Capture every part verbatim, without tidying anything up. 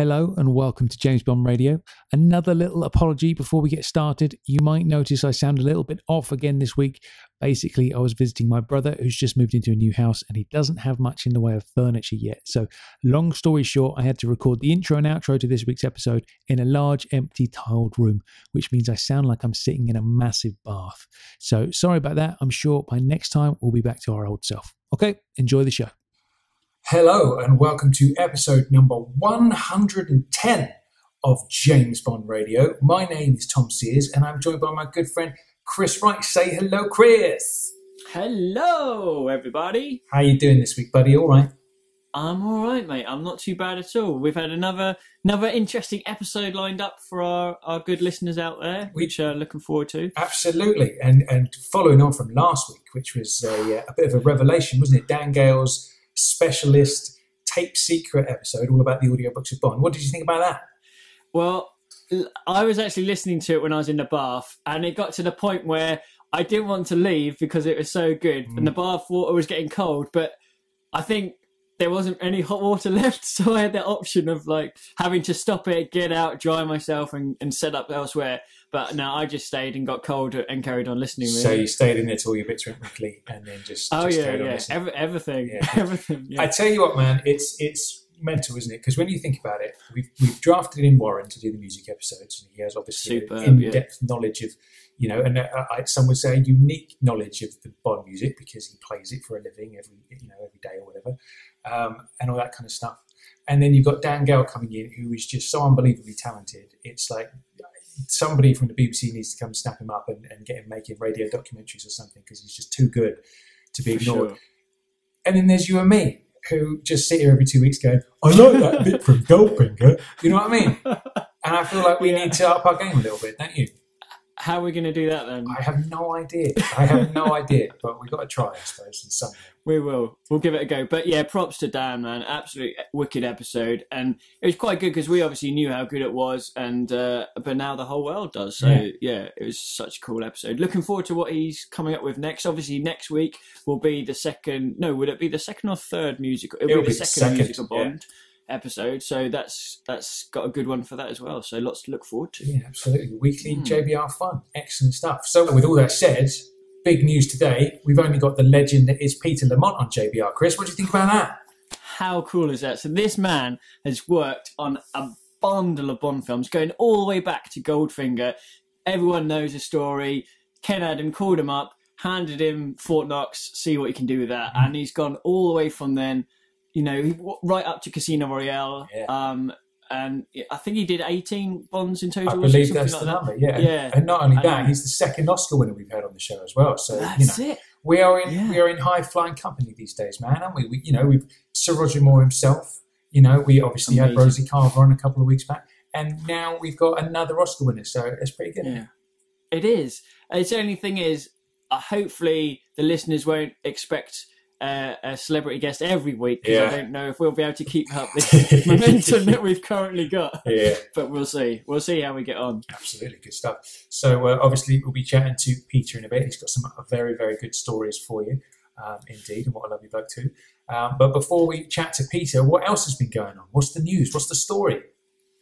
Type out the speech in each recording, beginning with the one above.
Hello and welcome to James Bond Radio. Another little apology before we get started. You might notice I sound a little bit off again this week. Basically, I was visiting my brother who's just moved into a new house and he doesn't have much in the way of furniture yet. So long story short, I had to record the intro and outro to this week's episode in a large empty tiled room, which means I sound like I'm sitting in a massive bath. So sorry about that. I'm sure by next time we'll be back to our old self. Okay, enjoy the show. Hello and welcome to episode number one hundred ten of James Bond Radio. My name is Tom Sears and I'm joined by my good friend Chris Wright. Say hello, Chris. Hello, everybody. How are you doing this week, buddy? All right? I'm all right, mate. I'm not too bad at all. We've had another another interesting episode lined up for our, our good listeners out there, we, which are uh, looking forward to. Absolutely. And, and following on from last week, which was a, a bit of a revelation, wasn't it? Dan Gale's specialist tape secret episode all about the audiobooks of Bond. What did you think about that? Well, I was actually listening to it when I was in the bath and it got to the point where I didn't want to leave because it was so good mm. and the bath water was getting cold, but I think there wasn't any hot water left, so I had the option of like having to stop it, get out, dry myself and, and set up elsewhere. But no, I just stayed and got cold and carried on listening. Really. So you stayed in there till your bits went quickly and then just, oh, just yeah, carried on yeah. listening. Every, everything, yeah. everything. Yeah. I tell you what, man, it's it's mental, isn't it? Because when you think about it, we've, we've drafted in Warren to do the music episodes and he has obviously Superb, an in-depth yeah. knowledge of, you know, and I, some would say a unique knowledge of the Bond music because he plays it for a living every, you know, every day or whatever um, and all that kind of stuff. And then you've got Dan Gale coming in who is just so unbelievably talented. It's like... somebody from the B B C needs to come snap him up and, and get him making radio documentaries or something because he's just too good to be ignored. Sure. And then there's you and me who just sit here every two weeks going, I like that bit from Goldfinger. You know what I mean? And I feel like we yeah. need to up our game a little bit, don't you? How are we going to do that then? I have no idea. I have no idea, but we've got to try, I suppose, in some way. We will. We'll give it a go. But yeah, props to Dan, man. Absolute wicked episode. And it was quite good because we obviously knew how good it was, and uh, but now the whole world does. So yeah. yeah, it was such a cool episode. Looking forward to what he's coming up with next. Obviously, next week will be the second... No, would it be the second or third musical? It will be, be the second, second musical Bond. Yeah. episode, so that's that's got a good one for that as well, so lots to look forward to. Yeah, absolutely. Weekly mm. J B R fun, excellent stuff. So with all that said, big news today, we've only got the legend that is Peter Lamont on J B R. Chris, what do you think about that? How cool is that? So this man has worked on a bundle of Bond films going all the way back to Goldfinger. Everyone knows the story. Ken Adam called him up, handed him Fort Knox, see what he can do with that, mm. and he's gone all the way from then, you know, right up to Casino Royale. Yeah. Um, and I think he did eighteen Bonds in total. I believe that's like the number, that. yeah. yeah. And, and not only and that, um, he's the second Oscar winner we've had on the show as well. So, that's you know, it. We are in yeah. we are in high-flying company these days, man, aren't we? we you know, we've Sir Roger Moore himself. You know, we obviously Amazing. had Rosie Carver on a couple of weeks back. And now we've got another Oscar winner, so it's pretty good. Yeah. It is. It's the only thing is, uh, hopefully the listeners won't expect... Uh, a celebrity guest every week because yeah. I don't know if we'll be able to keep up this momentum that we've currently got. Yeah. But we'll see. We'll see how we get on. Absolutely. Good stuff. So uh, obviously we'll be chatting to Peter in a bit. He's got some very, very good stories for you. Um, indeed. And what a lovely bloke too. Um, but before we chat to Peter, what else has been going on? What's the news? What's the story?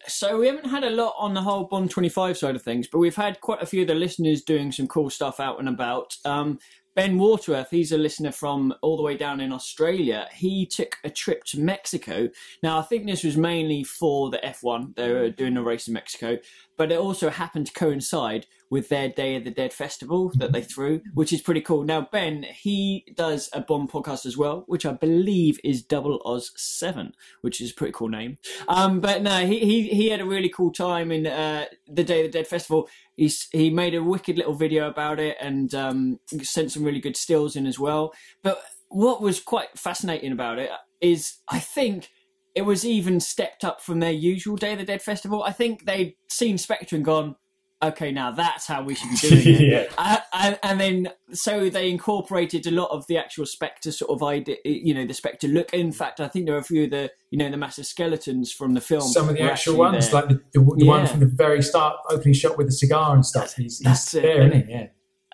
So we haven't had a lot on the whole Bond twenty-five side of things, but we've had quite a few of the listeners doing some cool stuff out and about. Um, Ben Waterworth, he's a listener from all the way down in Australia. He took a trip to Mexico. Now, I think this was mainly for the F one. They were doing a race in Mexico, but it also happened to coincide with their Day of the Dead festival that they threw, which is pretty cool. Now, Ben, he does a Bond podcast as well, which I believe is Double Oz seven, which is a pretty cool name. Um, but no, he, he, he had a really cool time in uh, the Day of the Dead festival. He's, he made a wicked little video about it and um, sent some really good stills in as well. But what was quite fascinating about it is I think... it was even stepped up from their usual Day of the Dead festival. I think they'd seen Spectre and gone, okay, now that's how we should be doing yeah. it. I, I, and then, so they incorporated a lot of the actual Spectre sort of idea, you know, the Spectre look. In fact, I think there are a few of the, you know, the massive skeletons from the film. Some of the actual ones, there. like the, the, the yeah. one from the very start, opening shot with the cigar and stuff. That's, he's, that's he's it, there, isn't he? Yeah.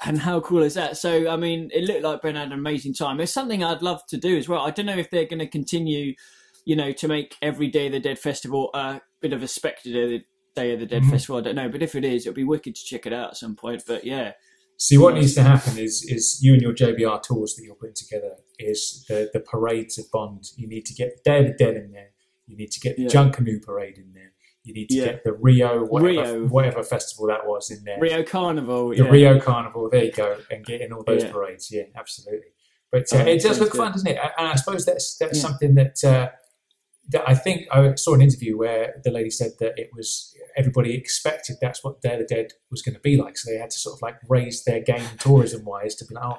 And how cool is that? So, I mean, it looked like Ben had an amazing time. It's something I'd love to do as well. I don't know if they're going to continue... you know, to make every Day of the Dead festival a bit of a Spectre Day of the Dead mm-hmm. festival. I don't know, but if it is, it'll be wicked to check it out at some point. But yeah. See, what needs to happen is is you and your J B R tours that you're putting together is the, the parades of Bond. You need to get the Day of the Dead in there. You need to get the yeah. Junkanoo parade in there. You need to yeah. get the Rio whatever, Rio, whatever festival that was in there. Rio Carnival. The yeah. Rio Carnival, there you go, and get in all those yeah. parades. Yeah, absolutely. But uh, oh, it does look good. Fun, doesn't it? And I suppose that's, that's yeah. something that... Uh, that I think I saw an interview where the lady said that it was everybody expected that's what Day of the Dead was going to be like, so they had to sort of like raise their game tourism wise to be like, oh,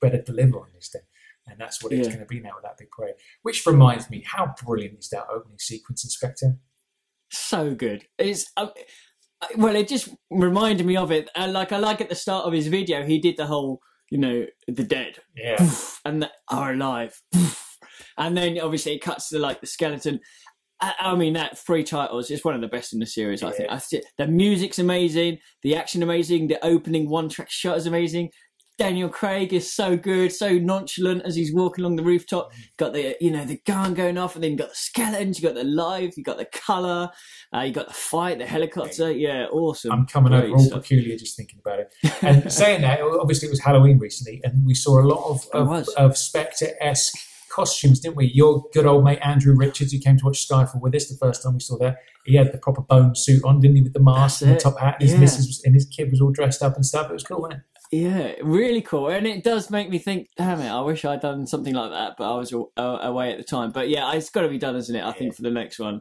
better deliver on this then, and that's what yeah. it's going to be now with that big parade. Which reminds me, how brilliant is that opening sequence, Inspector? So good. It's um, well, it just reminded me of it. Uh, like I like at the start of his video, he did the whole, you know, the dead, yeah, and the, are alive. And then obviously it cuts to like the skeleton. I, I mean, that three titles is one of the best in the series. Yeah. I think I see, the music's amazing, the action amazing, the opening one-track shot is amazing. Daniel Craig is so good, so nonchalant as he's walking along the rooftop. Got the you know the gun going off, and then you got the skeletons, you got the live, you got the colour, uh, you got the fight, the helicopter. Yeah, awesome. I'm coming Great over all stuff. Peculiar just thinking about it. And saying that, obviously it was Halloween recently, and we saw a lot of of, of Spectre-esque costumes, didn't we? Your good old mate Andrew Richards, who came to watch Skyfall with us the first time we saw that, he had the proper bone suit on, didn't he, with the mask That's and it. the top hat, and his yeah. missus was, and his kid was all dressed up and stuff. It was cool, wasn't it? Yeah, really cool. And it does make me think, damn it, I wish I'd done something like that, but I was uh, away at the time. But yeah, it's got to be done, isn't it? I yeah. think for the next one,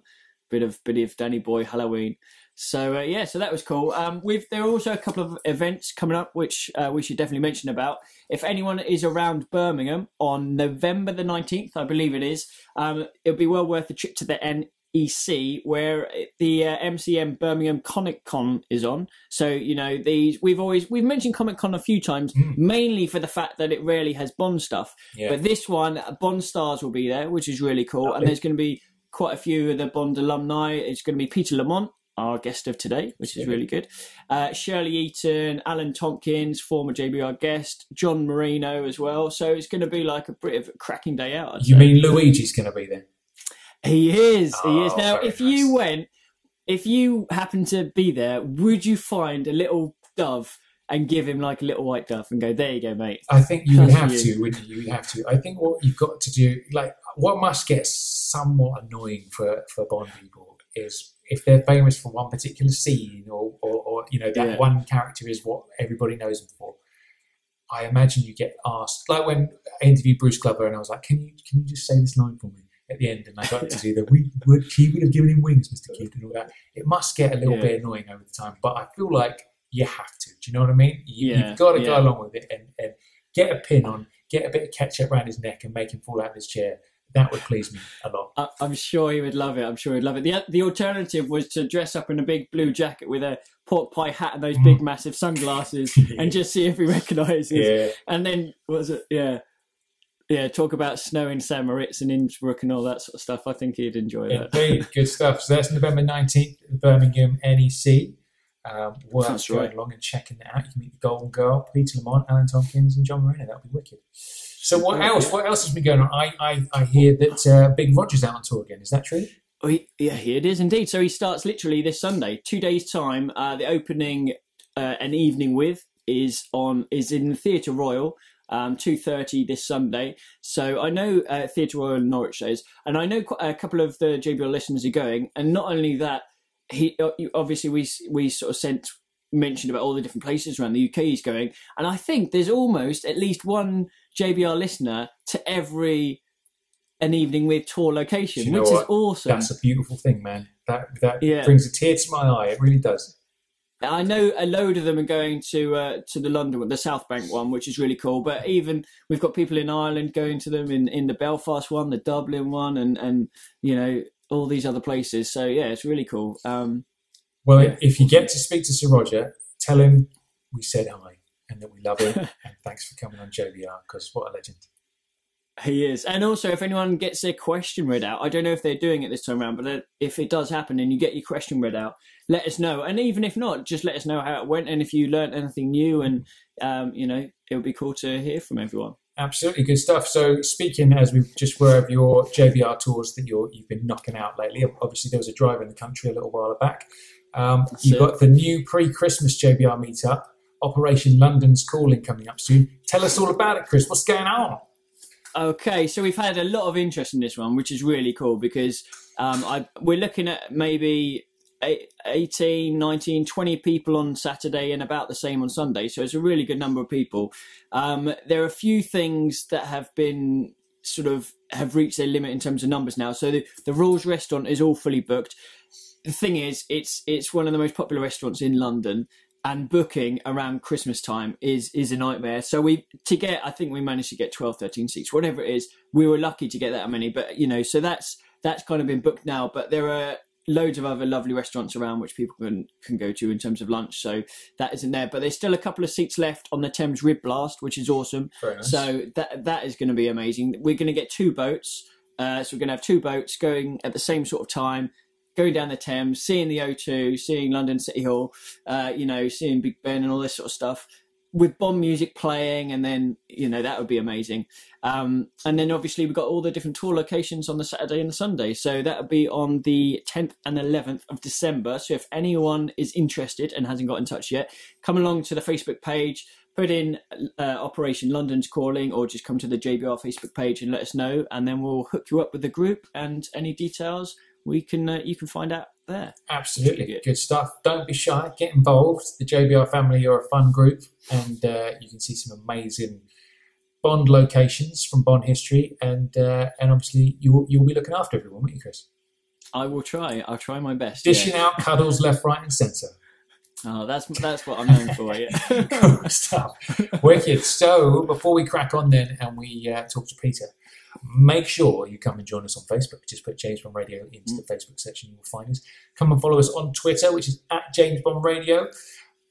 bit of bit of Danny Boy Halloween. So uh, yeah, so that was cool. Um, we've there are also a couple of events coming up which uh, we should definitely mention about. If anyone is around Birmingham on November the nineteenth, I believe it is, um, it'll be well worth a trip to the N E C where the uh, M C M Birmingham Comic Con is on. So you know these we've always we've mentioned Comic Con a few times, mm. mainly for the fact that it rarely has Bond stuff. Yeah. But this one, Bond stars will be there, which is really cool. Lovely. And there's going to be quite a few of the Bond alumni. It's going to be Peter Lamont, our guest of today, which is really good. Uh, Shirley Eaton, Alan Tompkins, former J B R guest, John Marino as well. So it's going to be like a bit of a cracking day out. I'd you say. mean Luigi's going to be there? He is. Oh, he is. Now, if nice. you went, if you happened to be there, would you find a little dove and give him like a little white dove and go, there you go, mate? I think you would have you. to, wouldn't you? You'd have to. I think what you've got to do, like what must get somewhat annoying for, for Bond people is, if they're famous for one particular scene or, or, or you know, that yeah. one character is what everybody knows them for, I imagine you get asked, like when I interviewed Bruce Glover and I was like, can you can you just say this line for me at the end? And I got to do the, we would, he would have given him wings, Mister Keith, and all that. It must get a little yeah. bit annoying over the time, but I feel like you have to. Do you know what I mean? You, yeah. You've got to yeah. go along with it and, and get a pin on, get a bit of ketchup around his neck and make him fall out of his chair. That would please me a lot. I, I'm sure he would love it. I'm sure he'd love it. The, the alternative was to dress up in a big blue jacket with a pork pie hat and those mm. big, massive sunglasses yeah. and just see if he recognises. Yeah. And then, what was it? Yeah. Yeah, talk about snow in Saint Moritz and Innsbruck and all that sort of stuff. I think he'd enjoy that. Indeed, good stuff. So that's November nineteenth, Birmingham N E C. Um, well, that's going right. along and checking that out. You can meet the Golden Girl, Peter Lamont, Alan Tompkins and John Marino. That would be wicked. So what else? What else has been going on? I I, I hear that uh, Big Roger's out on tour again. Is that true? Oh, he, yeah, it is indeed. So he starts literally this Sunday, two days' time. Uh, the opening, uh, An Evening With, is on is in the Theatre Royal, um, two thirty this Sunday. So I know uh, Theatre Royal in Norwich shows, and I know a couple of the J B L listeners are going. And not only that, he obviously we we sort of sent mentioned about all the different places around the U K he's going, and I think there's almost at least one J B R listener to every An Evening With tour location, you know, which what? is awesome. That's a beautiful thing, man. That that yeah. brings a tear to my eye. It really does. I know a load of them are going to uh, to the London one, the South Bank one, which is really cool. But even we've got people in Ireland going to them in, in the Belfast one, the Dublin one, and and you know all these other places. So yeah, it's really cool. Um, well, yeah. if you get to speak to Sir Roger, tell him we said hi. And that we love him, and thanks for coming on J B R, because what a legend he is. And also, if anyone gets their question read out, I don't know if they're doing it this time around, but if it does happen and you get your question read out, let us know. And even if not, just let us know how it went and if you learned anything new. And um, you know, it would be cool to hear from everyone. Absolutely good stuff. So speaking, as we just were, of your J V R tours that you're, you've been knocking out lately, obviously there was a drive in the country a little while back. Um, you've got the new pre-Christmas J V R meetup, Operation London's Calling, coming up soon. Tell us all about it, Chris. What's going on? Okay, so we've had a lot of interest in this one, which is really cool because um, I, we're looking at maybe eighteen, nineteen, twenty people on Saturday and about the same on Sunday. So it's a really good number of people. Um, there are a few things that have been sort of have reached their limit in terms of numbers now. So the, the Rawls restaurant is all fully booked. The thing is, it's it's one of the most popular restaurants in London, and booking around Christmas time is is a nightmare. So we to get, I think we managed to get twelve, thirteen seats, whatever it is. We were lucky to get that many, but you know, so that's that's kind of been booked now. But there are loads of other lovely restaurants around which people can can go to in terms of lunch, so that isn't there. But there's still a couple of seats left on the Thames Rib Blast, which is awesome. Very nice. So that that is going to be amazing. We're going to get two boats, uh, so we're going to have two boats going at the same sort of time, going down the Thames, seeing the O two, seeing London City Hall, uh, you know, seeing Big Ben and all this sort of stuff, with Bond music playing. And then, you know, that would be amazing. Um, and then obviously we've got all the different tour locations on the Saturday and the Sunday. So that will be on the tenth and eleventh of December. So if anyone is interested and hasn't got in touch yet, come along to the Facebook page, put in uh, Operation London's Calling, or just come to the J B R Facebook page and let us know. And then we'll hook you up with the group and any details we can uh, you can find out there. Absolutely. Good. Good stuff. Don't be shy. Get involved. The J B R family are a fun group, and uh, you can see some amazing Bond locations from Bond history, and uh, and obviously you'll you'll be looking after everyone, won't you, Chris? I will try. I'll try my best. Dishing yeah. out cuddles left, right, and centre. Oh, that's that's what I'm known for. Yeah. Cool stuff. Wicked. So before we crack on then, and we uh, talk to Peter, make sure you come and join us on Facebook. Just put James Bond Radio into the Facebook section, you'll find us. Come and follow us on Twitter, which is at James Bond Radio.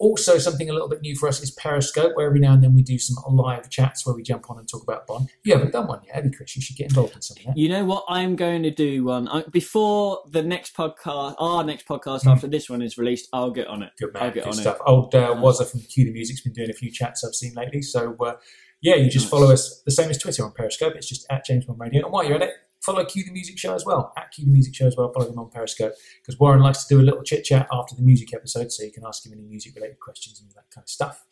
Also, something a little bit new for us is Periscope, where every now and then we do some live chats where we jump on and talk about Bond. You haven't done one yet, have you, Chris? You should get involved in something. You know what? I'm going to do one. I, before the next podcast, our next podcast mm. after this one is released, I'll get on it. Good man, I'll get good on stuff. It. Old uh, Wazza from Cue the Music's been doing a few chats I've seen lately, so uh, yeah, you just follow us, the same as Twitter on Periscope. It's just at James Bond Radio. And while you're at it, follow Cue the Music Show as well, at Cue the Music Show as well. Follow them on Periscope, because Warren likes to do a little chit-chat after the music episode, so you can ask him any music-related questions and all that kind of stuff.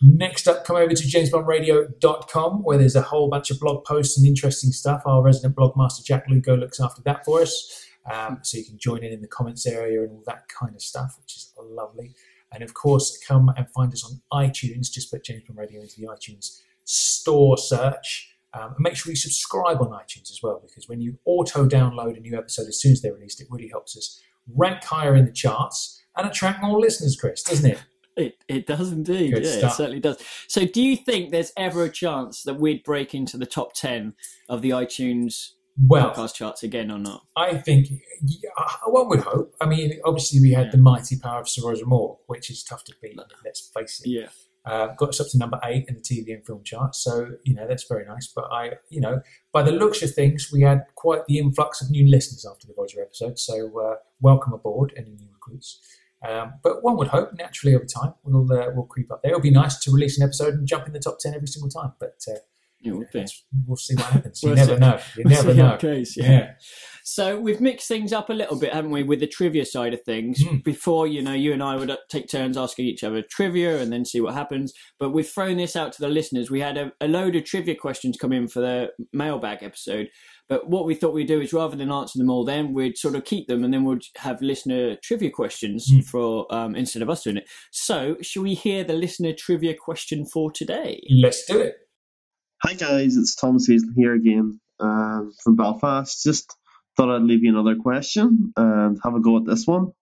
Next up, come over to james bond radio dot com, where there's a whole bunch of blog posts and interesting stuff. Our resident blogmaster, Jack Lugo, looks after that for us, um, so you can join in in the comments area and all that kind of stuff, which is lovely. And, of course, come and find us on iTunes. Just put James Bond Radio into the iTunes store search, um, and make sure you subscribe on iTunes as well, because when you auto download a new episode as soon as they're released, it really helps us rank higher in the charts and attract more listeners, Chris, doesn't it? It, it does indeed. Good yeah, stuff. It certainly does. So do you think there's ever a chance that we'd break into the top ten of the iTunes well, podcast charts again or not? I think yeah, one would hope. I mean, obviously we had yeah. the mighty power of Sir Roger Moore, which is tough to beat, let's face it. Yeah. Uh, got us up to number eight in the T V and film chart, so you know that's very nice. But I, you know, by the looks of things, we had quite the influx of new listeners after the Roger episode. So uh, welcome aboard, any new recruits. Um, but one would hope, naturally, over time we'll uh, we'll creep up there. It'll be nice to release an episode and jump in the top ten every single time. But uh, it would be. We'll see what happens. You we'll never see. know. You we'll never know. Case, yeah. yeah. So we've mixed things up a little bit, haven't we, with the trivia side of things? Mm. Before, you know, you and I would take turns asking each other trivia and then see what happens. But we've thrown this out to the listeners. We had a, a load of trivia questions come in for the mailbag episode. But what we thought we'd do is, rather than answer them all then, we'd sort of keep them, and then we'd have listener trivia questions mm. for um, instead of us doing it. So shall we hear the listener trivia question for today? Let's do it. Hi guys, it's Thomas Hazel here again uh, from Belfast. Just thought I'd leave you another question and have a go at this one.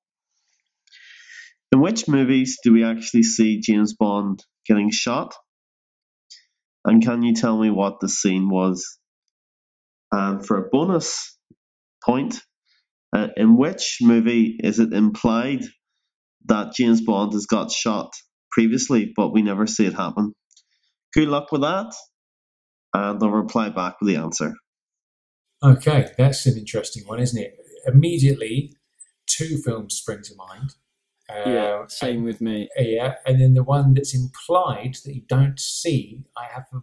In which movies do we actually see James Bond getting shot? And can you tell me what the scene was? And for a bonus point, uh, in which movie is it implied that James Bond has got shot previously, but we never see it happen? Good luck with that. And they'll reply back with the answer. Okay, that's an interesting one, isn't it? Immediately, two films spring to mind. Uh, yeah, same and, with me. Yeah, and then the one that's implied that you don't see, I have a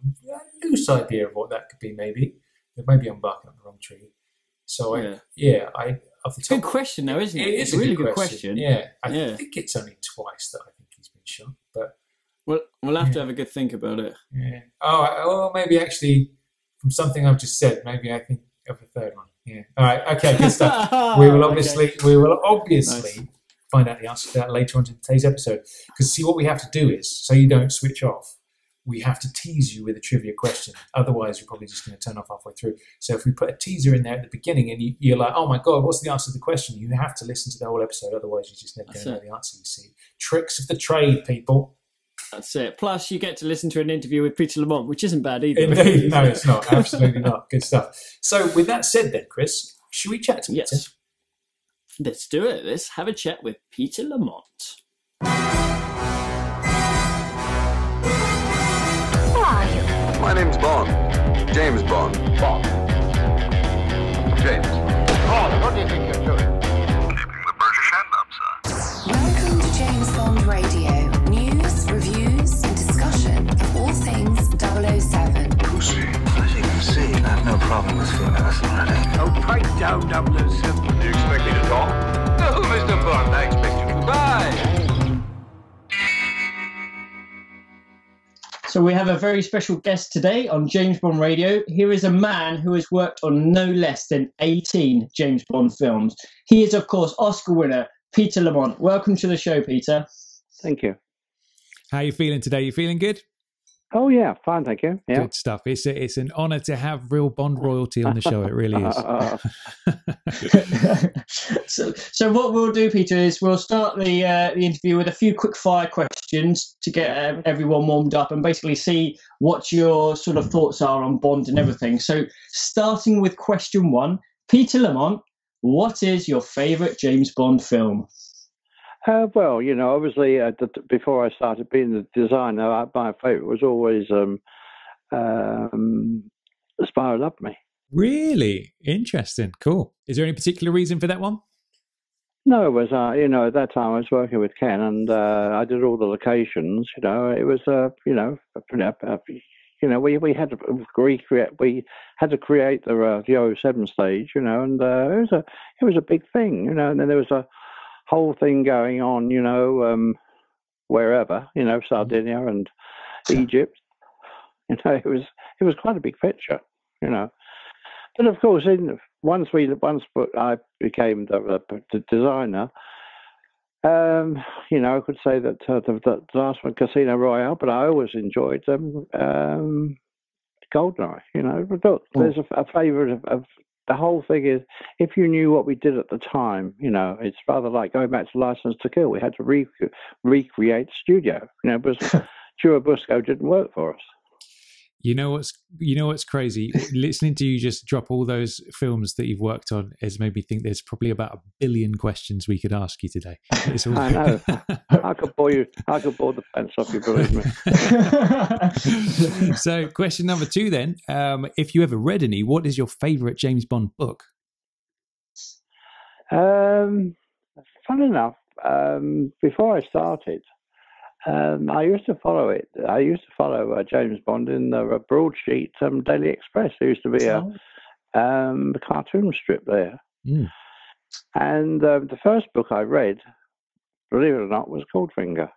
loose idea of what that could be, maybe. Maybe I'm barking up the wrong tree. So, yeah, I, yeah I, off the it's top, a good question, though, isn't it? It is it's a really good question. question. Yeah, I yeah. think it's only twice that I think he's been shot, but... Well, we'll have yeah. to have a good think about it. Yeah. Oh, well, maybe actually from something I've just said, maybe I think of a third one. Yeah. All right. Okay. Good stuff. We will obviously, okay. we will obviously nice. find out the answer to that later on in today's episode. Because see, what we have to do is, so you don't switch off, we have to tease you with a trivia question. Otherwise, you're probably just going to turn off halfway through. So if we put a teaser in there at the beginning, and you, you're like, "Oh my god, what's the answer to the question?" You have to listen to the whole episode. Otherwise, you're just never going to know the answer. You see, tricks of the trade, people. That's it. Plus, you get to listen to an interview with Peter Lamont, which isn't bad either. Indeed. No, it's not. Absolutely not. Good stuff. So, with that said then, Chris, should we chat to Peter? Yes. Let's do it. Let's have a chat with Peter Lamont. Who are you? My name's Bond. James Bond. Bond. James. Bond, what do you think you're doing? Keeping the British hand up, sir. Welcome to James Bond Radio. Reviews and discussion of all things double oh seven. Pussy. As you can see, I have no problem with females already. Oh, pipe down, double oh seven. Do you expect me to talk? No, Mister Bond, I expect you to buy. So we have a very special guest today on James Bond Radio. Here is a man who has worked on no less than eighteen James Bond films. He is, of course, Oscar winner Peter Lamont. Welcome to the show, Peter. Thank you. How are you feeling today? You feeling good? Oh, yeah. Fine, thank you. Yeah. Good stuff. It's a, it's an honour to have real Bond royalty on the show. It really is. so, so what we'll do, Peter, is we'll start the, uh, the interview with a few quick-fire questions to get uh, everyone warmed up and basically see what your sort of thoughts are on Bond and everything. So starting with question one, Peter Lamont, what is your favourite James Bond film? Uh, well, you know, obviously, uh, th before I started being the designer, I, my favourite was always um, um, Spy Who Loved Me. Really? Interesting. Cool. Is there any particular reason for that one? No, it was, uh, you know, at that time I was working with Ken and uh, I did all the locations, you know. It was, uh, you know, you know, we, we, had to recreate, we had to create the, uh, the oh seven stage, you know, and uh, it was a it was a big thing, you know, and then there was a whole thing going on, you know, um, wherever, you know, Sardinia and Egypt. You know, it was it was quite a big picture, you know. But of course, in, once we once I became the, the designer, um, you know, I could say that uh, the, the last one, Casino Royale, but I always enjoyed them. Um, Goldeneye, you know. But look, there's a, a favourite of, of the whole thing is, if you knew what we did at the time, you know, it's rather like going back to License to Kill. We had to re recreate studio. You know, because Churubusco didn't work for us. You know what's you know what's crazy? Listening to you just drop all those films that you've worked on has made me think there's probably about a billion questions we could ask you today. It's all I know. I could bore you. I could bore the pants off you, believe me. So, question number two then: um, if you ever read any, what is your favourite James Bond book? Um, fun enough. Um, before I started. Um, I used to follow it. I used to follow uh, James Bond in the uh, broadsheet um, Daily Express. There used to be a um, cartoon strip there. Mm. And uh, the first book I read, believe it or not, was Goldfinger.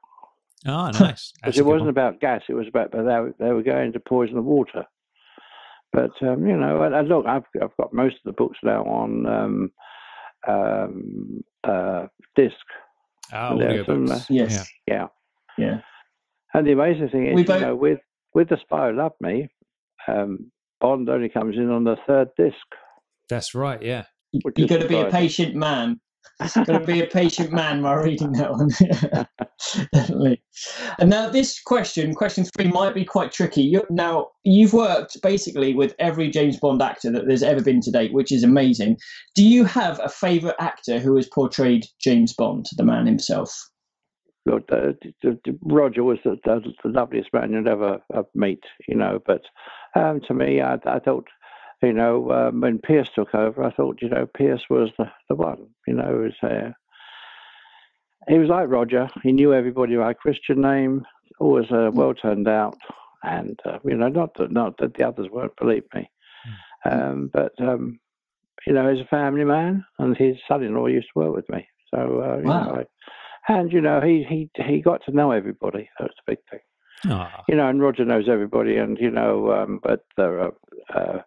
Oh, nice. Because it wasn't one. about gas. It was about they were, they were going to poison the water. But, um, you know, and, and look, I've, I've got most of the books now on um, um, uh, disc. Oh, audio books. Uh, yes. Yeah. yeah. Yeah, and the amazing thing is, we both... you know, with with the Spy Who Loved Me, um, Bond only comes in on the third disc. That's right. Yeah, you've got to be a patient man. Got to be a patient man while reading that one. Definitely. And now this question, question three, might be quite tricky. You're, now you've worked basically with every James Bond actor that there's ever been to date, which is amazing. Do you have a favourite actor who has portrayed James Bond, the man himself? Uh, Roger was the, the, the loveliest man you'd ever uh, meet, you know. But um, to me, I, I thought, you know, um, when Pierce took over, I thought, you know, Pierce was the, the one, you know. It was, uh, he was like Roger. He knew everybody by Christian name, always uh, well turned out. And, uh, you know, not that, not that the others won't believe me. Um, but, um, you know, he's a family man, and his son-in-law used to work with me. So, uh, you wow. know, and, you know, he, he, he got to know everybody. That was the big thing. Aww. You know, and Roger knows everybody, and, you know, um, but there are... Uh,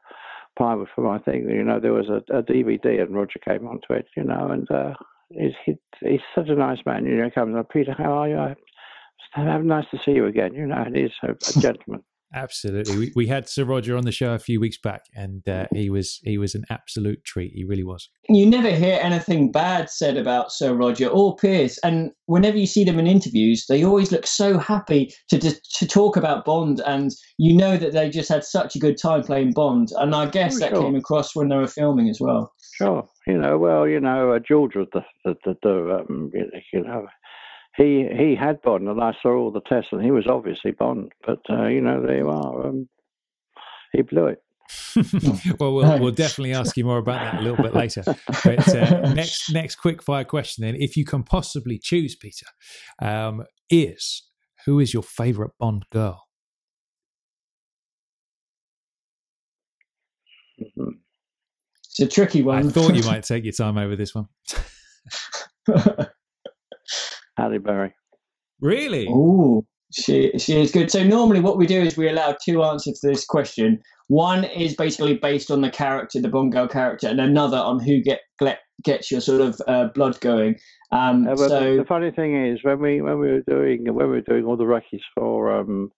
plywood for my thing, you know, there was a, a D V D and Roger came onto it, you know, and uh, he's, he, he's such a nice man, you know, he comes up, Peter, how are you? I, I'm nice to see you again, you know, and he's a, a gentleman. Absolutely. We, we had Sir Roger on the show a few weeks back, and uh, he was he was an absolute treat. He really was. You never hear anything bad said about Sir Roger or Pierce, and whenever you see them in interviews, they always look so happy to to talk about Bond, and you know that they just had such a good time playing Bond, and I guess oh, that sure. came across when they were filming as well. Sure. You know, well, you know, uh, George was the, the, the, the um, you know, He he had Bond, and I saw all the tests, and he was obviously Bond. But uh, you know, there you are. Um, he blew it. well, well, we'll definitely ask you more about that a little bit later. But uh, next next quick fire question then, if you can possibly choose, Peter, um, is who is your favourite Bond girl? It's a tricky one. I thought you might take your time over this one. Halle Berry. Really? Oh, she, she is good. So normally what we do is we allow two answers to this question. One is basically based on the character, the Bond girl character, and another on who get, get gets your sort of uh, blood going. Um, uh, so the funny thing is, when we when we were doing when we were doing all the recce's for um,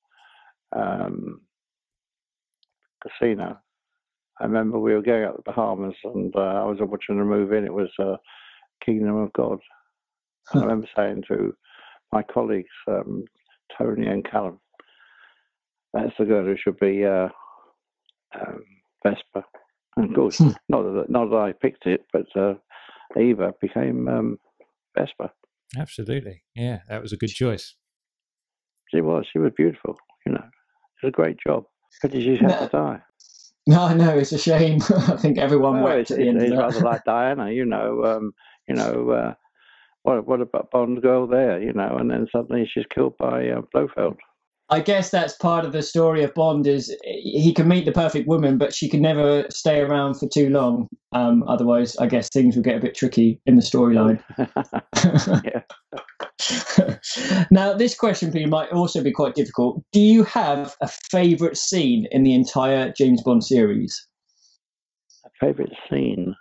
um, Casino, I remember we were going up to the Bahamas, and uh, I was watching a movie, and it was uh, Kingdom of God. I remember saying to my colleagues, um, Tony and Callum, that's the girl who should be uh, um, Vesper. And of course, not that, not that I picked it, but uh, Eva became um, Vesper. Absolutely. Yeah, that was a good choice. She was. She was beautiful, you know. It was a great job. But she had to die. No, no, it's a shame. I think everyone no, worked at the end of that. It's rather like Diana, you know, um, you know, uh, What, what about Bond girl there, you know, and then suddenly she's killed by uh, Blofeld. I guess that's part of the story of Bond is he can meet the perfect woman, but she can never stay around for too long. Um, otherwise, I guess things will get a bit tricky in the storyline. Now, this question for you might also be quite difficult. Do you have a favourite scene in the entire James Bond series? A favourite scene?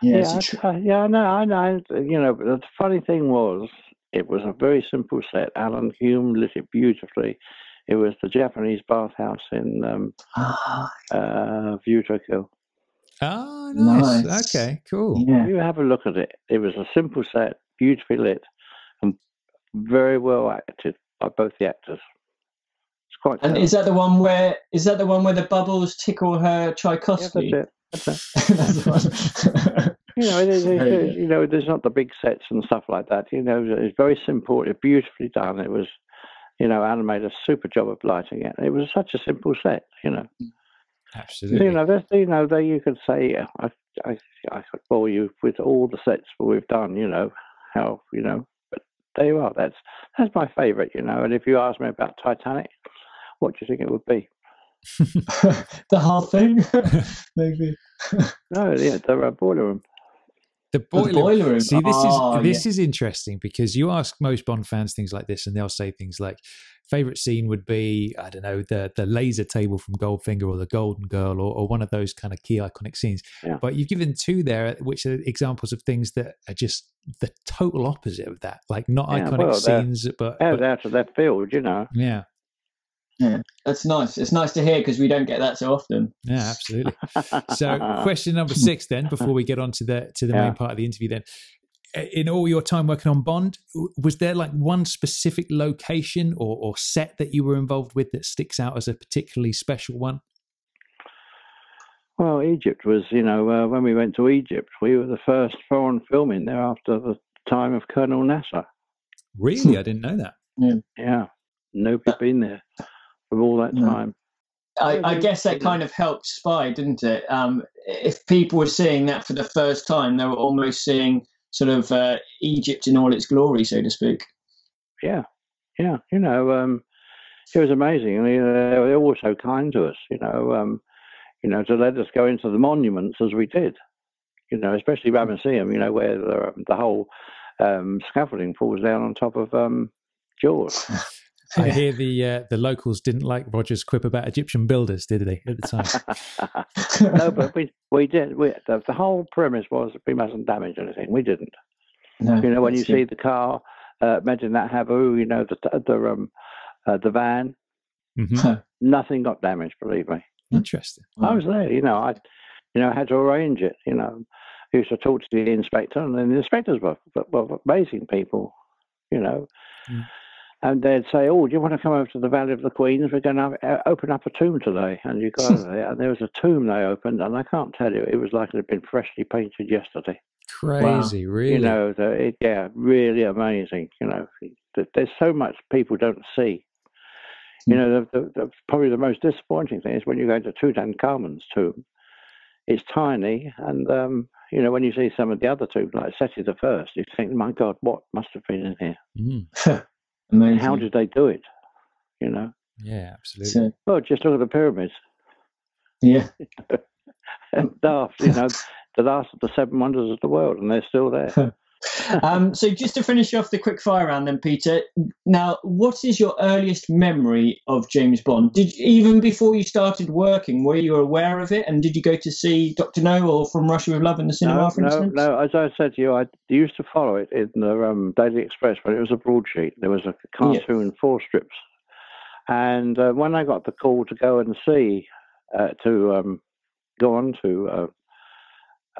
Yeah, yeah, I, yeah, no, I know. You know, but the funny thing was, it was a very simple set. Alan Hume lit it beautifully. It was the Japanese bathhouse in um, uh, View to a Kill. Oh, nice. nice. Okay, cool. Yeah. You have a look at it. It was a simple set, beautifully lit, and very well acted by both the actors. It's quite. And cool. Is that the one where is that the one where the bubbles tickle her Tchaikovsky? Yeah, you know, it, it, it, you know, there's not the big sets and stuff like that. You know, it's very simple. It's beautifully done. It was, you know, Alan made a super job of lighting it. It was such a simple set. You know, absolutely. You know, there's, you know, there you could say I, I, I could bore you with all the sets that we've done. You know how you know, but there you are. That's that's my favourite. You know, and if you ask me about Titanic, what do you think it would be? The whole thing, maybe. No, yeah, the boiler room. The boiler, the boiler room. room. See, this oh, is this yeah. is interesting because you ask most Bond fans things like this, and they'll say things like, "Favorite scene would be I don't know the the laser table from Goldfinger or the Golden Girl or, or one of those kind of key iconic scenes." Yeah. But you've given two there, which are examples of things that are just the total opposite of that, like not yeah, iconic well, scenes, but, but out of that field, you know. Yeah. Yeah, that's nice. It's nice to hear because we don't get that so often. Yeah, absolutely. So question number six then, before we get on to the, to the yeah. main part of the interview then. In all your time working on Bond, was there like one specific location or, or set that you were involved with that sticks out as a particularly special one? Well, Egypt was, you know, uh, when we went to Egypt, we were the first foreign film in there after the time of Colonel Nasser. Really? I didn't know that. Yeah. Yeah. Nobody's been there. Of all that time. I, I guess that kind of helped Spy, didn't it? Um, if people were seeing that for the first time, they were almost seeing sort of uh, Egypt in all its glory, so to speak. Yeah, yeah, you know, um, it was amazing. I mean, they were all so kind to us, you know, um, you know, to let us go into the monuments as we did, you know, especially Ramesseum, you know, where the, the whole um, scaffolding falls down on top of um, George. I hear the uh, the locals didn't like Roger's quip about Egyptian builders, did they, at the time? No, but we we did. We, the, the whole premise was we mustn't damage anything. We didn't. No, you know, when you see the car, uh, imagine that Habu. You know, the the um, uh, the van. Mm-hmm. Nothing got damaged. Believe me. Interesting. I was there. You know, I you know had to arrange it. You know, I used to talk to the inspector, and then the inspectors were, were amazing people. You know. Mm. And they'd say, "Oh, do you want to come over to the Valley of the Queens? We're going to open up a tomb today." And you go over there, and there was a tomb they opened, and I can't tell you, it was like it had been freshly painted yesterday. Crazy, wow. Really? You know, the, it, yeah, really amazing. You know, the, there's so much people don't see. You mm. know, the, the, the, probably the most disappointing thing is when you go to Tutankhamun's tomb. It's tiny, and um, you know, when you see some of the other tombs, like Seti the First, you think, "My God, what must have been in here?" Mm. Amazing. How did they do it? You know? Yeah, absolutely. So, well, just look at the pyramids. Yeah. Daft, you know, the last of the seven wonders of the world, and they're still there. um, so just to finish off the quick fire round then, Peter, now, what is your earliest memory of James Bond? Did you, even before you started working, were you aware of it, and did you go to see Doctor No or From Russia with Love in the cinema, no, for instance? No, no, as I said to you, I used to follow it in the um, Daily Express, but it was a broadsheet. There was a cartoon, yes. Four strips. And uh, when I got the call to go and see, uh, to um, go on to... Uh,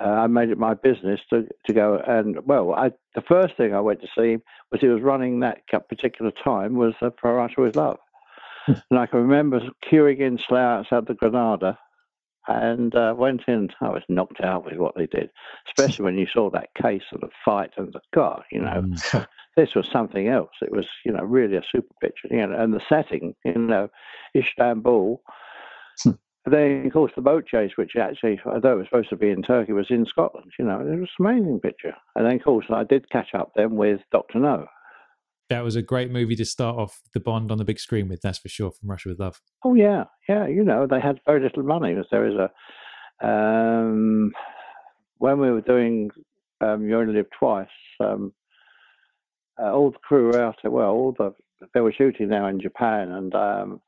Uh, I made it my business to, to go and, well, I, the first thing I went to see was he was running that particular time was uh, From Russia with Love. And I can remember queuing in Slough outside the Granada and uh, went in. I was knocked out with what they did, especially when you saw that case and the fight and the car, you know. This was something else. It was, you know, really a super picture. You know, and the setting, you know, Istanbul. Then, of course, the boat chase, which actually, although it was supposed to be in Turkey, was in Scotland. You know, it was an amazing picture. And then, of course, I did catch up then with Doctor No. That was a great movie to start off the Bond on the big screen with, that's for sure, From Russia with Love. Oh, yeah. Yeah, you know, they had very little money. Because there is a... Um, when we were doing um, You Only Live Twice, um, uh, all the crew were out... Well, all the... They were shooting now in Japan, and... Um,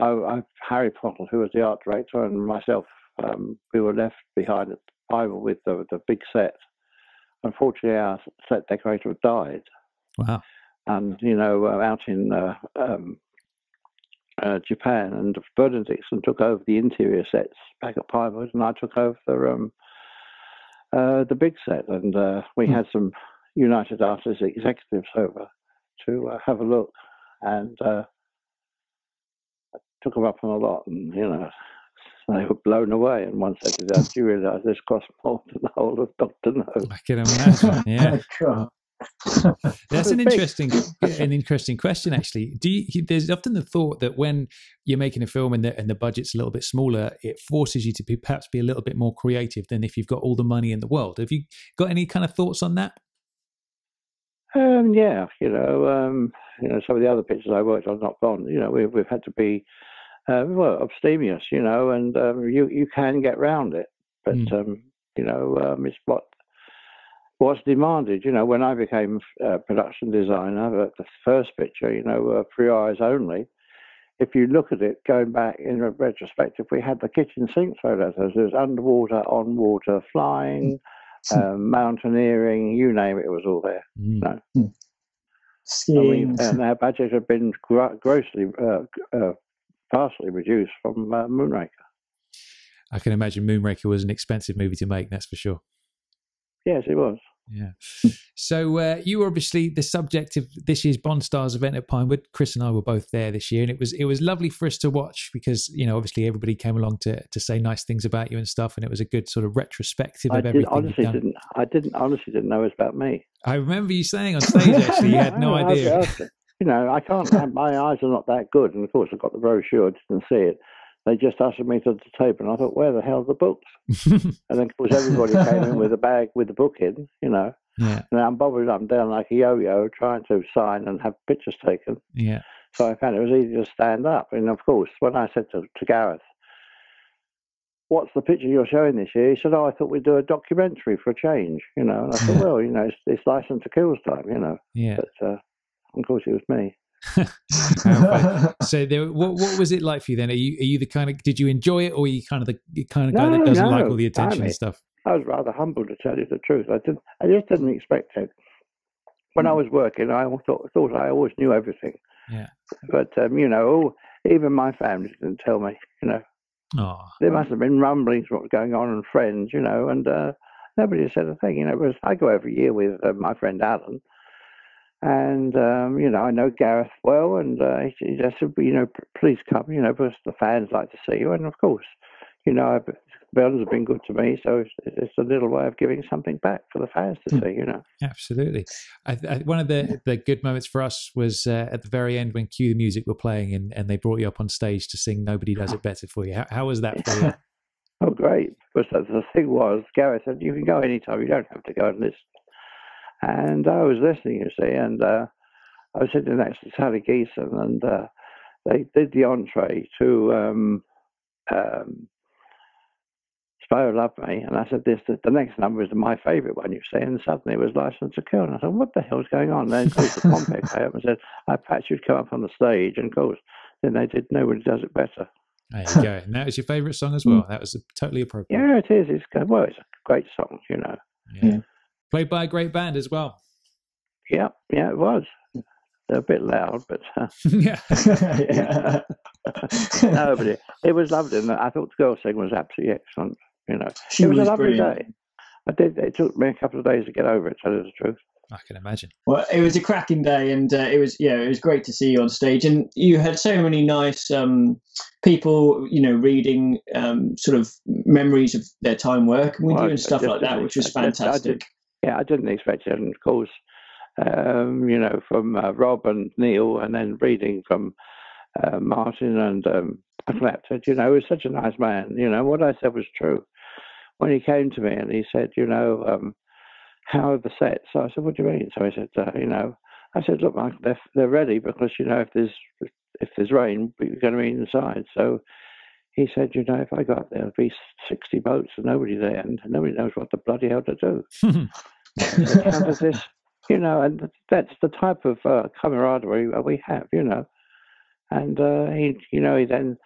I, I, Harry Pottle, who was the art director, and myself, um, we were left behind at Bible with the, the big set. Unfortunately, our set decorator died. Wow. And, you know, uh, out in uh, um, uh, Japan, and Vernon Dixon took over the interior sets back at Pinewood, and I took over the, um, uh, the big set. And uh, we mm. had some United Artists executives over to uh, have a look. And... Uh, took them up on a lot, and you know, they were blown away. And once they did that, you realise this cost more than the whole of Doctor No. I can imagine. Yeah, oh, that's an interesting, an interesting question. Actually, do you, there's often the thought that when you're making a film and the and the budget's a little bit smaller, it forces you to be, perhaps be a little bit more creative than if you've got all the money in the world. Have you got any kind of thoughts on that? Um, yeah, you know, um, you know, some of the other pictures I worked on, not Bond. You know, we've we've had to be. Uh, well, abstemious, you know, and um, you you can get round it, but mm. um, you know, um, it's what what's demanded. You know, when I became uh, production designer, the first picture, you know, uh, Three Eyes Only. If you look at it, going back in retrospective, we had the kitchen sink photos. There was underwater, on water, flying, mm. um, mountaineering, you name it, it was all there. Mm. No. Mm. And, we, and our budget had been gro grossly. Uh, uh, Partially reduced from uh, Moonraker. I can imagine Moonraker was an expensive movie to make, that's for sure. Yes, it was. Yeah. So uh, you were obviously the subject of this year's Bond Stars event at Pinewood. Chris and I were both there this year, and it was it was lovely for us to watch because, you know, obviously everybody came along to to say nice things about you and stuff, and it was a good sort of retrospective of I everything. I honestly didn't. I didn't honestly didn't know it was about me. I remember you saying on stage actually you had no idea. You know, I can't, my eyes are not that good. And of course, I got the brochure, I didn't see it. They just ushered me to the table, and I thought, where the hell are the books? And then, of course, everybody came in with a bag with the book in, you know. Yeah. Now I'm bobbing up and down like a yo-yo trying to sign and have pictures taken. Yeah. So I found it was easy to stand up. And, of course, when I said to, to Gareth, what's the picture you're showing this year? He said, oh, I thought we'd do a documentary for a change, you know. And I thought, well, you know, it's, it's License to Kill's time, you know. Yeah. But, uh, of course, it was me. So there, what, what was it like for you then? Are you are you the kind of, did you enjoy it, or are you kind of the, the kind of no, guy that doesn't no, like all the attention and stuff? I was rather humble, to tell you the truth. I didn't. I just didn't expect it. When mm. I was working, I thought, thought I always knew everything. Yeah. But, um, you know, even my family didn't tell me, you know. Oh. There must have been rumblings what was going on and friends, you know, and uh, nobody said a thing. You know, was, I go every year with uh, my friend Alan, and, um, you know, I know Gareth well, and uh, he just said, you know, please come, you know, because the fans like to see you. And, of course, you know, I've, Bells have been good to me, so it's, it's a little way of giving something back for the fans to see, you know. Absolutely. I, I, one of the, the good moments for us was uh, at the very end when Cue the Music were playing, and, and they brought you up on stage to sing Nobody Does It Better for you. How, how was that for you? Oh, great. But the, the thing was, Gareth said, you can go anytime, you don't have to go and listen. And I was listening, you see, and uh, I was sitting next to Sally Geeson, and uh, they did the entree to... Um, um, Spiro Loved Me, and I said this, that the next number is my favourite one, you see, and suddenly it was Licence to Kill, and I said, what the hell's going on? They included the compact came up and said, I patched you would come up on the stage, and of course, then they did Nobody Does It Better. There you go, and that was your favourite song as well. Mm. That was totally appropriate. Yeah, it is. It's, well, it's a great song, you know. Yeah. Yeah. Played by a great band as well. Yeah, yeah, it was. They're a bit loud, but uh, yeah. Yeah. No, but it, it was lovely, and I thought the girl singing was absolutely excellent. You know, she it was, was a lovely brilliant. day. I did. It took me a couple of days to get over it. Tell you the truth. I can imagine. Well, it was a cracking day, and uh, it was yeah, it was great to see you on stage, and you had so many nice um, people, you know, reading um, sort of memories of their time working with well, you and stuff like that, which was fantastic. I did, I did, yeah, I didn't expect it, and of course, um, you know, from uh, Rob and Neil, and then reading from uh, Martin and um, Clapton. You know, he was such a nice man. You know, what I said was true. When he came to me and he said, you know, um, how are the sets? So I said, what do you mean? So he said, uh, you know, I said, look, Michael, they're, they're ready because, you know, if there's if there's rain, we're going to be inside. So he said, you know, if I go up there, there'll be sixty boats and nobody there, and nobody knows what the bloody hell to do. said, how does this, you know, and that's the type of uh, camaraderie we have, you know. And uh, he, you know, he then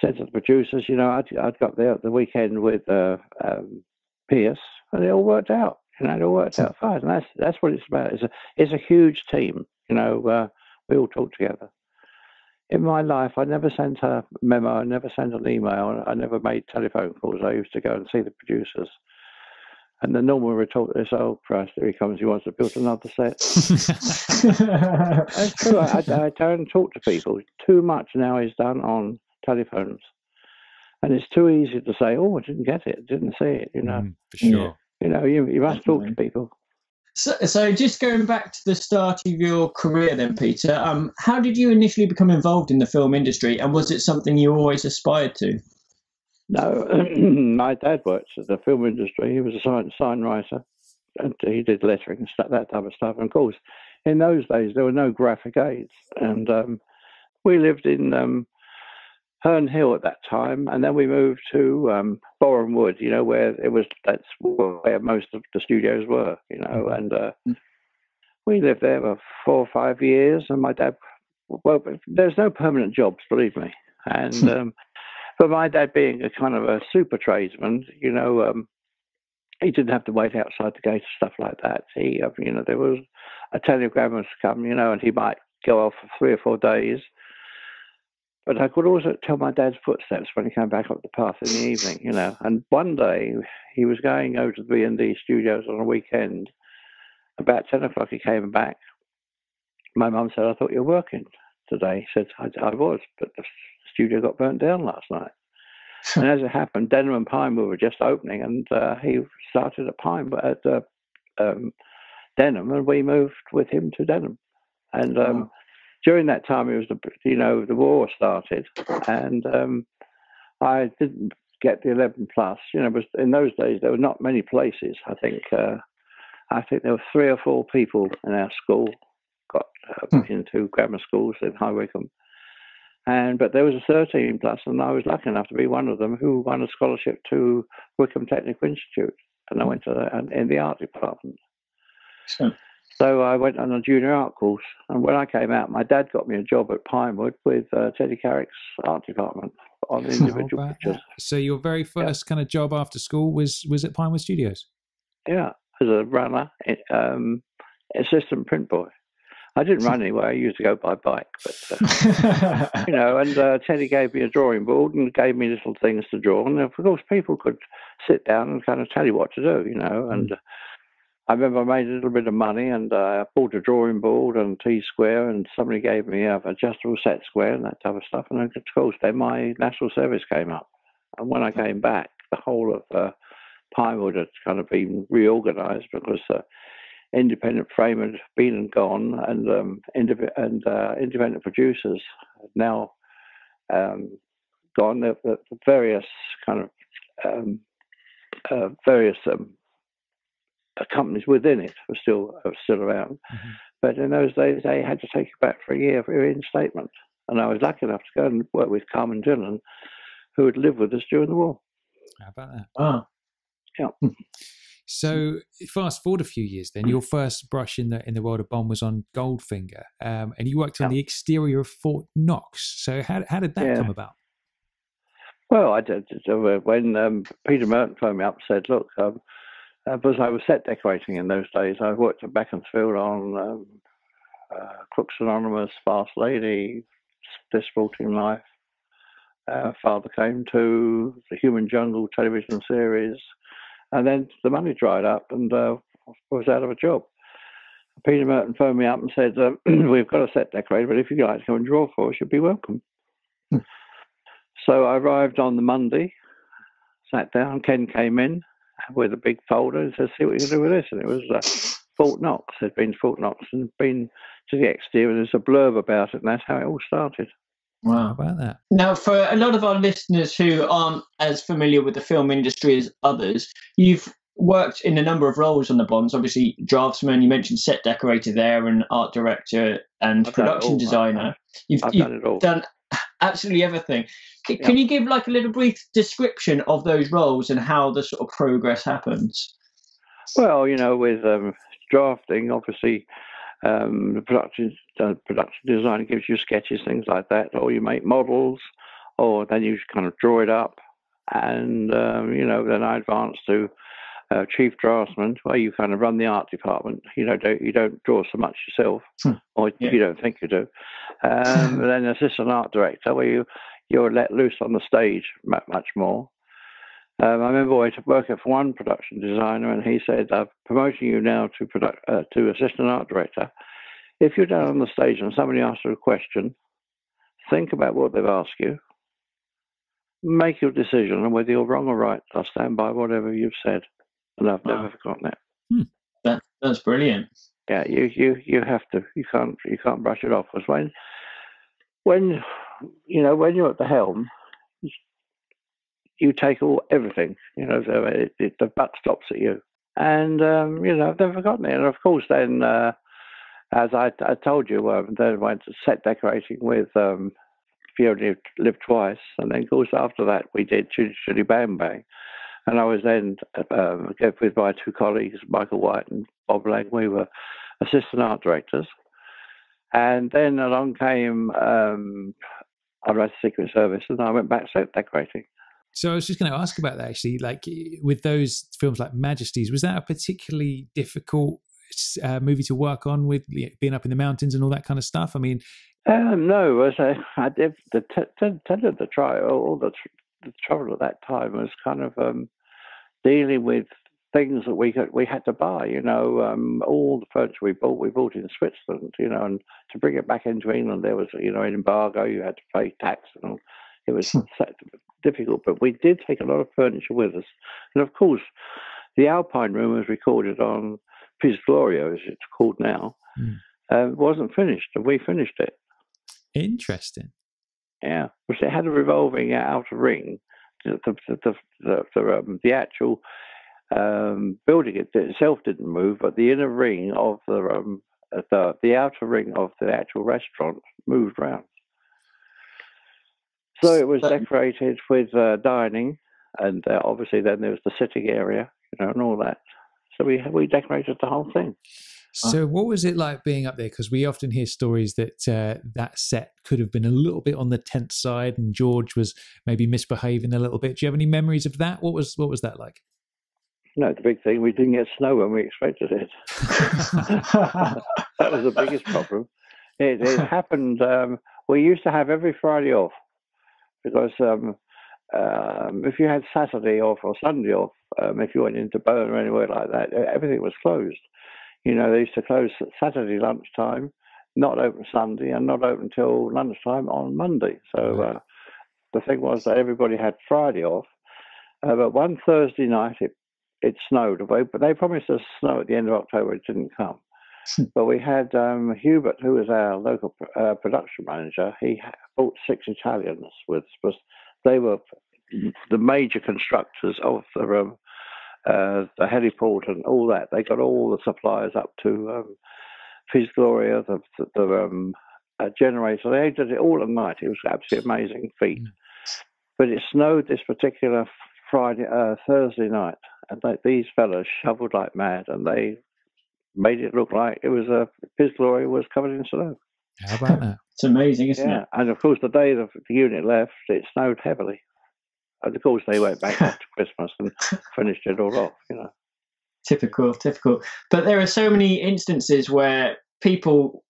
said to the producers, you know, I'd, I'd got there at the weekend with uh, um, Pierce, and it all worked out. You know, it all worked out fine. And that's that's what it's about. It's a it's a huge team. You know, uh, we all talk together. In my life, I never sent a memo. I never sent an email. I never made telephone calls. I used to go and see the producers. And the normal retort is, oh, Christ, here he comes, he wants to build another set. That's true. I, I, I don't talk to people. Too much now is done on telephones. And it's too easy to say, oh, I didn't get it, didn't see it, you know. Mm, for sure. You know, you, you must Definitely. talk to people. So, so just going back to the start of your career then, Peter, um, how did you initially become involved in the film industry, and was it something you always aspired to? No, my dad worked in the film industry. He was a sign, sign writer, and he did lettering and stuff, that type of stuff. And of course, in those days, there were no graphic aids. And um, we lived in um, Herne Hill at that time, and then we moved to um, Boreham Wood, you know, where it was, that's where most of the studios were, you know. And uh, we lived there for four or five years, and my dad, well, there's no permanent jobs, believe me. And... Um, But my dad, being a kind of a super tradesman, you know, um, he didn't have to wait outside the gate and stuff like that. He, you know, there was a telegram to come, you know, and he might go off for three or four days. But I could also tell my dad's footsteps when he came back up the path in the evening, you know. And one day he was going over to the B and D studios on a weekend. About ten o'clock he came back. My mum said, I thought you were working today. He said, I, I was, but... The, studio got burnt down last night. And as it happened, Denham and Pinewood were just opening, and uh, he started at Pinewood at uh, um, Denham, and we moved with him to Denham. And um, wow. during that time, it was the you know the war started, and um, I didn't get the eleven plus. You know, it was, in those days there were not many places. I think uh, I think there were three or four people in our school got uh, hmm. into grammar schools in High Wycombe. And, but there was a thirteen plus, and I was lucky enough to be one of them who won a scholarship to Wycombe Technical Institute. And I went to the, in the art department. So, so I went on a junior art course. And when I came out, my dad got me a job at Pinewood with uh, Teddy Carrick's art department on individual pictures. So your very first yeah. kind of job after school was, was at Pinewood Studios? Yeah, as a runner, um, assistant print boy. I didn't run anywhere. I used to go by bike, but uh, you know. And uh, Teddy gave me a drawing board and gave me little things to draw. And of course, people could sit down and kind of tell you what to do, you know. And uh, I remember I made a little bit of money and I uh, bought a drawing board and T square, and somebody gave me an adjustable set square and that type of stuff. And of course, then my national service came up, and when I came back, the whole of uh, Pinewood had kind of been reorganised because. Uh, Independent framers had been and gone, and um, indip and uh, independent producers have now um, gone. The, the various kind of um, uh, various um, companies within it were still were still around, mm-hmm. but in those days they had to take you back for a year for your reinstatement. And I was lucky enough to go and work with Carmen Dillon, who had lived with us during the war. How about that? Ah, oh. yeah. So fast forward a few years, then your first brush in the in the world of Bond was on Goldfinger, um, and you worked on yeah. the exterior of Fort Knox. So how how did that yeah. come about? Well, I did, when um, Peter Merton phoned me up and said, "Look, um, because I was set decorating in those days, I worked at Beaconsfield on um, uh, Crooks Anonymous, Fast Lady, This Sporting Life. Uh, Father Came to the Human Jungle television series." And then the money dried up and uh, I was out of a job. Peter Merton phoned me up and said, uh, we've got a set decorator, but if you'd like to come and draw for us, you'd be welcome. Hmm. So I arrived on the Monday, sat down, Ken came in with a big folder and said, see what you can do with this. And it was uh, Fort Knox. There'd been Fort Knox and been to the exterior, and there's a blurb about it, and that's how it all started. Wow, about that. Now, for a lot of our listeners who aren't as familiar with the film industry as others, you've worked in a number of roles on the Bonds. Obviously, draftsman. You mentioned set decorator there, and art director and I've production all, designer. You've, I've you've done, it all. done absolutely everything. C yeah. Can you give like a little brief description of those roles and how the sort of progress happens? Well, you know, with um, drafting, obviously. Um, the production, uh, production design gives you sketches, things like that, or you make models, or then you kind of draw it up. And, um, you know, then I advance to uh, chief draftsman, where you kind of run the art department. You know, don't, you don't draw so much yourself, hmm. or yeah. you don't think you do. Um, but then assistant art director, where you, you're let loose on the stage much more. Um, I remember I worked for one production designer, and he said, "I'm promoting you now to product, uh, to assistant art director. If you're down on the stage and somebody asks you a question, think about what they've asked you, make your decision, and whether you're wrong or right, I'll stand by whatever you've said." And I've wow. never forgotten that. Hmm. That that's brilliant. Yeah, you you you have to. You can't you can't brush it off. Because when when you know when you're at the helm. You take all everything, you know. So it, it, the buck stops at you, and um, you know I've never forgotten it. And of course, then uh, as I, I told you, um, then I went to set decorating with um, If You Only Lived Twice, and then of course after that we did Chitty Chitty Bang Bang, and I was then um, with my two colleagues Michael White and Bob Lang. We were assistant art directors, and then along came um, I wrote Secret Service, and I went back set decorating. So I was just going to ask about that, actually, like with those films like Majesties, was that a particularly difficult uh, movie to work on with being up in the mountains and all that kind of stuff? I mean... Um, no, as I, I did the tender the trial, all the, tr the trouble at that time was kind of um, dealing with things that we could, we had to buy, you know, um, all the furniture we bought, we bought in Switzerland, you know, and to bring it back into England, there was, you know, an embargo, you had to pay tax and all. It was difficult, but we did take a lot of furniture with us. And of course, the Alpine Room was recorded on Piz Gloria, as it's called now. Mm. Uh, it wasn't finished, and we finished it. Interesting. Yeah, because it had a revolving outer ring. The the the, the, the, um, the actual um, building it itself didn't move, but the inner ring of the um, the the outer ring of the actual restaurant moved round. So it was decorated with uh, dining, and uh, obviously then there was the sitting area, you know, and all that. So we we decorated the whole thing. So what was it like being up there? Because we often hear stories that uh, that set could have been a little bit on the tense side, and George was maybe misbehaving a little bit. Do you have any memories of that? What was what was that like? No, the big thing, we didn't get snow when we expected it. That was the biggest problem. It, it happened. Um, we used to have every Friday off because um, um, if you had Saturday off or Sunday off, um, if you went into Bern or anywhere like that, everything was closed. You know, they used to close Saturday lunchtime, not open Sunday, and not open till lunchtime on Monday. So uh, the thing was that everybody had Friday off. Uh, but one Thursday night, it, it snowed away. But they promised us snow at the end of October. It didn't come. But we had um, Hubert, who was our local uh, production manager. He bought six Italians with us. They were the major constructors of the room. Uh, the heliport and all that. They got all the suppliers up to um, Piz Gloria, the, the, the um, uh, generator. They did it all at night. It was an absolutely amazing feat. Mm. But it snowed this particular Friday, uh, Thursday night, and they, these fellas shoveled like mad, and they made it look like it was a Piz Gloria was covered in snow. How about that? It's amazing, isn't yeah. it? And of course, the day the, the unit left, it snowed heavily. And of course, they went back after Christmas and finished it all off, you know. Typical, typical. But there are so many instances where people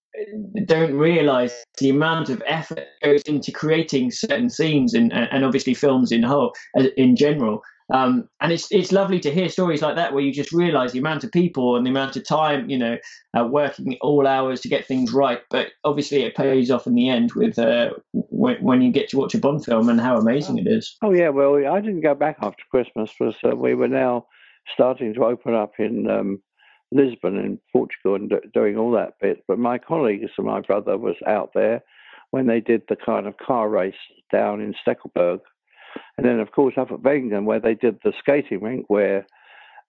don't realise the amount of effort that goes into creating certain scenes and, and obviously films in whole, in general. Um, and it's it's lovely to hear stories like that where you just realise the amount of people and the amount of time, you know, uh, working all hours to get things right. But obviously it pays off in the end with uh, when, when you get to watch a Bond film and how amazing it is. Oh, yeah. Well, I didn't go back after Christmas because uh, we were now starting to open up in um, Lisbon in Portugal and do, doing all that bit. But my colleagues and my brother was out there when they did the kind of car race down in Steckelberg. And then, of course, up at Bengham, where they did the skating rink, where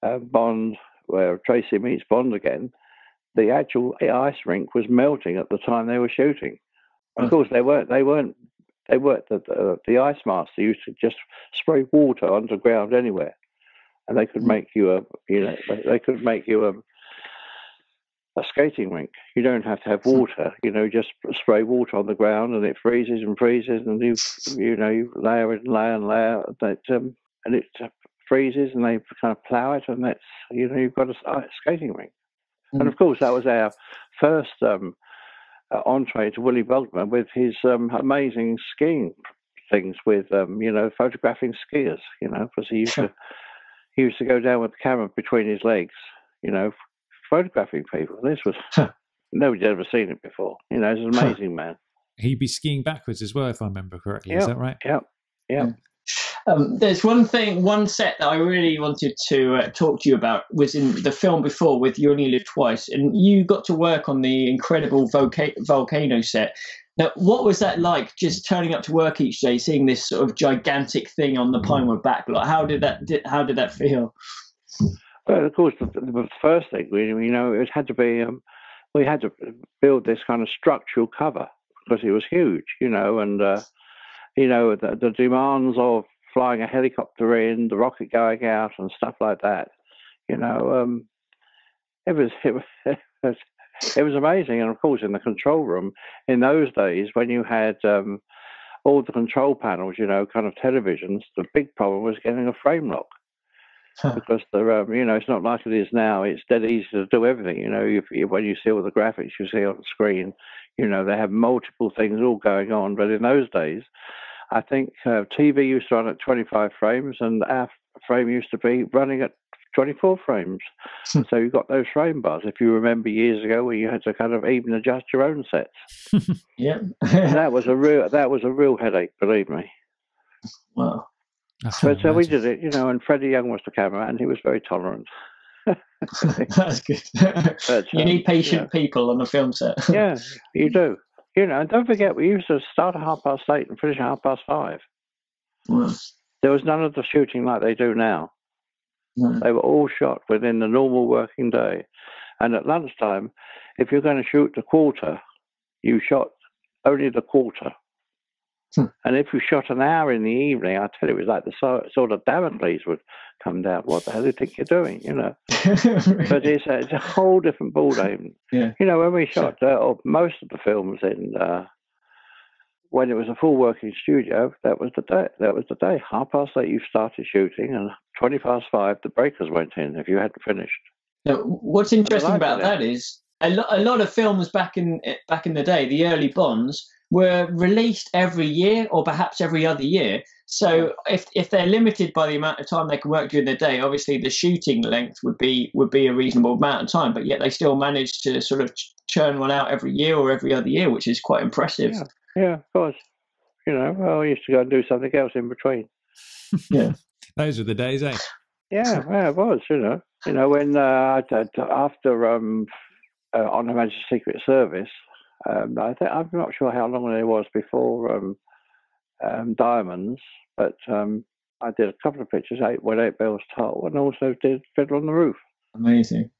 uh, Bond, where Tracy meets Bond again, the actual ice rink was melting at the time they were shooting. Of course, they weren't. They weren't. They weren't. The, the, the ice master used to just spray water underground anywhere, and they could make you a, you know, they, they could make you a, a skating rink. You don't have to have water, you know, just spray water on the ground and it freezes and freezes and you, you know, you layer it and layer and layer that, um, and it freezes and they kind of plough it and that's, you know, you've got a skating rink. Mm. And of course that was our first um, entree to Willy Bogman with his um, amazing skiing things with, um, you know, photographing skiers, you know, because he used to, he used to go down with the camera between his legs, you know, photographing people. This was huh. nobody's ever seen it before. You know, it's an amazing huh. man. He'd be skiing backwards as well, if I remember correctly. Yep. Is that right? Yeah, yeah. Um, there's one thing, one set that I really wanted to uh, talk to you about was in the film before with You Only Live Twice, and you got to work on the incredible volca- volcano set. Now, what was that like? Just turning up to work each day, seeing this sort of gigantic thing on the Pinewood backlot. How did that? Did, how did that feel? Well, of course, the, the first thing, we, you know, it had to be, um, we had to build this kind of structural cover because it was huge, you know, and, uh, you know, the, the demands of flying a helicopter in, the rocket going out and stuff like that, you know, um, it was, it was, it was, it was amazing. And of course, in the control room in those days when you had um, all the control panels, you know, kind of televisions, the big problem was getting a frame lock. Because they're, um, you know, it's not like it is now. It's dead easy to do everything. You know, if, if, when you see all the graphics you see on the screen, you know, they have multiple things all going on. But in those days, I think uh, T V used to run at twenty-five frames and our frame used to be running at twenty-four frames. So you've got those frame bars, if you remember years ago, where you had to kind of even adjust your own sets. Yeah. That was a real, that was a real headache, believe me. Wow. But so we did it, you know, and Freddie Young was the camera and he was very tolerant. That's good. But, you um, need patient yeah. people on a film set. Yeah, you do. You know, and don't forget, we used to start at half past eight and finish at half past five. Wow. There was none of the shooting like they do now. Mm. They were all shot within the normal working day. And at lunchtime, if you're going to shoot the quarter, you shot only the quarter. Hmm. And if you shot an hour in the evening, I tell you, it was like the so, sort of Damocles would come down. What the hell do you think you're doing, you know? Really? But it's a, it's a whole different ball game. Yeah. You know, when we shot sure. uh, or most of the films in, uh, when it was a full working studio, that was the day. That was the day. Half past eight, you started shooting, and twenty past five, the breakers went in if you hadn't finished. Now, what's interesting like about it. that is a lot, a lot of films back in back in the day, the early Bonds, were released every year or perhaps every other year. So if if they're limited by the amount of time they can work during the day, obviously the shooting length would be would be a reasonable amount of time, but yet they still managed to sort of churn one out every year or every other year, which is quite impressive. Yeah, yeah, of course. You know, I used to go and do something else in between. Yeah. Those were the days, eh? Yeah, well, it was, you know. You know, when uh, after um, uh, on the Magic Secret Service, um, I think, I'm not sure how long it was before um, um, Diamonds, but um, I did a couple of pictures, eight when eight bells toll, and also did Fiddle on the Roof. Amazing.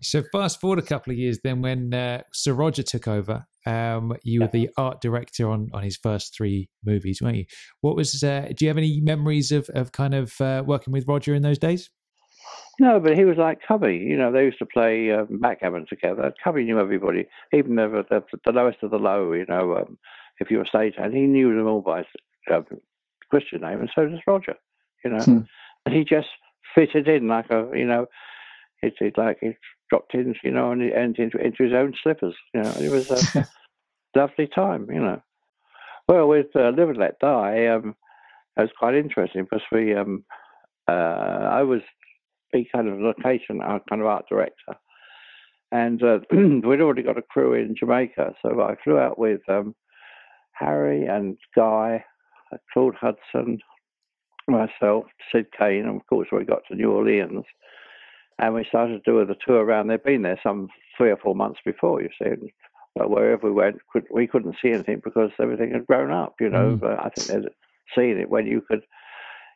So fast forward a couple of years, then when uh, Sir Roger took over, um, you were the art director on on his first three movies, weren't you? What was? Uh, do you have any memories of of kind of uh, working with Roger in those days? No, but he was like Cubby. You know, they used to play um, backgammon together. Cubby knew everybody, even the, the, the lowest of the low, you know, um, if you were Satan, he knew them all by uh, Christian name, and so does Roger, you know. Hmm. And he just fitted in like a, you know, it's it, like he dropped in, you know, and, and into, into his own slippers, you know. It was a lovely time, you know. Well, with uh, Live and Let Die, um, it was quite interesting because we, um, uh, I was... kind of location, our kind of art director, and uh, we'd already got a crew in Jamaica, so I flew out with um, Harry and Guy, uh, Claude Hudson, myself, Sid Kane, and of course we got to New Orleans, and we started doing the tour around. They'd been there some three or four months before, you see, and uh, wherever we went, could, we couldn't see anything because everything had grown up, you know. Mm. But I think they'd seen it when you could,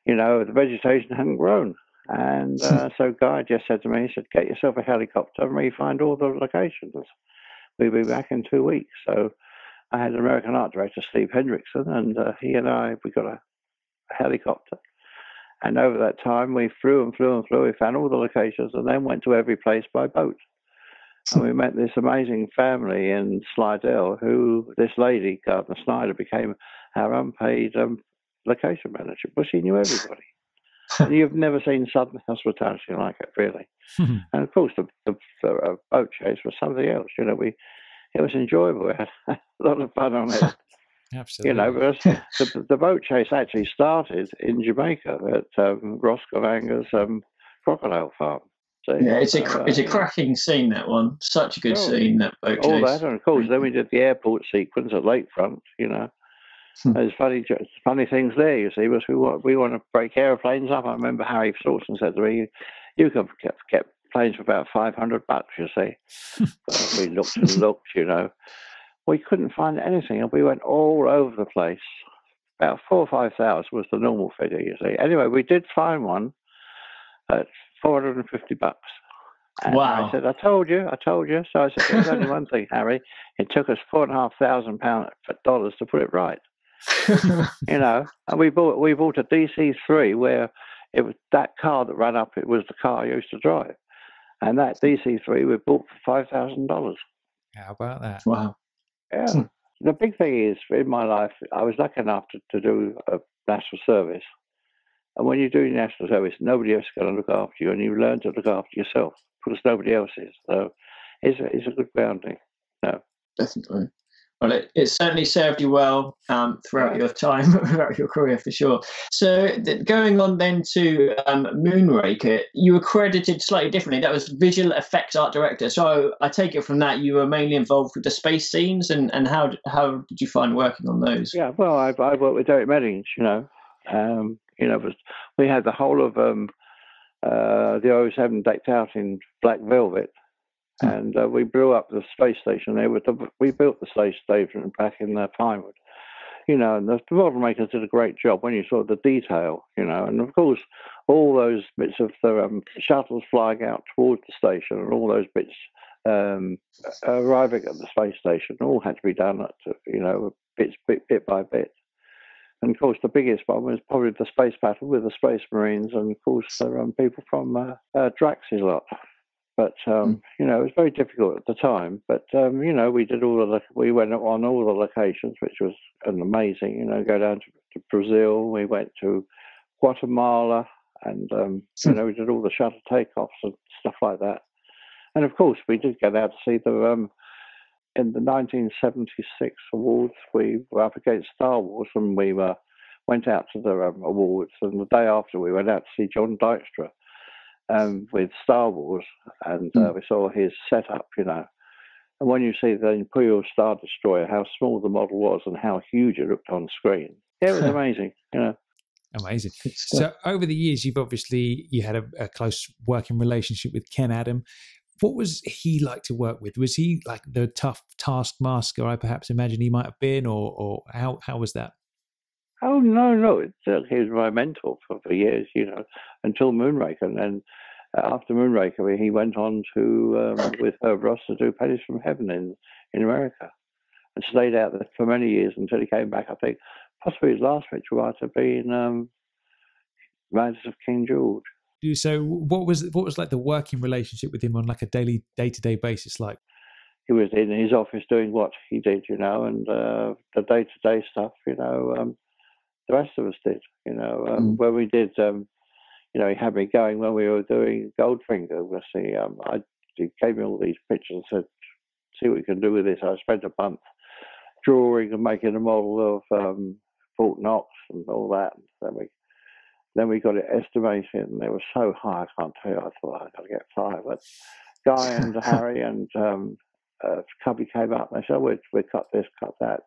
you know, the vegetation hadn't grown. And uh, so Guy just said to me, he said, get yourself a helicopter and we find all the locations. We'll be back in two weeks. So I had an American art director, Steve Hendrickson, and uh, he and I, we got a, a helicopter. And over that time, we flew and flew and flew. We found all the locations and then went to every place by boat. And we met this amazing family in Slidell, who this lady, Gardner Snyder, became our unpaid um, location manager. But she knew everybody. And you've never seen Southern hospitality like it, really. Mm-hmm. And of course, the, the, the boat chase was something else. You know, we it was enjoyable. We had a lot of fun on it. Absolutely. You know, but the, the boat chase actually started in Jamaica at um, Roscoe Anger's um, crocodile farm. So, yeah, it's a uh, it's a cracking scene, that one. Such a good oh, scene, that boat all chase. All that, and of course, then we did the airport sequence at Lakefront. You know. Hmm. There's funny funny things there, you see, because we want, we want to break aeroplanes up. I remember Harry Saltzman said to me, you can get, get planes for about five hundred bucks, you see. But we looked and looked, you know. We couldn't find anything, and we went all over the place. About four or five thousand was the normal figure, you see. Anyway, we did find one at four hundred fifty bucks. And wow. I said, I told you, I told you. So I said, there's only one thing, Harry. It took us four and a half thousand pounds dollars to put it right. You know, and we bought we bought a D C three where it was that car that ran up. It was the car I used to drive, and that D C three we bought for five thousand dollars. How about that? Wow! Yeah. The big thing is in my life, I was lucky enough to, to do a national service, and when you do national service, nobody else is going to look after you, and you learn to look after yourself because nobody else is. So it's a, it's a good grounding. No, definitely. Well, it, it certainly served you well um, throughout your time, throughout your career, for sure. So th going on then to um, Moonraker, you were credited slightly differently. That was visual effects art director. So I take it from that you were mainly involved with the space scenes, and, and how, how did you find working on those? Yeah, well, I, I worked with Derek Meddings, you know. Um, you know, we had the whole of um, uh, the oh seven decked out in black velvet. And uh, we blew up the space station there. With the, we built the space station back in uh, Pinewood. you know, and the filmmakers did a great job when you saw the detail, you know, and of course all those bits of the um, shuttles flying out towards the station and all those bits um, arriving at the space station all had to be done, at, you know, bits, bit, bit by bit. And of course the biggest one was probably the space battle with the Space Marines and of course the um, people from uh, uh, Drax's lot. But, um, you know, it was very difficult at the time. But, um, you know, we did all the, we went on all the locations, which was an amazing, you know, go down to, to Brazil. We went to Guatemala and, um, you know, we did all the shuttle takeoffs and stuff like that. And, of course, we did go down to see the, um, in the nineteen seventy-six awards, we were up against Star Wars and we were, went out to the um, awards. And the day after we went out to see John Dykstra. Um, with Star Wars, and uh, we saw his setup, you know. And when you see the Imperial Star Destroyer, how small the model was and how huge it looked on screen, yeah, it was amazing, you know. Amazing. So over the years, you've obviously you had a, a close working relationship with Ken Adam. What was he like to work with? Was he like the tough taskmaster I perhaps imagine he might have been, or or how how was that? Oh, no, no. It, uh, he was my mentor for, for years, you know, until Moonraker. And then uh, after Moonraker, he went on to, um, with Herb Ross, to do Pennies from Heaven in, in America and stayed out there for many years until he came back, I think. Possibly his last picture might have been um, Riders of King George. So what was what was like the working relationship with him on like a daily, day-to-day basis like? He was in his office doing what he did, you know, and uh, the day-to-day stuff, you know, um, the rest of us did, you know. Um, mm. When we did, um, you know, he had me going when we were doing Goldfinger. We'll see, um, I he gave me all these pictures and said, see what we can do with this. I spent a month drawing and making a model of um, Fort Knox and all that. And then we then we got it estimated and they were so high, I can't tell you. I thought, I've got to get fired. But Guy and Harry and um, uh, Cubby came up and they said, oh, we, we cut this, cut that.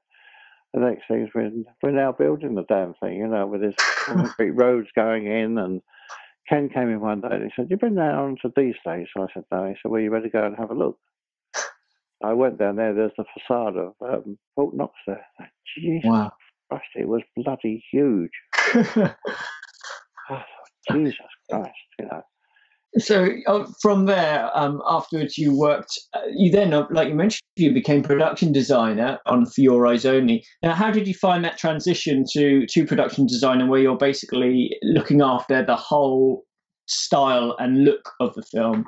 The next thing is we're, we're now building the damn thing, you know, with his concrete roads going in. And Ken came in one day and he said, you've been down to these days? So I said, no. He said, well, you better go and have a look. I went down there. There's the facade of um, Fort Knox there. Jesus wow. Christ, it was bloody huge. I thought, Jesus Christ, you know. So from there, um, afterwards you worked, you then, like you mentioned, you became production designer on For Your Eyes Only. Now, how did you find that transition to, to production designer where you're basically looking after the whole style and look of the film?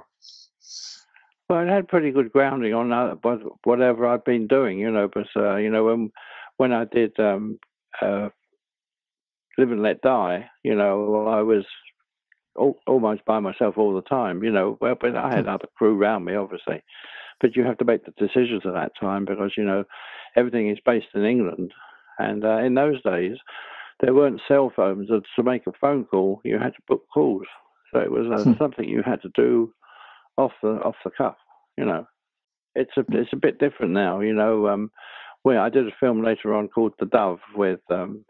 Well, it had pretty good grounding on uh, whatever I've been doing, you know, but, uh, you know, when, when I did um, uh, Live and Let Die, you know, well, I was... almost by myself all the time, you know. Well, but I had other crew around me, obviously. But you have to make the decisions at that time because, you know, everything is based in England. And uh, in those days, there weren't cell phones. And to make a phone call, you had to book calls. So it was uh, something you had to do off the off the cuff, you know. It's a, it's a bit different now, you know. Um, well, I did a film later on called The Dove with um,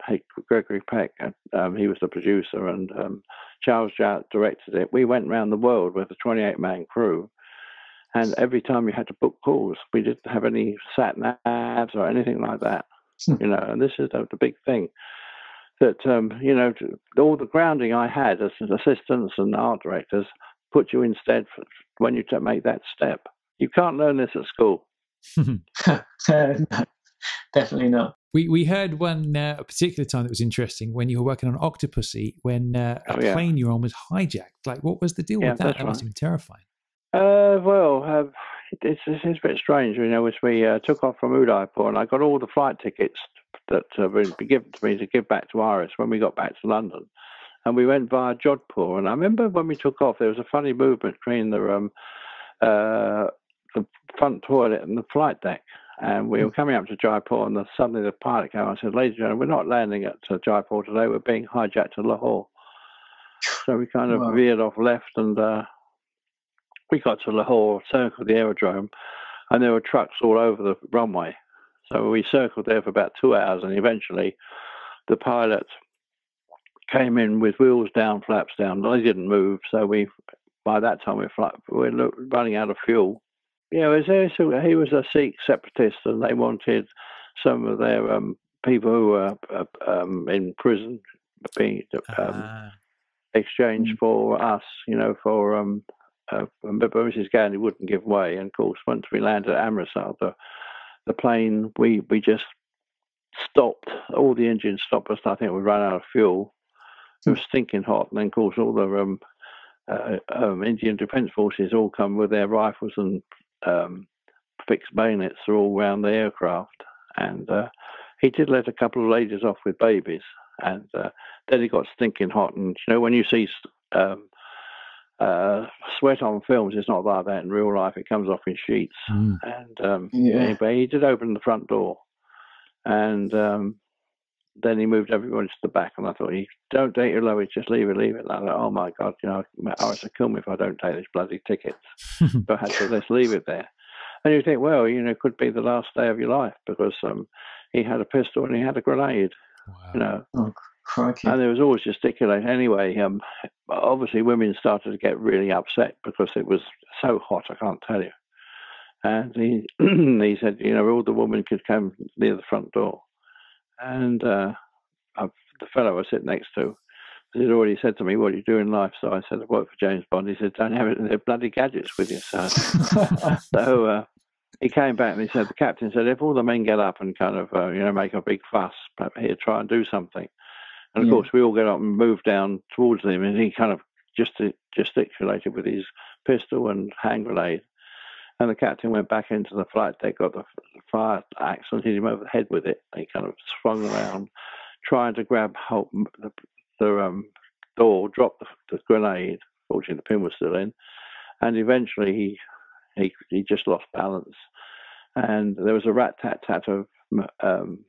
Gregory Peck. And, um, he was the producer and um, Charles Jowett directed it. We went round the world with a twenty-eight man crew. And every time you had to book calls, we didn't have any sat navs or anything like that. You know, and this is the, the big thing that, um, you know, all the grounding I had as assistants and art directors put you instead for when you make that step. You can't learn this at school. Definitely not. We we heard one uh, a particular time that was interesting when you were working on Octopussy when uh, a oh, yeah. plane you were on was hijacked. Like, what was the deal yeah, with that? That right. must have been terrifying. Uh, well, uh, it's, it's it's a bit strange, you know. As we uh, took off from Udaipur, and I got all the flight tickets that uh, were given to me to give back to Iris when we got back to London, and we went via Jodhpur. And I remember when we took off, there was a funny movement between the um, uh, the front toilet and the flight deck. And we were coming up to Jaipur, and the, suddenly the pilot came and said, ladies and gentlemen, we're not landing at uh, Jaipur today. We're being hijacked to Lahore. So we kind of wow. veered off left, and uh, we got to Lahore, circled the aerodrome, and there were trucks all over the runway. So we circled there for about two hours, and eventually the pilot came in with wheels down, flaps down. They didn't move, so we by that time we fly, we were running out of fuel. Yeah, he was a Sikh separatist, and they wanted some of their um, people who were uh, um, in prison being um, uh. exchanged for us, you know, for um, uh, but Missus Gandhi wouldn't give way. And of course, once we landed at Amritsar, the the plane we we just stopped. All the engines stopped us. I think we ran out of fuel. It was stinking hot, and then of course all the um, uh, um, Indian Defence Forces all come with their rifles and um, fixed bayonets are all round the aircraft. And uh, he did let a couple of ladies off with babies, and uh, then it got stinking hot. And you know, when you see um, uh, sweat on films, it's not like that in real life. It comes off in sheets. Mm. And um, yeah. anyway, he did open the front door, and um, then he moved everyone to the back. And I thought, "You don't take your luggage, just leave it, leave it." And I thought, "Oh my God, you know, I was to kill me if I don't take this bloody ticket." But I said, "Let's leave it there." And you think, well, you know, it could be the last day of your life, because um, he had a pistol and he had a grenade, wow. you know. Oh, crikey. And there was always gesticulating. Anyway, um, obviously women started to get really upset because it was so hot, I can't tell you. And he he said, you know, all the women could come near the front door. And uh, I, the fellow I sit next to, he'd already said to me, "What do you do in life?" So I said, "I work for James Bond." He said, "Don't have any bloody gadgets with you, son." So uh, he came back and he said, the captain said, "If all the men get up and kind of, uh, you know, make a big fuss, but here, try and do something." And of yeah. course, we all get up and move down towards him, and he kind of just gesticulated with his pistol and hand grenade. And the captain went back into the flight deck, got the fire axe, and hit him over the head with it. And he kind of swung around, trying to grab hold the, the um, door, dropped the, the grenade. Fortunately, the pin was still in, and eventually he he he just lost balance. And there was a rat tat tat of um,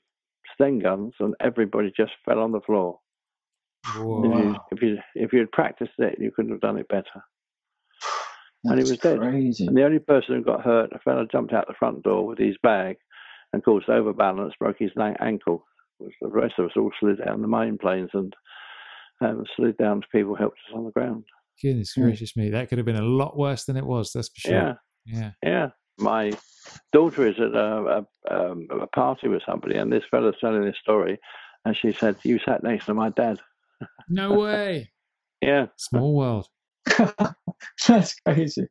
Sten guns, and everybody just fell on the floor. Whoa. If you if you had practiced it, you couldn't have done it better. That's and he was dead. Crazy. And the only person who got hurt, a fellow jumped out the front door with his bag, and of course overbalanced, broke his ankle. The rest of us all slid down the main planes and. Um, slid down to people, helped us on the ground. Goodness gracious me, that could have been a lot worse than it was, that's for sure. Yeah, yeah. yeah. My daughter is at a, a, um, a party with somebody, and this fellow's telling this story, and she said, "You sat next to my dad." No way. Yeah. Small world. That's crazy.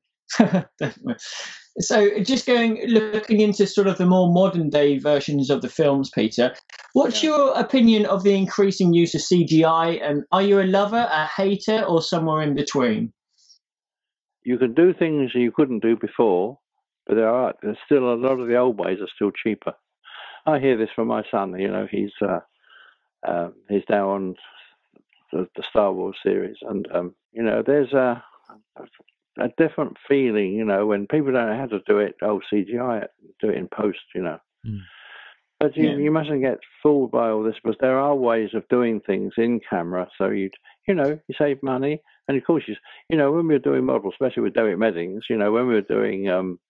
So just going looking into sort of the more modern day versions of the films, Peter, what's yeah. your opinion of the increasing use of C G I, and are you a lover, a hater, or somewhere in between? You can do things you couldn't do before, but there are there's still a lot of the old ways are still cheaper. I hear this from my son, you know, he's uh, uh, he's now on the, the Star Wars series, and um, you know, there's a uh, a different feeling, you know, when people don't know how to do it, oh, C G I it, do it in post, you know. Mm. But you, yeah. you mustn't get fooled by all this, because there are ways of doing things in camera, so you you know, you save money. And of course, you, you know, when we were doing models, especially with Derek Meddings, you know, when we were doing um,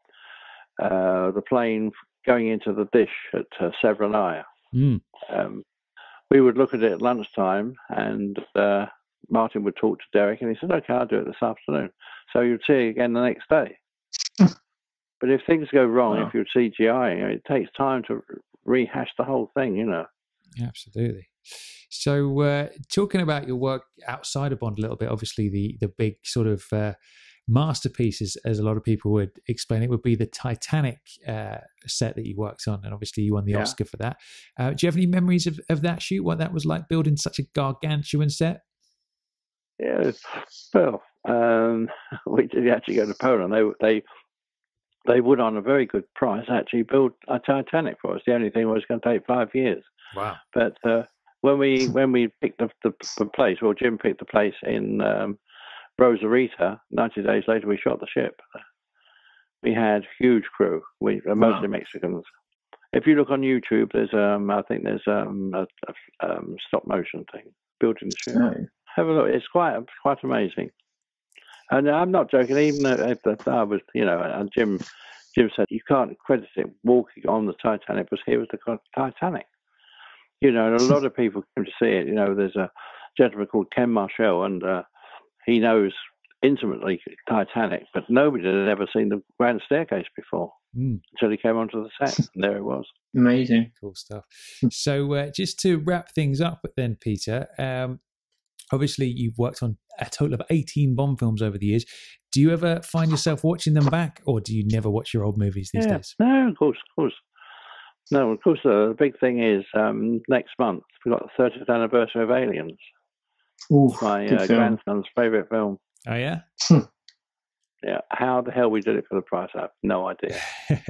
uh, the plane going into the dish at uh, Severnaya, mm. um, we would look at it at lunchtime, and uh, Martin would talk to Derek, and he said, "Okay, I'll do it this afternoon." So you'd see again the next day. But if things go wrong, oh. if you're C G I, you know, it takes time to rehash the whole thing, you know. Absolutely. So uh, talking about your work outside of Bond a little bit, obviously the, the big sort of uh, masterpieces, as a lot of people would explain it, would be the Titanic uh, set that you worked on. And obviously you won the yeah. Oscar for that. Uh, do you have any memories of, of that shoot, what that was like building such a gargantuan set? Yeah, well, um, we did actually go to Poland. They they they would, on a very good price, actually build a Titanic for us. The only thing was it's going to take five years. Wow! But uh, when we when we picked the, the, the place, well, Jim picked the place in um, Rosarita. Ninety days later, we shot the ship. We had huge crew. We uh, mostly wow. Mexicans. If you look on YouTube, there's um, I think there's um, a, a um, stop motion thing building the ship. No. Have a look. It's quite quite amazing, and I'm not joking. Even if I was, you know, and Jim, Jim said you can't credit it walking on the Titanic, because here was the Titanic. You know, and a lot of people came to see it. You know, there's a gentleman called Ken Marshall, and uh, he knows intimately Titanic, but nobody had ever seen the Grand Staircase before. mm. until he came onto the set, and there it was. Amazing. Cool stuff. So uh, just to wrap things up then, Peter, um, obviously you've worked on a total of eighteen Bond films over the years. Do you ever find yourself watching them back, or do you never watch your old movies these yeah. days? No, of course, of course. No, of course, uh, the big thing is um, next month we've got the thirtieth anniversary of Aliens. Ooh, my uh, grandson's favourite film. Oh, yeah? Yeah. How the hell we did it for the price, I have no idea. It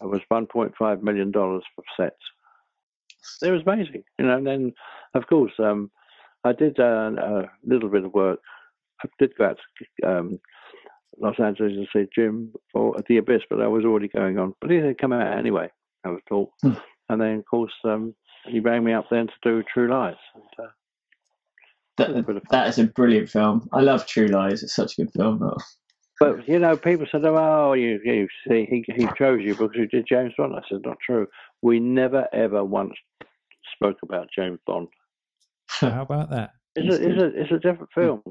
was one point five million dollars for sets. It was amazing. You know, and then, of course, um, I did uh, a little bit of work. I did go out to um, Los Angeles and see Jim or at The Abyss, but I was already going on. But he had come out anyway. I was taught. Hmm. And then, of course, um, he rang me up then to do True Lies. And, uh, that, that, that is a brilliant film. I love True Lies. It's such a good film. Though. But, you know, people said, oh, you, you see, he, he chose you because you did James Bond. I said, not true. We never, ever once spoke about James Bond. How about that? It's a, it's a, it's a different film.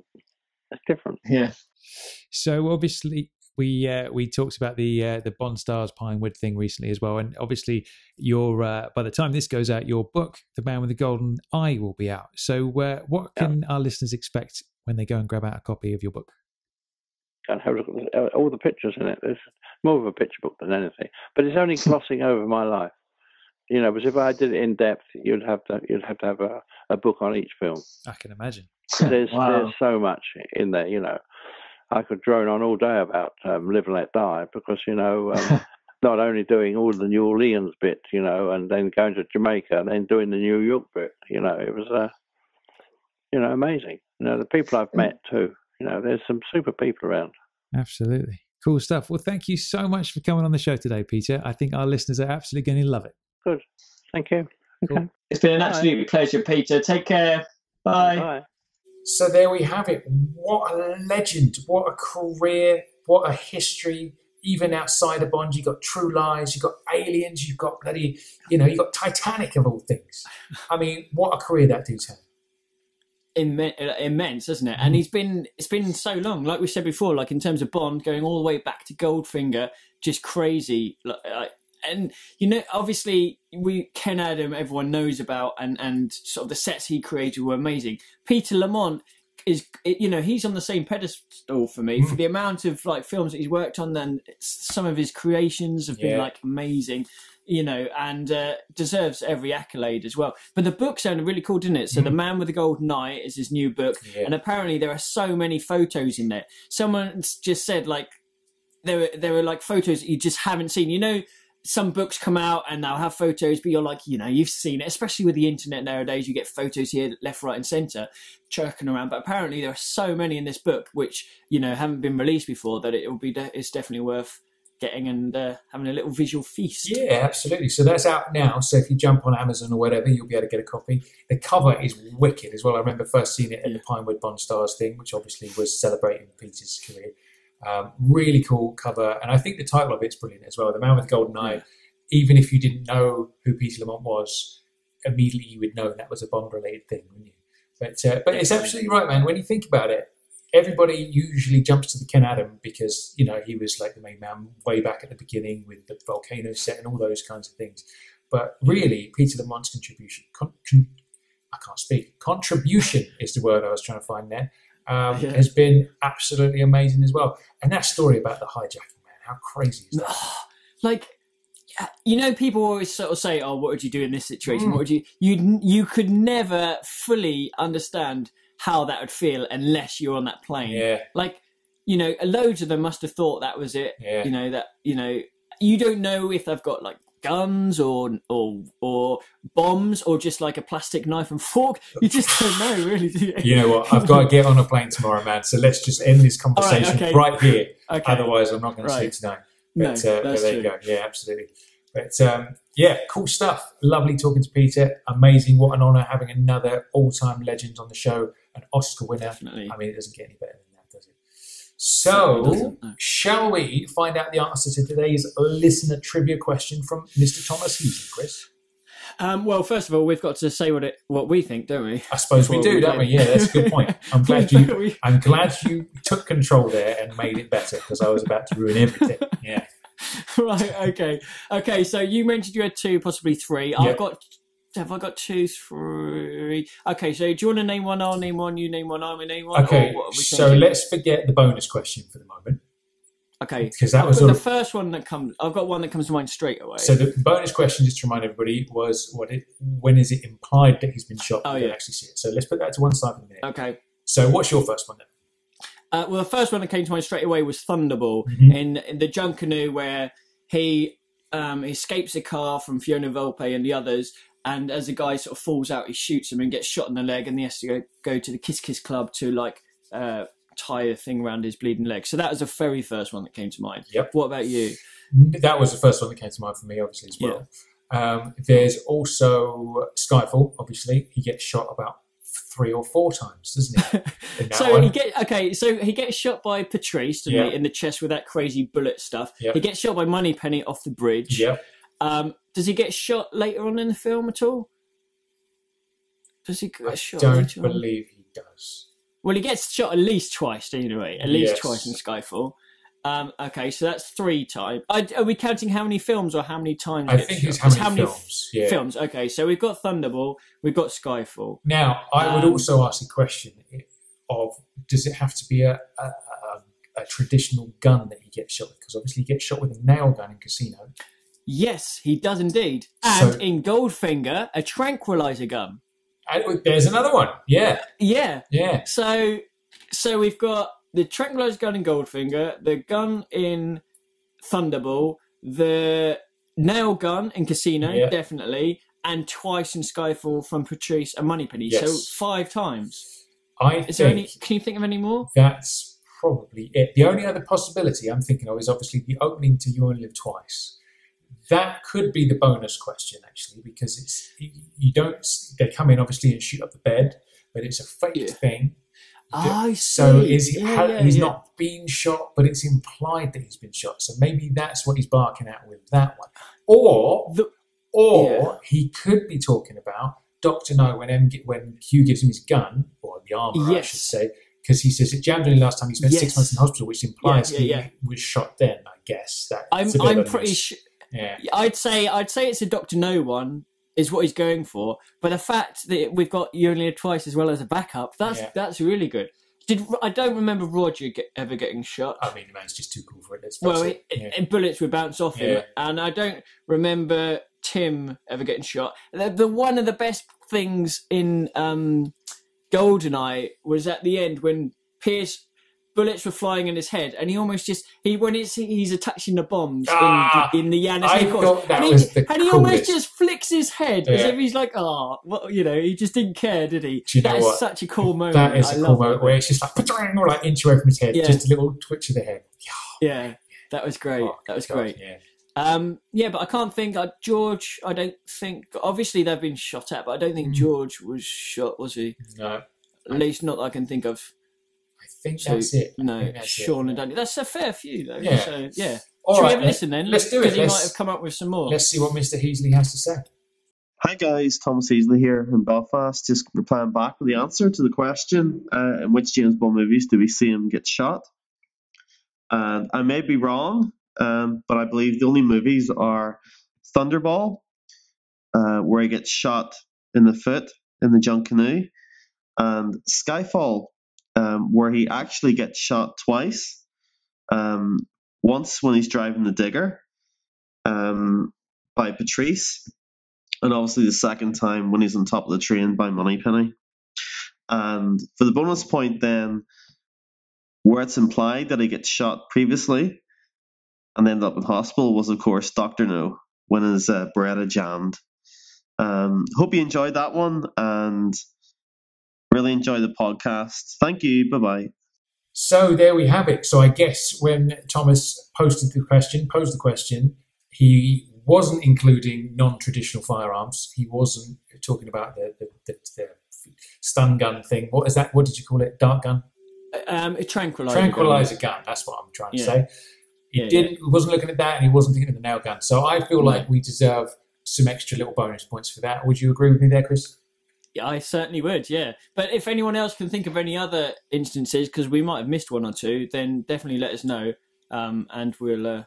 It's different. Yeah. So, obviously... We uh, we talked about the uh, the Bond Stars Pinewood thing recently as well, and obviously your uh, by the time this goes out, your book, The Man with the Golden Eye, will be out. So uh, what can yeah. our listeners expect when they go and grab out a copy of your book? And have a look at all the pictures in it. It's more of a picture book than anything, but it's only glossing over my life, you know. Because if I did it in depth, you'd have to you'd have to have a, a book on each film. I can imagine. There's wow. there's so much in there, you know. I could drone on all day about um, Live and Let Die because, you know, um, not only doing all the New Orleans bit, you know, and then going to Jamaica and then doing the New York bit, you know, it was, uh, you know, amazing. You know, the people I've met too, you know, there's some super people around. Absolutely. Cool stuff. Well, thank you so much for coming on the show today, Peter. I think our listeners are absolutely going to love it. Good. Thank you. Cool. Okay. It's been an absolute Bye. pleasure, Peter. Take care. Bye. Bye. So there we have it. What a legend, what a career, what a history. Even outside of Bond, you've got True Lies, you've got Aliens, you've got bloody, you know, you've got Titanic of all things. I mean, what a career that dude's had. Imm- immense, isn't it? And he's been, it's been so long, like we said before, like in terms of Bond, going all the way back to Goldfinger, just crazy. Like, and, you know, obviously, we Ken Adam, everyone knows about, and, and sort of the sets he created were amazing. Peter Lamont is, you know, he's on the same pedestal for me mm. for the amount of, like, films that he's worked on, and some of his creations have yeah. been, like, amazing, you know, and uh, deserves every accolade as well. But the book sounded really cool, didn't it? So mm. The Man with the Golden Eye is his new book, yeah. and apparently there are so many photos in there. Someone just said, like, there were, there were, like, photos that you just haven't seen, you know. Some books come out and they'll have photos, but you're like, you know, you've seen it, especially with the internet nowadays. You get photos here, left, right, and centre, chirking around. But apparently, there are so many in this book which, you know, haven't been released before, that it will be de it's definitely worth getting and uh, having a little visual feast. Yeah, absolutely. So that's out now. So if you jump on Amazon or whatever, you'll be able to get a copy. The cover is wicked as well. I remember first seeing it at the Pinewood Bond Stars thing, which obviously was celebrating Peter's career. Um, really cool cover, and I think the title of it's brilliant as well. The Man with the Golden Eye. Yeah. Even if you didn't know who Peter Lamont was, immediately you would know that was a Bond-related thing, wouldn't you? But uh, but it's absolutely right, man. When you think about it, everybody usually jumps to the Ken Adam because, you know, he was like the main man way back at the beginning with the volcano set and all those kinds of things. But really, Peter Lamont's contribution, con con I can't speak. Contribution is the word I was trying to find there. Um, yeah. has been absolutely amazing as well. And that story about the hijacking, man, how crazy is that? Like, you know, people always sort of say, oh, what would you do in this situation? Mm. What would you, you, you could never fully understand how that would feel unless you're on that plane. Yeah. Like, you know, loads of them must have thought that was it. Yeah. You know, that, you know, you don't know if they've got like guns or or or bombs or just like a plastic knife and fork. You just don't know, really, do you? You know what, I've got to get on a plane tomorrow, man, so let's just end this conversation right, okay. right here. Okay. Otherwise I'm not going right. to sleep tonight. But, no, uh, that's but there true. You go. Yeah, absolutely. But um yeah, cool stuff. Lovely talking to Peter. Amazing. What an honor having another all-time legend on the show, an Oscar winner. Definitely. I mean, it doesn't get any better than that, does it? So, shall we find out the answer to today's listener trivia question from Mister Thomas Hazel, Chris? Um, well, first of all, we've got to say what it, what we think, don't we? I suppose we do, we don't we? Yeah, that's a good point. I'm glad you. I'm glad you took control there and made it better, because I was about to ruin everything. Yeah. Right, okay. Okay, so you mentioned you had two, possibly three. Yep. I've got... Have I got two, three? Okay, so do you want to name one? I'll name one, you name one, I'm going to name one. Okay, so let's forget the bonus question for the moment. Okay, because that was the first one that comes. I've got one that comes to mind straight away. So the bonus question, just to remind everybody, was what? It, when is it implied that he's been shot? Oh, yeah. Actually see it. So let's put that to one side for a minute. Okay. So what's your first one then? Uh, well, the first one that came to mind straight away was Thunderball mm-hmm. in, in the junk canoe where he um, escapes a car from Fiona Volpe and the others. And as the guy sort of falls out, he shoots him and gets shot in the leg, and he has to go, go to the Kiss Kiss Club to like uh, tie a thing around his bleeding leg. So that was the very first one that came to mind. Yep. What about you? That was the first one that came to mind for me, obviously, as well. Yeah. Um, there's also Skyfall, obviously. He gets shot about three or four times, doesn't he? so one. he get okay. So he gets shot by Patrice yeah. in the chest with that crazy bullet stuff. Yep. He gets shot by Moneypenny off the bridge. Yeah. Um, does he get shot later on in the film at all? Does he get I shot? I don't believe he does. Well, he gets shot at least twice, anyway. At least yes. twice in Skyfall. Um, okay, so that's three times. I, are we counting how many films or how many times? I think it's how many, how many films. Many f- yeah. Films. Okay, so we've got Thunderball, we've got Skyfall. Now, I um, would also ask a question of: does it have to be a, a, a, a traditional gun that he gets shot with? Because obviously, he gets shot with a nail gun in Casino. Yes, he does indeed. And so, in Goldfinger, a tranquilizer gun. And there's another one. Yeah. Yeah. Yeah. So so we've got the tranquilizer gun in Goldfinger, the gun in Thunderball, the nail gun in Casino, yeah. definitely, and twice in Skyfall from Patrice and Moneypenny. Yes. So five times. I Is think there any, can you think of any more? That's probably it. The only other possibility I'm thinking of is obviously the opening to You Only Live Twice. That could be the bonus question, actually, because it's you don't. They come in obviously and shoot up the bed, but it's a fake yeah. thing. Oh, I see. So is yeah, ha- yeah, he's yeah. not been shot, but it's implied that he's been shot. So maybe that's what he's barking at with that one. Or, the, or yeah. he could be talking about Doctor No when M when Q gives him his gun or the armor, yes. I should say, because he says it jammed only last time he spent yes. six months in hospital, which implies yeah, yeah, yeah. he was shot then. I guess that. I'm I'm pretty sure. Yeah. I'd say I'd say it's a Doctor No one is what he's going for, but the fact that we've got You Only Live Twice as well as a backup, that's yeah. that's really good. Did I don't remember Roger get, ever getting shot. I mean, the man's just too cool for it. That's well, it, yeah. it, bullets would bounce off yeah. him, and I don't remember Tim ever getting shot. The, the one of the best things in um, Goldeneye was at the end when Pierce. Bullets were flying in his head, and he almost just he when it's he's attaching the bombs ah, in, in the Yanis. I thought that and he, was the and he almost just flicks his head yeah. as if he's like, "Oh, well, you know, he just didn't care, did he?" You that is what? Such a cool moment. That is I a cool moment it. Where it's just like, or like inch away from his head, yeah. just a little twitch of the head. Yeah, yeah. that was great. Oh, that was God, great. Yeah. Um, yeah, but I can't think. Uh, George, I don't think. Obviously, they've been shot at, but I don't think mm. George was shot, was he? No, at least not that I can think of. I think so, that's it. I no, that's Sean it. and Danny. That's a fair few, though. Yeah. So, yeah. All Should right, we have a listen then? Let's do it. Because he might have come up with some more. Let's see what Mister Heasley has to say. Hi, guys. Thomas Heasley here in Belfast. Just replying back with the answer to the question, uh, in which James Bond movies do we see him get shot? And I may be wrong, um, but I believe the only movies are Thunderball, uh, where he gets shot in the foot in the junk canoe, and Skyfall, Um, where he actually gets shot twice. Um, once when he's driving the digger um, by Patrice, and obviously the second time when he's on top of the train by Moneypenny. And for the bonus point then, where it's implied that he gets shot previously and ended up in hospital was, of course, Doctor No, when his uh, Beretta jammed. Um, hope you enjoyed that one, and really enjoy the podcast. Thank you. Bye-bye. So there we have it. So I guess when Thomas posted the question, posed the question, he wasn't including non-traditional firearms. He wasn't talking about the, the, the, the stun gun thing. What is that? What did you call it? Dart gun? Um, a tranquilizer. Tranquilizer gun. gun. That's what I'm trying yeah. to say. He yeah, didn't. Yeah. wasn't looking at that, and he wasn't thinking of the nail gun. So I feel yeah. like we deserve some extra little bonus points for that. Would you agree with me there, Chris? Yeah, I certainly would, yeah. But if anyone else can think of any other instances, because we might have missed one or two, then definitely let us know, um, and we'll uh,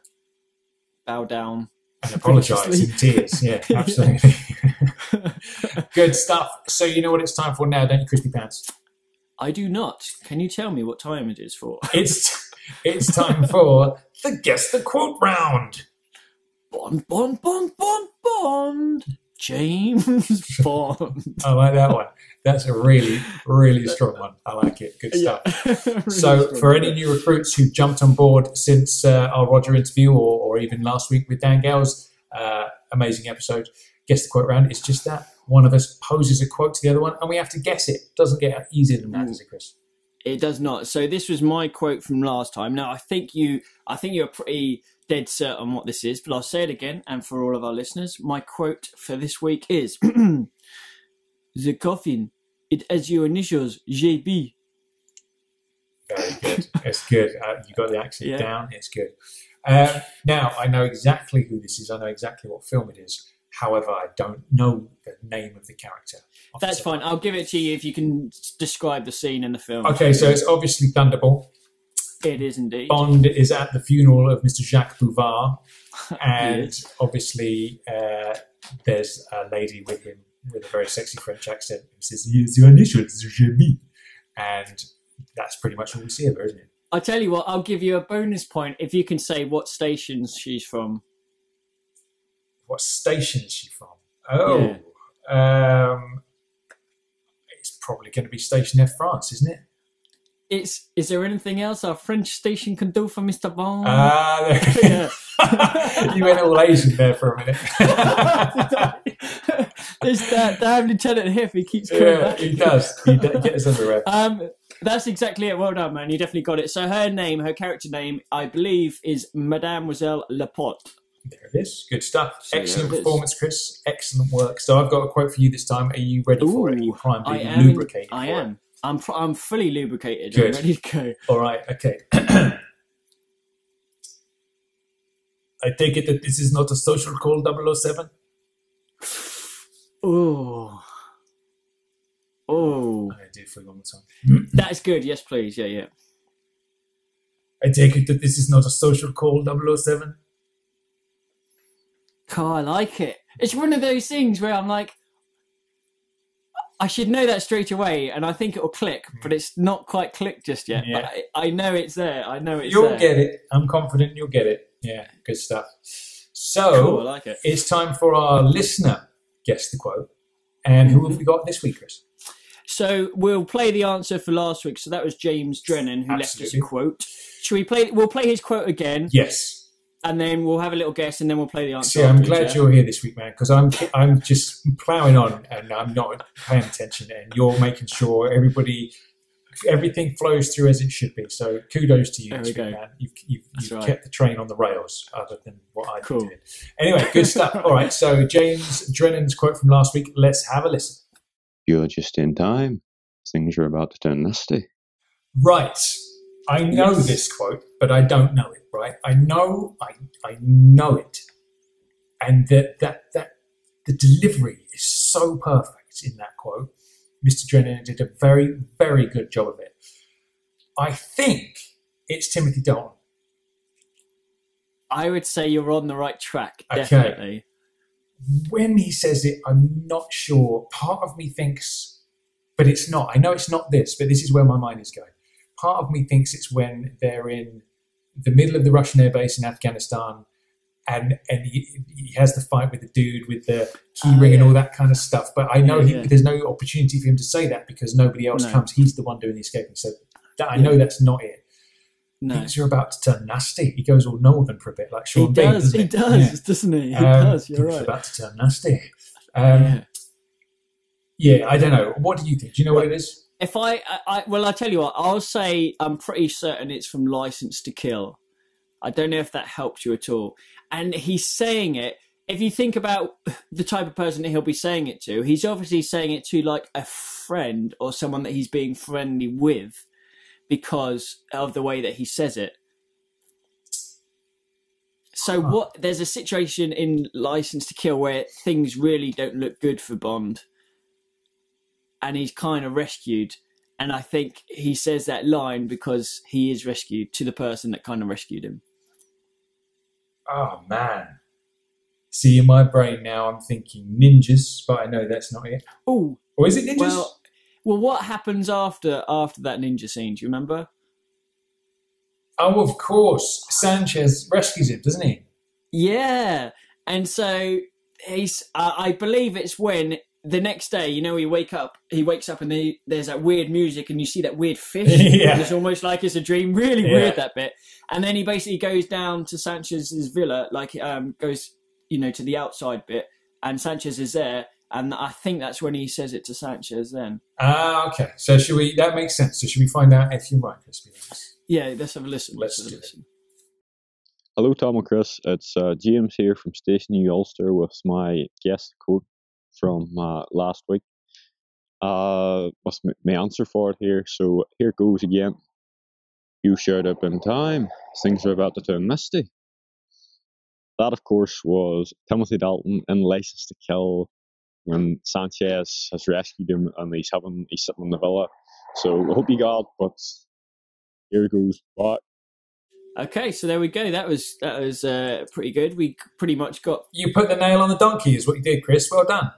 bow down and apologise in tears. Yeah, absolutely. Good stuff. So you know what it's time for now, don't you, Crispy Pants? I do not. Can you tell me what time it is for? It's it's time for the Guess the Quote Round. Bond, Bond, Bond, Bond, Bond. James Bond. I like that one. That's a really, really strong one. I like it. Good stuff. Yeah, really so for any new recruits who've jumped on board since uh, our Roger interview or, or even last week with Dan Gales, uh, amazing episode, Guess the Quote Round. It's just that. One of us poses a quote to the other one, and we have to guess it. Doesn't get easier than that, does it, Chris? It does not. So this was my quote from last time. Now, I think you, I think you're pretty dead set on what this is, but I'll say it again, and for all of our listeners, my quote for this week is, "The coffin, it has your initials, J B." Very good. That's good. Uh, you got the accent yeah. down. It's good. Uh, now, I know exactly who this is. I know exactly what film it is. However, I don't know the name of the character. That's fine. I'll give it to you if you can describe the scene in the film. Okay, so it's obviously Thunderball. It is indeed. Bond is at the funeral of Mister Jacques Bouvard. And obviously uh, there's a lady with him with a very sexy French accent who says, "Here's your initials, je me." And that's pretty much all we see of her, isn't it? I tell you what, I'll give you a bonus point if you can say what stations she's from. What station is she from? Oh, yeah. um, it's probably going to be Station F France, isn't it? It's. Is there anything else our French station can do for Mister Bond? Ah, uh, you went all Asian there for a minute. There's that damn Lieutenant Hiff. He keeps coming yeah, back. He does. He does get us under wraps. Um, that's exactly it. Well done, man. You definitely got it. So her name, her character name, I believe, is Mademoiselle Laporte. There it is. Good stuff. So excellent performance, Chris. Excellent work. So I've got a quote for you this time. Are you ready Ooh, for it? Are you primed? Are you I am, lubricated? I am. It? I'm pr I'm fully lubricated. Good. I'm ready to go. All right. Okay. I take it that this is not a social call, double oh seven? Oh. Oh. I did for a long time. That's good. Yes, please. Yeah, yeah. I take it that this is not a social call, double oh seven? Oh, I like it. It's one of those things where I'm like, I should know that straight away, and I think it'll click, but it's not quite clicked just yet. Yeah. But I, I know it's there. I know it's you'll there. Get it. I'm confident you'll get it. Yeah, good stuff. So cool, I like it. It's time for our listener Guess the Quote. And who have we got this week, Chris? So we'll play the answer for last week. So that was James Drennan who Absolutely. left us a quote. Should we play? We'll play his quote again. Yes. And then we'll have a little guess, and then we'll play the answer. See, I'm glad yeah. you're here this week, man, because I'm I'm just ploughing on, and I'm not paying attention, and you're making sure everybody, everything flows through as it should be. So kudos to you, there this we week, go. man. You've, you've, you've right. kept the train on the rails, other than what I cool. did. Anyway, good stuff. All right, so James Drennan's quote from last week. Let's have a listen. You're just in time. Things are about to turn nasty. Right. I know yes. this quote, but I don't know it. Right, I know, I I know it, and that that that the delivery is so perfect in that quote. Mister Drennan did a very very good job of it. I think it's Timothy Dalton. I would say you're on the right track. Okay. Definitely. When he says it, I'm not sure. Part of me thinks, but it's not. I know it's not this, but this is where my mind is going. Part of me thinks it's when they're in the middle of the Russian airbase in Afghanistan, and and he, he has the fight with the dude with the key ring uh, yeah. and all that kind of stuff. But I know yeah, he, yeah. there's no opportunity for him to say that because nobody else no. comes. He's the one doing the escaping. So that, I yeah. know that's not it. No. Things are about to turn nasty. He goes all northern for a bit, like Sean Bean. He does, Bean, doesn't he it? does, yeah. doesn't he? He um, does, you're right. Things are about to turn nasty. Um, yeah. yeah, I don't know. What do you think? Do you know what it is? If I, I, well, I'll tell you what, I'll say I'm pretty certain it's from License to Kill. I don't know if that helped you at all. And he's saying it, if you think about the type of person that he'll be saying it to, he's obviously saying it to like a friend or someone that he's being friendly with because of the way that he says it. So what, there's a situation in License to Kill where things really don't look good for Bond. And he's kind of rescued. And I think he says that line because he is rescued to the person that kind of rescued him. oh man. See, in my brain now, I'm thinking ninjas, but I know that's not it. Oh, or is it ninjas? Well, well, what happens after after that ninja scene? Do you remember? Oh, of course, Sanchez rescues him, doesn't he? Yeah, and so he's. Uh, I believe it's when the next day, you know, he wake up. He wakes up, and he, there's that weird music, and you see that weird fish. Yeah. It's almost like it's a dream. Really yeah. weird that bit. And then he basically goes down to Sanchez's villa, like um goes. you know, to the outside bit, and Sanchez is there, and I think that's when he says it to Sanchez then. Ah, okay. So should we, that makes sense. So should we find out if you're right, Chris? Yeah, let's have a listen. Let's, let's have a listen. Hello, Tom and Chris. It's uh, James here from Station New Ulster with my guest quote from uh, last week. Uh, what's my answer for it here? So here goes again. You showed up in time. Things are about to turn misty. That, of course, was Timothy Dalton in License to Kill when Sanchez has rescued him and he's having he's sitting in the villa. So I hope you got it, but here goes. Bye. Okay, so there we go. That was that was uh, pretty good. We pretty much got... You put the nail on the donkey is what you did, Chris. Well done.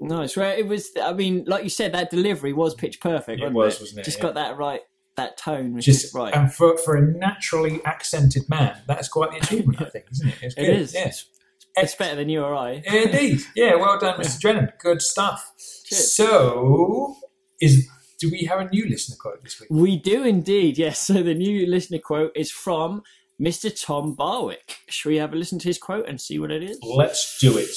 Nice. Well, it was, I mean, like you said, that delivery was pitch perfect, wasn't it? was, wasn't it? Just yeah. got that right. That tone, which Just, is right. And for, for a naturally accented man, that's quite the achievement, I think, isn't it? It's good. It is. Yes. It's better than you or I. Indeed. Yeah, well done, Mister Drennan. Good stuff. Cheers. So, is do we have a new listener quote this week? We do indeed, yes. So the new listener quote is from Mister Tom Barwick. Should we have a listen to his quote and see what it is? Let's do it.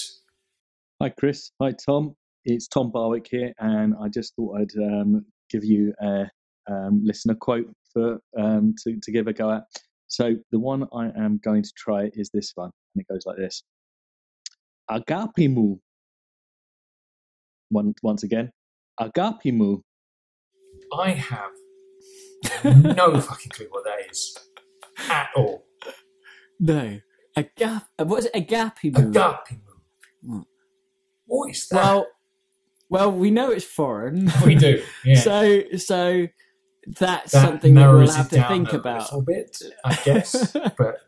Hi, Chris. Hi, Tom. It's Tom Barwick here, and I just thought I'd um, give you a... Um, listener quote for um, to, to give a go at. So the one I am going to try is this one, and it goes like this. Agapimu. One, once again, Agapimu. I have no fucking clue what that is at all. No. Agap. What is it? Agapimu. Agapimu. What is that? Well, well, we know it's foreign. We do. Yeah. so, so. That's that something that we'll have to think a about. A bit, I guess. But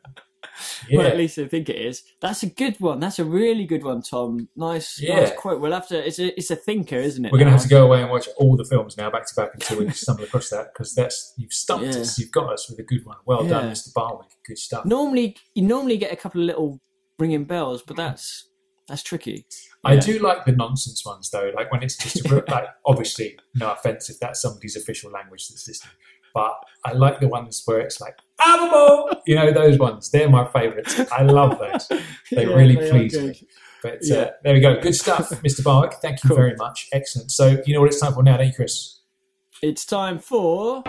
yeah. Well, at least I think it is. That's a good one. That's a really good one, Tom. Nice, yeah. nice quote. We'll have to. It's a, it's a thinker, isn't it? We're going to have to go away and watch all the films now, back to back, until we stumble across that, because that's you've stumped yeah. us. You've got us with a good one. Well yeah. done, Mister Barwick. Good stuff. Normally, you normally get a couple of little ringing bells, but that's that's tricky. I yeah. do like the nonsense ones, though, like when it's just, a, like, obviously, no offence if that's somebody's official language that's listening, but I like the ones where it's like, Abamo! You know, those ones, they're my favourites. I love those. They yeah, really they please me. But yeah. uh, there we go. Good stuff, Mister Barwick. Thank you cool. very much. Excellent. So, you know what it's time for now, don't you, Chris? It's time for...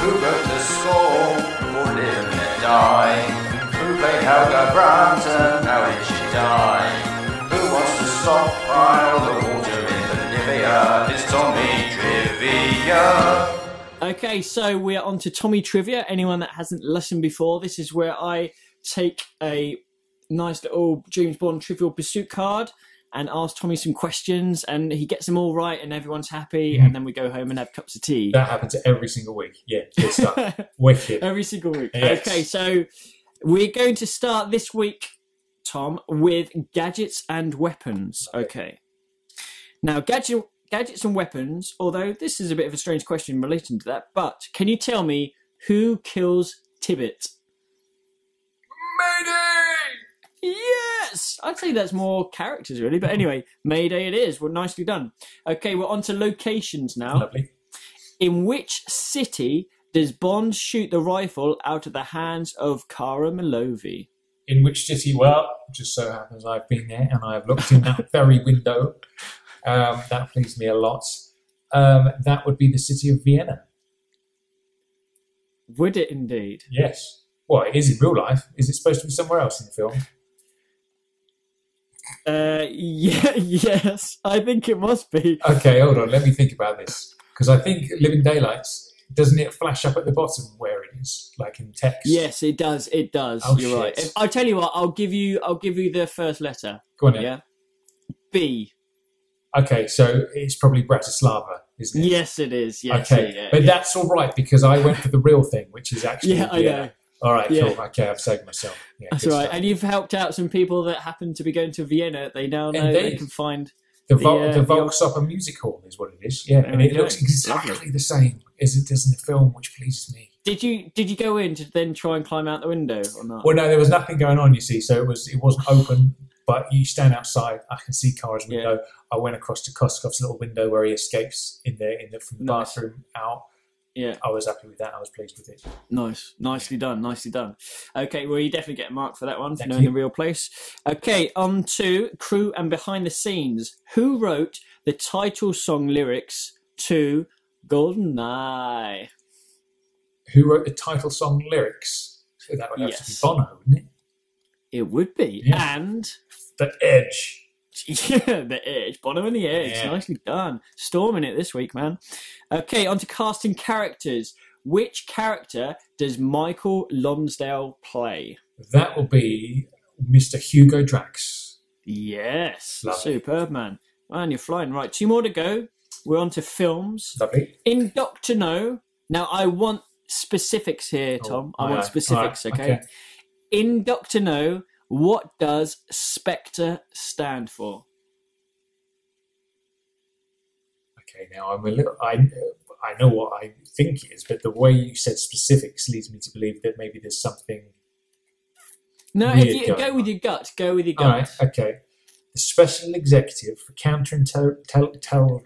Who wrote the song for Live and Die? Who played Helga Brampton? Now it's die. Who wants to stockpile the water in Bolivia? It's Tommy Trivia. Okay, so we're on to Tommy Trivia. Anyone that hasn't listened before, this is where I take a nice little James Bond Trivial Pursuit card and ask Tommy some questions, and he gets them all right, and everyone's happy, mm-hmm. and then we go home and have cups of tea. That happens every single week. Yeah, good stuff. Wicked. Every single week. Yes. Okay, so we're going to start this week, Tom, with gadgets and weapons. Okay. Now, gadget, gadgets and weapons, although this is a bit of a strange question relating to that, but can you tell me who kills Tibbet? Mayday! Yes! I'd say that's more characters, really, but anyway, Mayday it is. Well, nicely done. Okay, we're on to locations now. Lovely. In which city does Bond shoot the rifle out of the hands of Cara Malovi? In which city? Well, just so happens I've been there and I've looked in that very window. Um, that pleased me a lot. Um, that would be the city of Vienna. Would it indeed? Yes. Well, it is in real life. Is it supposed to be somewhere else in the film? Uh, yeah, yes. I think it must be. Okay, hold on. Let me think about this. Because I think Living Daylights, doesn't it flash up at the bottom where it is, like in text? Yes, it does. It does. Oh, You're shit. right. If, I'll tell you what. I'll give you. I'll give you the first letter. Go on. Yeah. Then. B. Okay, so it's probably Bratislava, isn't it? Yes, it is. Yes, okay, yeah, but yeah. that's all right because I went for the real thing, which is actually yeah, I know. All right, yeah. Cool. Okay, I've saved myself. Yeah, that's all right. Stuff. And you've helped out some people that happen to be going to Vienna. They now know they can find the, the, Vol uh, the Volksoper Music Hall is what it is. Yeah, there and it go. looks exactly Lovely. the same as it does in the film, which pleases me. Did you did you go in to then try and climb out the window or not? Well, no, there was nothing going on, you see. So it was it wasn't open. But you stand outside. I can see Kara's window. Yeah. I went across to Koskov's little window where he escapes in there in the from the nice. bathroom out. Yeah, I was happy with that. I was pleased with it. Nice, nicely done, nicely done. Okay, well, you definitely get a mark for that one for Thank knowing you. the real place. Okay, on to crew and behind the scenes. Who wrote the title song lyrics to "GoldenEye"? Who wrote the title song lyrics? So that would have yes. to be Bono, wouldn't it? It would be, yeah. and the Edge. Yeah, the Edge. Bono and the Edge. Yeah. Nicely done. Storming it this week, man. Okay, on to casting characters. Which character does Michael Lonsdale play? That will be Mister Hugo Drax. Yes. Lovely. Superb, man. Man, you're flying. Right, two more to go. We're on to films. Lovely. In Doctor No. Now, I want specifics here, Tom. Oh, I want right. specifics, right. okay? okay? In Doctor No... what does Spectre stand for? Okay, now I'm a little. I I know what I think it is, but the way you said specifics leads me to believe that maybe there's something. No, if you go with your gut. Go with your gut. All right, okay. The special executive for countering ter ter ter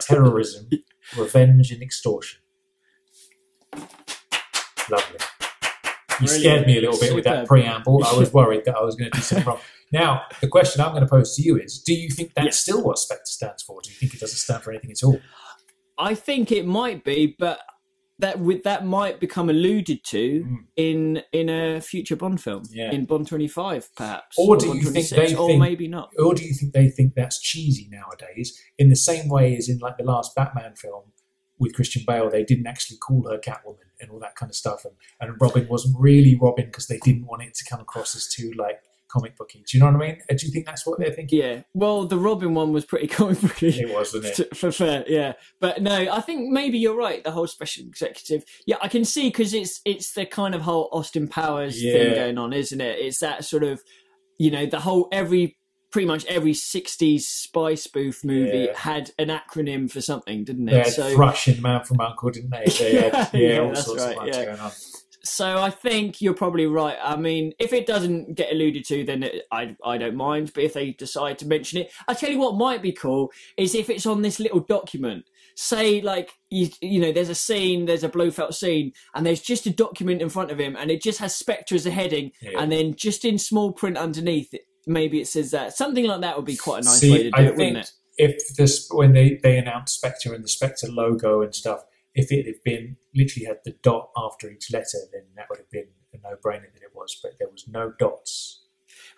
terrorism, revenge, and extortion. Lovely. You scared me a little bit with that preamble. I was worried that I was going to do something wrong. Now, the question I'm going to pose to you is, do you think that's yes. still what Spectre stands for? Do you think it doesn't stand for anything at all? I think it might be, but that with, that might become alluded to mm. in in a future Bond film, yeah. in Bond twenty-five perhaps. Or do or you think they or think, maybe not. Or do you think they think that's cheesy nowadays in the same way as in like the last Batman film? With Christian Bale, they didn't actually call her Catwoman and all that kind of stuff. And, and Robin wasn't really Robin because they didn't want it to come across as too, like, comic booky. Do you know what I mean? Do you think that's what they're thinking? Yeah. Well, the Robin one was pretty comic booky. It was, wasn't it? For fair, yeah. But no, I think maybe you're right, the whole special executive. Yeah, I can see because it's, it's the kind of whole Austin Powers yeah. thing going on, isn't it? It's that sort of, you know, the whole every... pretty much every sixties spy spoof movie yeah. had an acronym for something, didn't it? They had so... Thrush in Man from U N C L E, didn't they? They yeah, had yeah, yeah, all sorts right, of yeah. going on. So I think you're probably right. I mean, if it doesn't get alluded to, then it, I, I don't mind. But if they decide to mention it, I tell you what might be cool is if it's on this little document. Say, like, you, you know, there's a scene, there's a Blofeld scene, and there's just a document in front of him, and it just has Spectre as a heading, yeah. and then just in small print underneath it, maybe it says that. Something like that would be quite a nice See, way to do I it, wouldn't it? If this, when they, they announced Spectre and the Spectre logo and stuff, if it had been literally had the dot after each letter, then that would have been a no-brainer that it was, but there was no dots.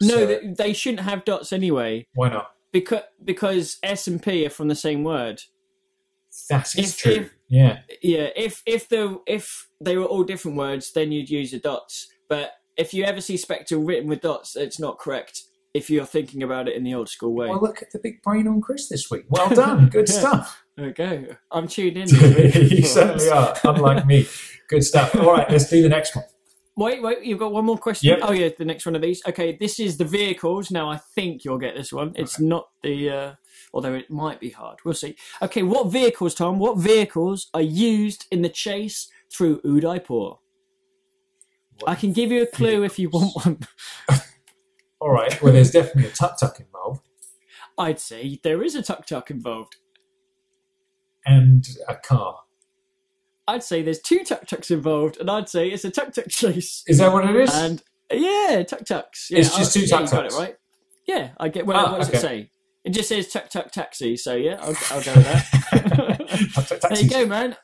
No, so, they, they shouldn't have dots anyway. Why not? Because, because S and P are from the same word. That is if, true, if, yeah. Yeah, if, if, the, if they were all different words, then you'd use the dots. But if you ever see Spectre written with dots, it's not correct. If you're thinking about it in the old school way. Well, look at the big brain on Chris this week. Well done. Good yeah. stuff. There we go. I'm tuned in. You certainly are, unlike me. Good stuff. All right, let's do the next one. Wait, wait, you've got one more question. Yep. Oh, yeah, the next one of these. Okay, this is the vehicles. Now, I think you'll get this one. It's okay. not the, uh, although it might be hard. We'll see. Okay, what vehicles, Tom, what vehicles are used in the chase through Udaipur? What I can give you a clue vehicles? if you want one. All right, well, there's definitely a tuk-tuk involved. I'd say there is a tuk-tuk involved. And a car. I'd say there's two tuk-tuks involved, and I'd say it's a tuk-tuk chase. Is that what it is? And yeah, tuk-tuks. Yeah, it's just two tuk-tuks. Yeah, you got it right. Yeah, I get. Well, ah, what does okay. it say? It just says tuk-tuk taxi, so yeah, I'll, I'll go with that. There you go, man.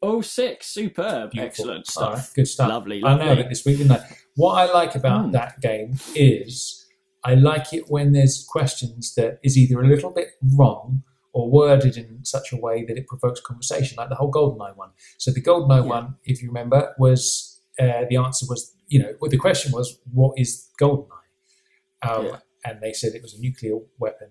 Oh, six. Superb. Beautiful. Excellent stuff. Right, good stuff. Lovely, lovely. I know it this week, didn't I? What I like about mm. that game is I like it when there's questions that is either a little bit wrong or worded in such a way that it provokes conversation, like the whole GoldenEye one. So the GoldenEye yeah. one, if you remember, was uh, the answer was, you know, well, the question was, what is GoldenEye? Um, yeah. And they said it was a nuclear weapon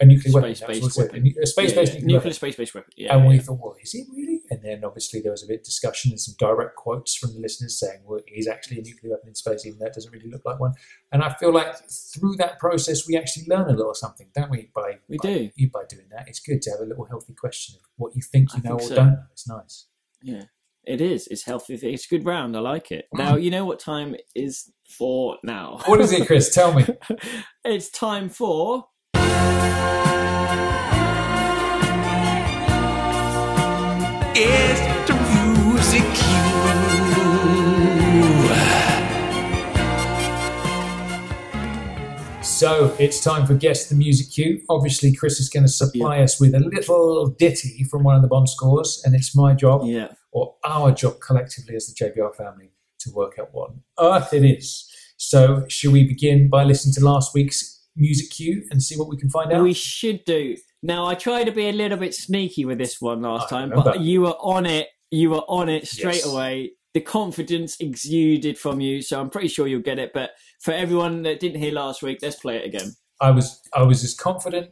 a nuclear space weapon. Based weapon. weapon. A space yeah, based yeah. nuclear, nuclear space based weapon. Yeah, and yeah. we thought, well, is it really? And then obviously there was a bit of discussion and some direct quotes from the listeners saying, well, it is actually a nuclear weapon in space, even though it doesn't really look like one. And I feel like through that process, we actually learn a little something, don't we? By, we by, do. You, by doing that, it's good to have a little healthy question of what you think you I know think or so. don't know. It's nice. Yeah, it is. It's healthy. It's a good round. I like it. Mm. Now, you know what time is for now? What is it, Chris? Tell me. It's time for... It's the music cue. So it's time for Guess the Music Cue. Obviously, Chris is going to supply yeah. us with a little ditty from one of the Bond scores, and it's my job, yeah. or our job collectively as the J B R family, to work out what on earth it is. So shall we begin by listening to last week's music cue and see what we can find out? We should do. Now, I tried to be a little bit sneaky with this one last time, but you were on it. You were on it straight yes. away. The confidence exuded from you, so I'm pretty sure you'll get it. But for everyone that didn't hear last week, let's play it again. I was I was as confident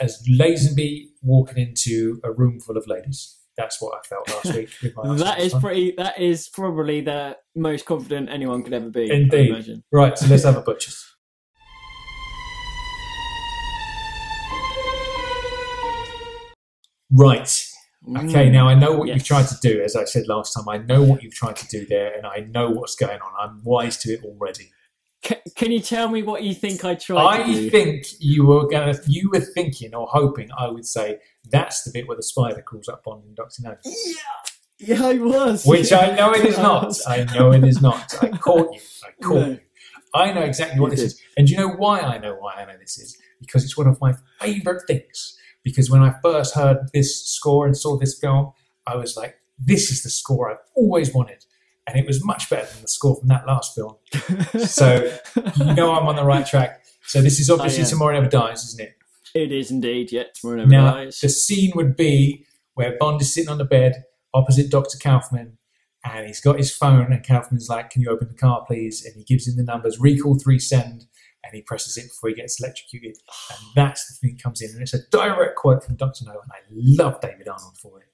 as Lazenby walking into a room full of ladies. That's what I felt last week. With my that is time. pretty. That is probably the most confident anyone could ever be. Indeed. Right, so let's have a butcher's. Right. Okay, now I know what yes. you've tried to do, as I said last time. I know what you've tried to do there, and I know what's going on. I'm wise to it already. Can, can you tell me what you think I tried I to do? I think you were going to, you were thinking or hoping I would say, that's the bit where the spider crawls up on and Doctor No. Yeah, yeah, I was. Which I know it is not. I know it is not. I caught you. I caught no. you. I know exactly what you this did. is. And do you know why I know why I know this is? Because it's one of my favourite things. Because when I first heard this score and saw this film, I was like, this is the score I've always wanted. And it was much better than the score from that last film. So you know I'm on the right track. So this is obviously Tomorrow Never Dies, isn't it? It is indeed, yeah. Tomorrow Never now, Dies. The scene would be where Bond is sitting on the bed opposite Doctor Kaufman, and he's got his phone, and Kaufman's like, can you open the car, please? And he gives him the numbers, recall three, send. And he presses it before he gets electrocuted. And that's the thing that comes in. And it's a direct quote from Doctor No. And I love David Arnold for it.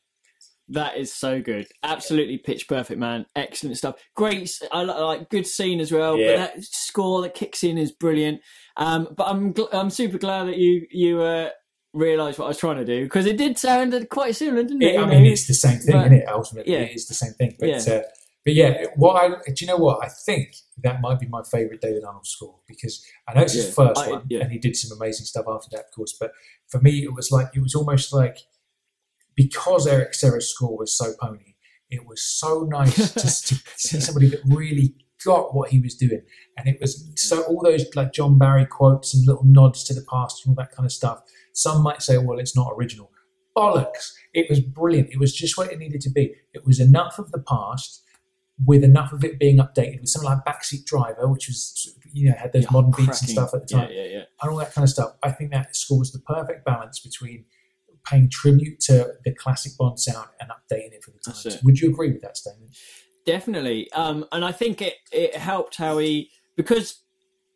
That is so good. Absolutely pitch perfect, man. Excellent stuff. Great. I like good scene as well. Yeah. But that score that kicks in is brilliant. Um, but I'm gl I'm super glad that you you uh, realised what I was trying to do, because it did sound quite similar, didn't it? it I mean, know? it's the same thing, but, isn't it? Ultimately, yeah. it is the same thing. But, yeah. Uh, But yeah, what I, do you know what? I think that might be my favourite David Arnold score, because I know it's his yeah, first I, one yeah. and he did some amazing stuff after that, of course. But for me, it was like, it was almost like, because Eric Serra's score was so pony, it was so nice to, to see somebody that really got what he was doing. And it was so all those like John Barry quotes and little nods to the past and all that kind of stuff. Some might say, well, it's not original. Bollocks. It was brilliant. It was just what it needed to be. It was enough of the past, with enough of it being updated, with something like Backseat Driver, which was, you know, had those yeah, modern cracking beats and stuff at the time, yeah, yeah, yeah. and all that kind of stuff. I think that score was the perfect balance between paying tribute to the classic Bond sound and updating it for the times. Would you agree with that statement? Definitely. Um, and I think it, it helped how he, because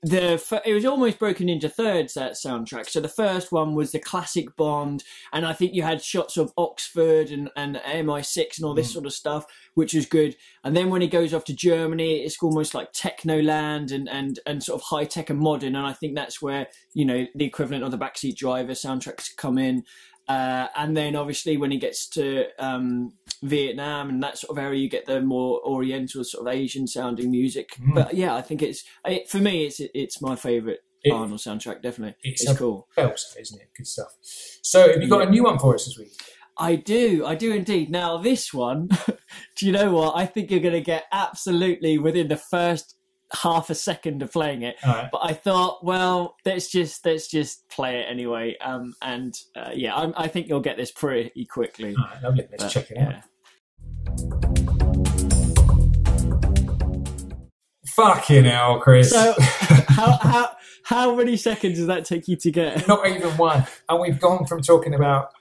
the it was almost broken into thirds, that soundtrack. So the first one was the classic Bond, and I think you had shots of Oxford and, and M I six and all this mm. sort of stuff, which was good. And then when he goes off to Germany, it's almost like Technoland and and and sort of high tech and modern. And I think that's where, you know, the equivalent of the Backseat Driver soundtracks come in. Uh, and then obviously when he gets to um, Vietnam and that sort of area, you get the more oriental sort of Asian sounding music. Mm. But yeah, I think it's, it, for me, it's it's my favourite it, Arnold soundtrack, definitely. It's, it's cool. Else, isn't it? Good stuff. So have you got yeah. a new one for us this week? I do. I do indeed. Now this one, do you know what? I think you're going to get absolutely within the first half a second of playing it, right. but I thought, well, let's just let's just play it anyway. Um, and uh, yeah, I'm, I think you'll get this pretty quickly. All right, lovely. Let's but, check it yeah. out. Fucking hell, Chris! So, how how how many seconds does that take you to get? Not even one. And we've gone from talking about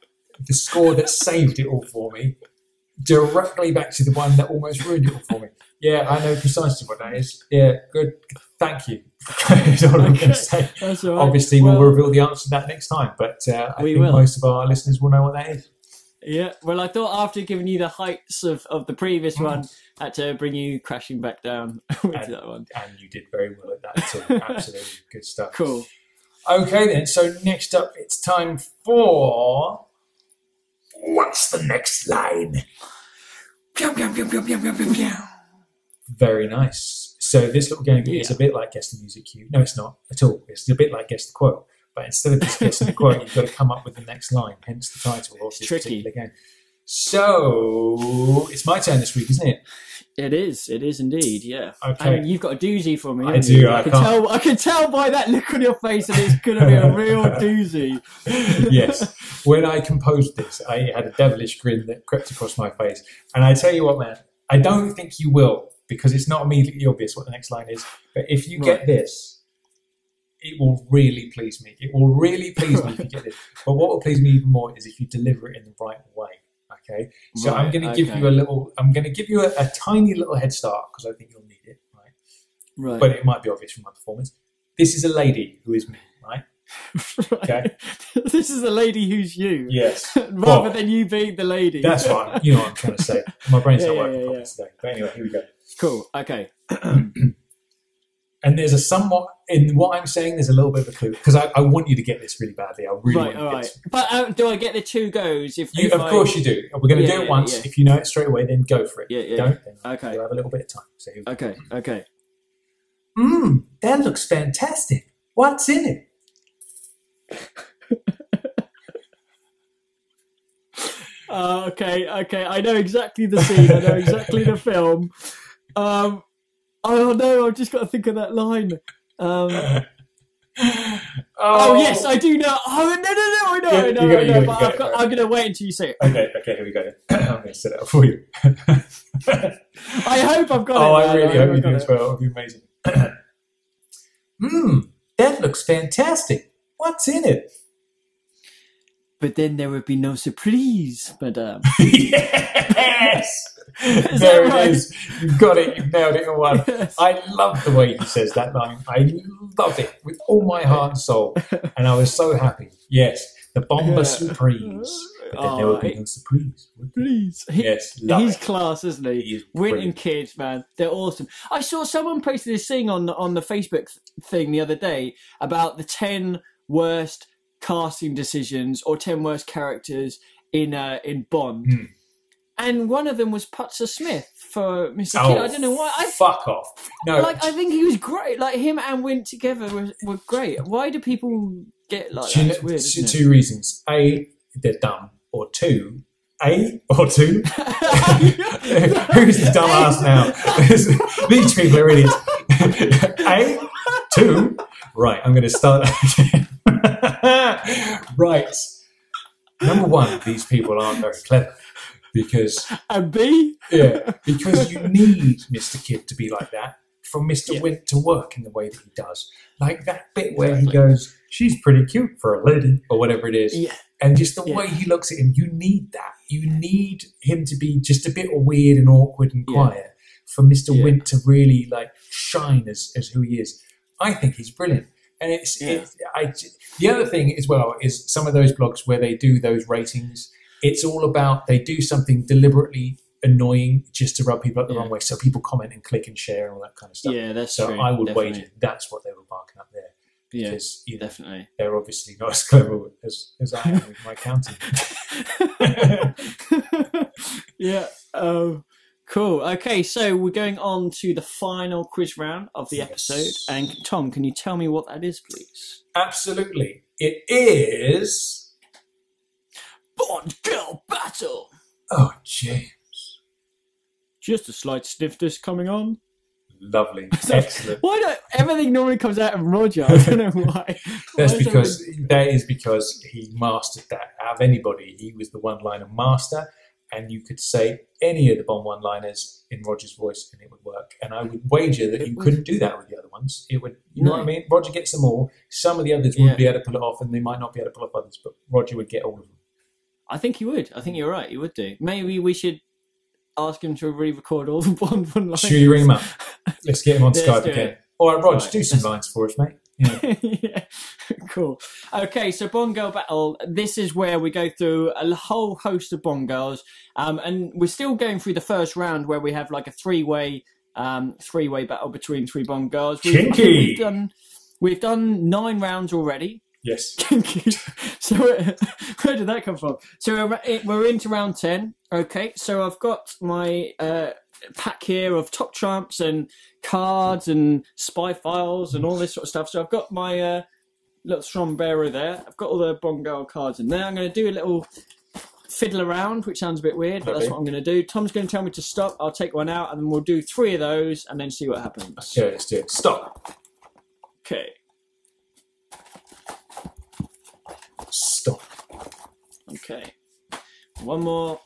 the score that saved it all for me directly back to the one that almost ruined it all for me. Yeah, I know precisely what that is. Yeah, good. Thank you. That's all I'm going to say. That's all right. Obviously, well, we'll reveal the answer to that next time, but uh, I think will. most of our listeners will know what that is. Yeah, well, I thought after giving you the heights of, of the previous one, I had to bring you crashing back down with and, that one. And you did very well at that, too. Absolutely. Good stuff. Cool. Okay, then. So next up, it's time for... What's the next line? Very nice. So this little game yeah. is a bit like Guess the Music Cue. No, it's not at all. It's a bit like Guess the Quote. But instead of just guessing the quote, you've got to come up with the next line, hence the title of this particular game. So it's my turn this week, isn't it? It is. It is indeed. Yeah. Okay. And you've got a doozy for me. I do. You? I, I can can't. tell. I can tell by that look on your face that it's going to be a real doozy. Yes. When I composed this, I had a devilish grin that crept across my face, and I tell you what, man, I don't think you will, because it's not immediately obvious what the next line is. But if you right. get this, it will really please me. It will really please me if you get this. But what will please me even more is if you deliver it in the right way. Okay, so right, I'm going to give okay. you a little, I'm going to give you a, a tiny little head start because I think you'll need it, right? Right. But it might be obvious from my performance. This is a lady who is me, right? Right. Okay. This is a lady who's you. Yes. Rather well, than you being the lady. That's right. You know what I'm trying to say. My brain's yeah, not working yeah, properly yeah. today. But anyway, here we go. Cool. Okay. And there's a somewhat, in what I'm saying, there's a little bit of a clue. Because I, I want you to get this really badly. I really right, want you to right. get this. But um, do I get the two goes? If, you, if Of I... course you do. We're going to yeah, do it yeah, once. Yeah. If you know it straight away, then go for it. Yeah, yeah. If you don't, then okay. you'll have a little bit of time. So okay, go. okay. Mmm, that looks fantastic. What's in it? uh, okay, okay. I know exactly the scene. I know exactly the film. Um... Oh no! I've just got to think of that line. Um, oh. oh yes, I do know. Oh no no no! I know, I know, I know. But I've got, I'm going to wait until you say it. Okay, okay, here we go. I'm going to set it up for you. I hope I've got oh, it. Oh, I really I hope, hope you do as well. It would be amazing. Hmm, that looks fantastic. What's in it? But then there would be no surprise, madame. Yes. Is there it right? is. You've got it. You've nailed it in one. Yes. I love the way he says that line. I love it with all my heart and soul. And I was so happy. Yes. The bomber yeah. surprise. But then oh, there will be no surprise. Please. He, yes. Love he's it. class, isn't he? He is Winton kids, man. They're awesome. I saw someone posted this thing on, on the Facebook thing the other day about the ten worst casting decisions or ten worst characters in, uh, in Bond. Mm. And one of them was Putzer Smith for Mister Oh, Kidd. I don't know why. I, fuck off. No. Like, I think he was great. Like, him and Wint together were, were great. Why do people get like two, that? It's weird, isn't two it? reasons. A, they're dumb. Or two, A or two? Who's the dumb ass now? These people are idiots. A, two. Right, I'm going to start again. Right. Number one, these people aren't very clever. Because and B, yeah, because you need Mister Kidd to be like that for Mister Yeah. Wint to work in the way that he does, like that bit where exactly. he goes, "She's pretty cute for a lady," or whatever it is, yeah. and just the yeah. way he looks at him, you need that. You need him to be just a bit weird and awkward and quiet yeah. for Mister Yeah. Wint to really like shine as as who he is. I think he's brilliant. And it's, yeah. it's I. The other thing as well is some of those blogs where they do those ratings. It's all about they do something deliberately annoying just to rub people up the yeah. wrong way, so people comment and click and share and all that kind of stuff. Yeah, that's so true. I would definitely. wager that's what they were barking up there. Yeah, because, you know, definitely. They're obviously not as clever as, as I am with my counting. yeah. Um, cool. Okay, so we're going on to the final quiz round of the yes. episode. And Tom, can you tell me what that is, please? Absolutely. It is... Bond Girl Battle! Oh, James. Just a slight sniff this coming on. Lovely. Excellent. Why don't everything normally comes out of Roger? I don't know why. That's why because something... that is because he mastered that. Out of anybody, he was the one-liner master, and you could say any of the Bond one-liners in Roger's voice and it would work. And I would wager that you couldn't do that with the other ones. It would, you know no. what I mean? Roger gets them all. Some of the others yeah. wouldn't be able to pull it off, and they might not be able to pull off others, but Roger would get all of them. I think he would. I think you're right. He would do. Maybe we should ask him to re-record all the Bond one-liners. Should we ring him up? Let's get him on Skype again. All right, Rog, right. Do some lines for us, mate. Yeah. Yeah. Cool. Okay, so Bond Girl Battle. This is where we go through a whole host of Bond Girls, um, and we're still going through the first round where we have like a three-way, um, three-way battle between three Bond Girls. We've, Kinky. We've done, we've done nine rounds already. Yes. Kinky. So where did that come from? So we're into round ten. Okay, so I've got my uh, pack here of top trumps and cards and spy files and all this sort of stuff. So I've got my uh, little Strombearer there. I've got all the Bond Girl cards in there. I'm going to do a little fiddle around, which sounds a bit weird, but okay. That's what I'm going to do. Tom's going to tell me to stop. I'll take one out, and then we'll do three of those and then see what happens. Okay, let's do it. Stop. Okay. Stop. Okay. One more.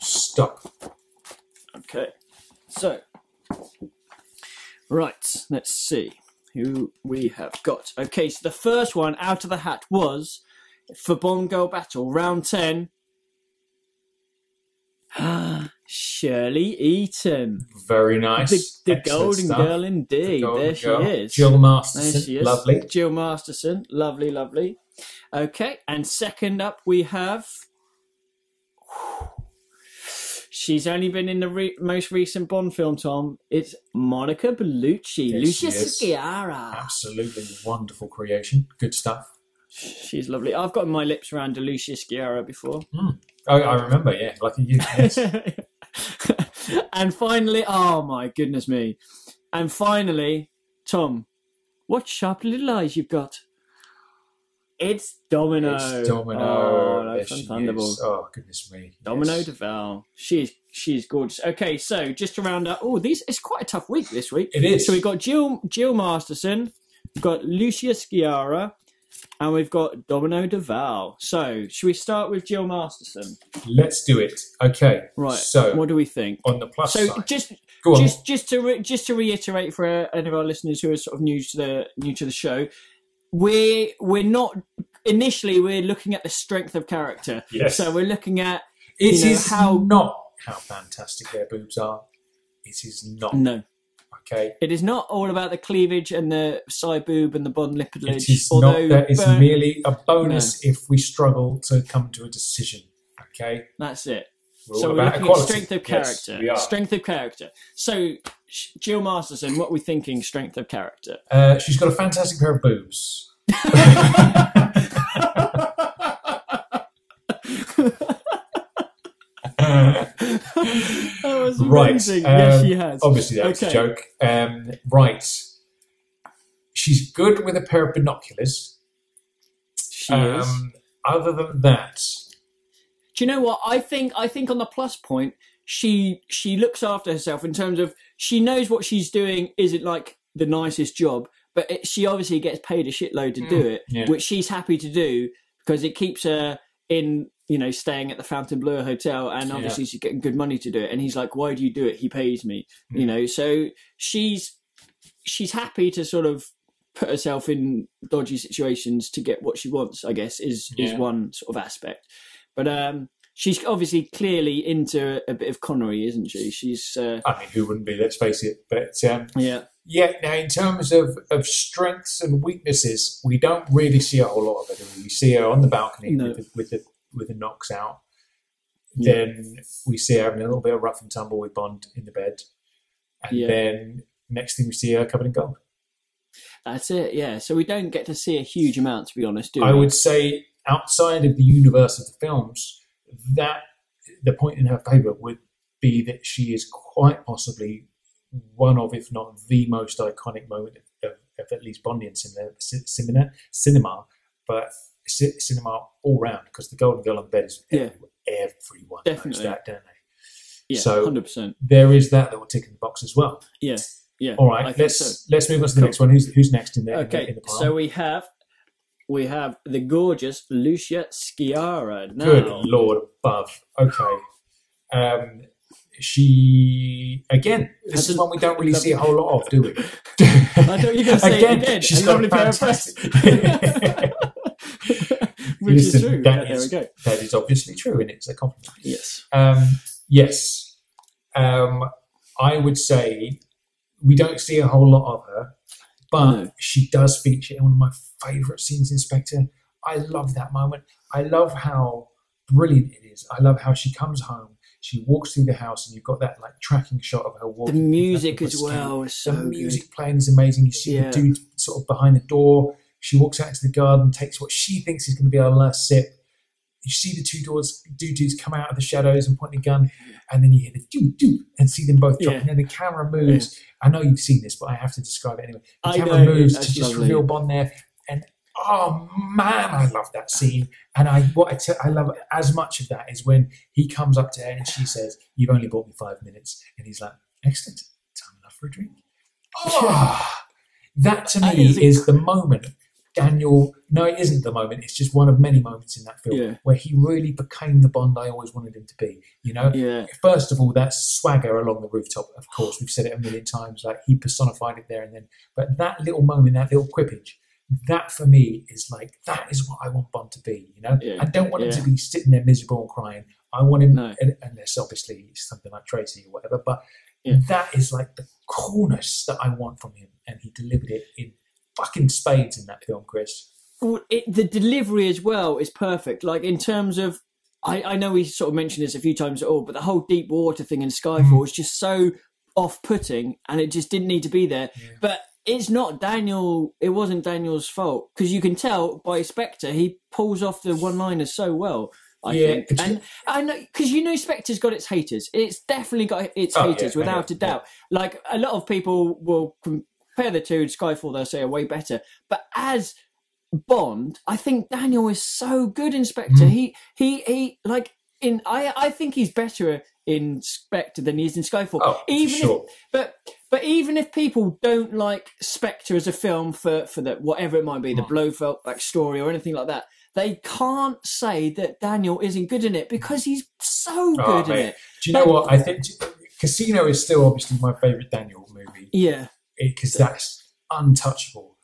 Stop. Okay. So... Right, let's see who we have got. Okay, so the first one out of the hat was, for Bond Girl Battle, round ten, Shirley Eaton. Very nice. The, the golden stuff. Girl indeed. The there she girl. is. Jill Masterson. There she is. Lovely. Jill Masterson. Lovely, lovely. Okay, and second up we have... She's only been in the re most recent Bond film, Tom. It's Monica Bellucci. Yes, Lucia Sciarra. Absolutely wonderful creation. Good stuff. She's lovely. I've gotten my lips around to Lucia Sciarra before. Mm. Oh, I remember, yeah. Lucky you. Yes. And finally, oh my goodness me. And finally, Tom, what sharp little eyes you've got. It's Domino. It's Domino. Oh, that's unthunderable. Oh, goodness me. Domino yes. DeVal. She's she's gorgeous. Okay, so just to round up, oh, these it's quite a tough week this week. It is. So we've got Jill Jill Masterson, we've got Lucia Sciarra, and we've got Domino DeVal. So should we start with Jill Masterson? Let's do it. Okay. Right. So what do we think? On the plus so side. just Go on. just just to re just to reiterate for any of our listeners who are sort of new to the new to the show. We're, we're not, initially, we're looking at the strength of character. Yes. So we're looking at it you know, is how... not how fantastic their boobs are. It is not. No. Okay. It is not all about the cleavage and the side boob and the Bond lipidage. It is although not. That is burn... merely a bonus no. if we struggle to come to a decision. Okay? That's it. We're so we're looking at strength of character. Yes, we are. Strength of character. So... Jill Masterson, what are we thinking? Strength of character. Uh, she's got a fantastic pair of boobs. That was amazing. Right. Um, yes, she has. Obviously, that's okay. a joke. Um, right. She's good with a pair of binoculars. She um, is. Other than that, do you know what I think? I think on the plus point. She she looks after herself in terms of she knows what she's doing isn't like the nicest job, but it, she obviously gets paid a shitload to mm, do it, yeah. which she's happy to do because it keeps her in, you know, staying at the Fontainebleau Hotel, and obviously yeah. she's getting good money to do it. And he's like, "Why do you do it? He pays me," mm. you know. So she's she's happy to sort of put herself in dodgy situations to get what she wants. I guess is yeah. is one sort of aspect, but um. She's obviously clearly into a bit of Connery, isn't she? She's. Uh, I mean, who wouldn't be? Let's face it. But um, yeah, yeah. Now, in terms of of strengths and weaknesses, we don't really see a whole lot of it. We see her on the balcony no. with the, with the with the knocks out. Yeah. Then we see her having a little bit of rough and tumble with Bond in the bed, and yeah. then next thing we see her covered in gold. That's it. Yeah. So we don't get to see a huge amount, to be honest. Do we? I would say outside of the universe of the films. That the point in her favour would be that she is quite possibly one of, if not the most iconic moment of, of at least Bondian cinema, cinema, but cinema all round because the Golden Girl on the bed is yeah. every, everyone Definitely. knows that, don't they? Yeah, so one hundred percent. There is that that will tick in the box as well. Yeah, yeah. All right, let's so. let's move on to the cool. next one. Who's who's next in there? Okay, in the, in the so we have. We have the gorgeous Lucia Sciarra now. Good Lord above. Okay. Um, she, again, this is one we don't really see a whole lot of, do we? I thought you were going to say again, it again. She's a lovely pair of breasts. Which Listen, is true. That yeah, is, there we go. That is obviously true, and it's a compliment. Yes. Um, yes. Um, I would say we don't see a whole lot of her, but no. she does feature in one of my favourite scenes in Spectre. I love that moment. I love how brilliant it is. I love how she comes home. She walks through the house, and you've got that like tracking shot of her walking. The music as well is so good. The music playing is amazing. You see yeah. the dude sort of behind the door. She walks out into the garden, takes what she thinks is going to be our last sip. You see the two doors, two dudes come out of the shadows and point the gun, and then you hear the doo doo and see them both drop. Yeah. And then the camera moves. Yeah. I know you've seen this, but I have to describe it anyway. The I camera know, moves to lovely. just reveal Bond there, and. Oh man, I love that scene, and I what I, t- I love as much of that is when he comes up to her and she says, "You've only bought me five minutes," and he's like, "Excellent, time enough for a drink." Oh, that to me is, is the moment. Daniel, no, it isn't the moment. It's just one of many moments in that film yeah. where he really became the Bond I always wanted him to be. You know, yeah. first of all, that swagger along the rooftop. Of course, we've said it a million times. Like he personified it there and then. But that little moment, that little quippage. That for me is like, that is what I want Bond to be, you know? Yeah, I don't want him yeah. to be sitting there miserable and crying. I want him, no. unless obviously it's something like Tracy or whatever, but yeah. that is like the coolness that I want from him. And he delivered it in fucking spades in that film, Chris. Well, it, the delivery as well is perfect. Like in terms of, I, I know we sort of mentioned this a few times at all, but the whole deep water thing in Skyfall mm. is just so off-putting and it just didn't need to be there. Yeah. But it's not Daniel, it wasn't Daniel's fault, because you can tell by Spectre, he pulls off the one-liners so well, I yeah, think. And I know, because you know Spectre's got its haters. It's definitely got its oh, haters, yeah, without yeah, a doubt. Yeah. Like, a lot of people will compare the two, and Skyfall, they'll say, are way better. But as Bond, I think Daniel is so good in Spectre. Mm. He, he, he, like, in, I, I think he's better in Spectre than he is in Skyfall. Oh, even sure. if, but... But even if people don't like Spectre as a film for, for the, whatever it might be, the Blofeld backstory or anything like that, they can't say that Daniel isn't good in it because he's so good oh, in mate. it. Do you know but, what? I think Casino is still obviously my favourite Daniel movie. Yeah. Because that's untouchable.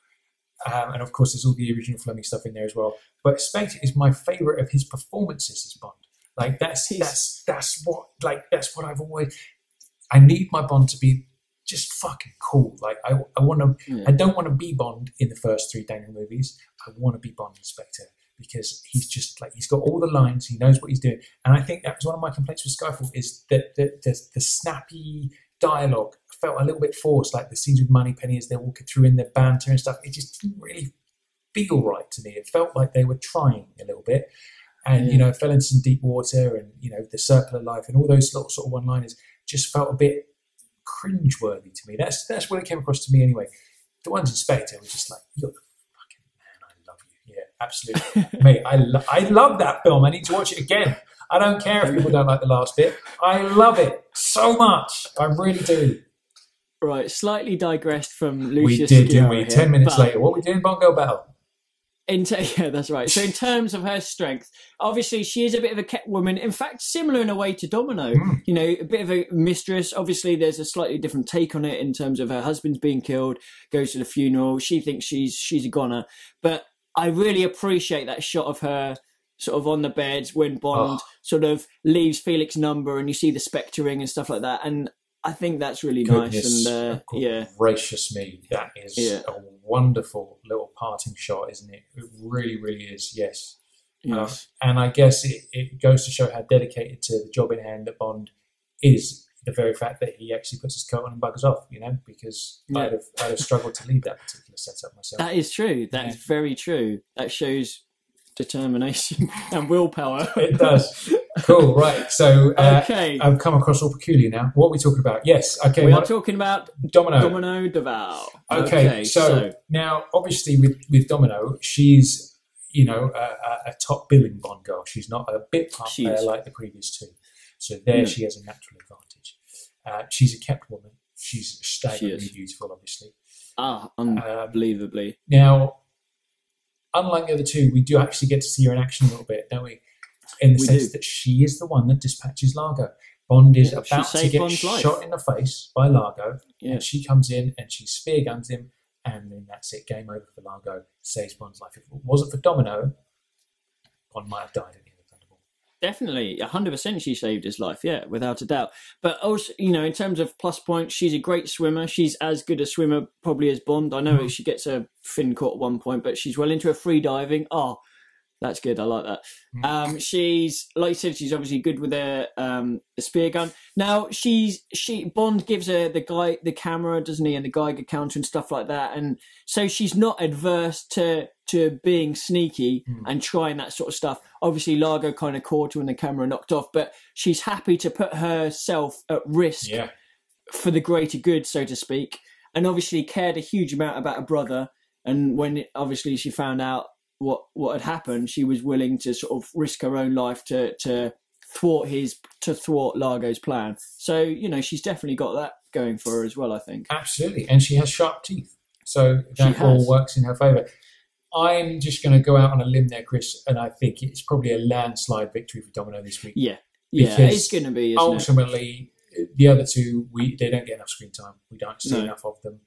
Um, and of course, there's all the original Fleming stuff in there as well. But Spectre is my favourite of his performances as Bond. Like, that's, that's, that's, what, like, that's what I've always... I need my Bond to be... just fucking cool. Like I, I want to. Yeah. I don't want to be Bond in the first three Daniel movies. I want to be Bond in Spectre because he's just like he's got all the lines. He knows what he's doing, and I think that was one of my complaints with Skyfall is that the, the, the snappy dialogue felt a little bit forced. Like the scenes with Moneypenny as they're walking through in their banter and stuff. It just didn't really feel right to me. It felt like they were trying a little bit, and yeah. you know, it fell into some deep water, and you know, the circle of life and all those little sort of one-liners just felt a bit cringeworthy to me. That's that's what it came across to me anyway. The ones in Spectre were just like, "You're the fucking man. I love you." Yeah, absolutely, mate. I lo- I love that film. I need to watch it again. I don't care if people don't like the last bit. I love it so much. I really do. Right, slightly digressed from Lucia. We did, Sciarra didn't we? Here, Ten minutes but... later, what are we doing? Bongo Battle. In t- yeah, that's right. So in terms of her strength, obviously she is a bit of a kept woman. In fact, similar in a way to Domino, mm. you know, a bit of a mistress. Obviously, there's a slightly different take on it in terms of her husband's being killed, goes to the funeral. She thinks she's she's a goner. But I really appreciate that shot of her sort of on the bed when Bond oh. sort of leaves Felix's number and you see the Spectre ring and stuff like that. And I think that's really Goodness, nice. And uh, yeah, gracious me, that is yeah. a wonderful little parting shot, isn't it? It really, really is. Yes, yes. Um, and I guess it, it goes to show how dedicated to the job in hand that Bond is. The very fact that he actually puts his coat on and buggers off, you know, because yeah. I'd have I'd have struggled to leave that particular setup myself. That is true. That yeah. is very true. That shows determination and willpower. It does. Cool, right. So uh, okay. I've come across all peculiar now. What are we talking about? Yes, okay. We are talking about Domino. Domino DeVal. Okay, okay so, so now obviously with, with Domino, she's, you know, a, a top billing Bond girl. She's not a bit up there like the previous two. So there yeah. she has a natural advantage. Uh, she's a kept woman. She's staggeringly she beautiful, obviously. Ah, unbelievably. Um, now, unlike the other two, we do actually get to see her in action a little bit, don't we? In the we sense do. that she is the one that dispatches Largo. Bond is yeah, about to get Bond's shot life. in the face by Largo, yeah. and she comes in and she spear guns him, and then that's it. Game over for Largo. Saves Bond's life. If it wasn't for Domino, Bond might have died at the end of Thunderball. Definitely, one hundred percent she saved his life, yeah, without a doubt. But also, you know, in terms of plus points, she's a great swimmer. She's as good a swimmer probably as Bond. I know mm. she gets a fin caught at one point, but she's well into her free diving. Oh, that's good. I like that. Mm. Um, she's, like you said, she's obviously good with her um, spear gun. Now, she's she Bond gives her the guy the camera, doesn't he, and the Geiger counter and stuff like that. And so she's not adverse to... to being sneaky mm. and trying that sort of stuff. Obviously, Largo kind of caught her when the camera knocked off, but she's happy to put herself at risk yeah. for the greater good, so to speak, and obviously cared a huge amount about her brother. And when, it, obviously, she found out what, what had happened, she was willing to sort of risk her own life to, to thwart his, to thwart Largo's plan. So, you know, she's definitely got that going for her as well, I think. Absolutely. And she has sharp teeth. So that all works in her favour. I'm just going to go out on a limb there, Chris, and I think it's probably a landslide victory for Domino this week. Yeah, yeah, it's going to be. Isn't ultimately, it? The other two, we they don't get enough screen time. We don't see no. enough of them.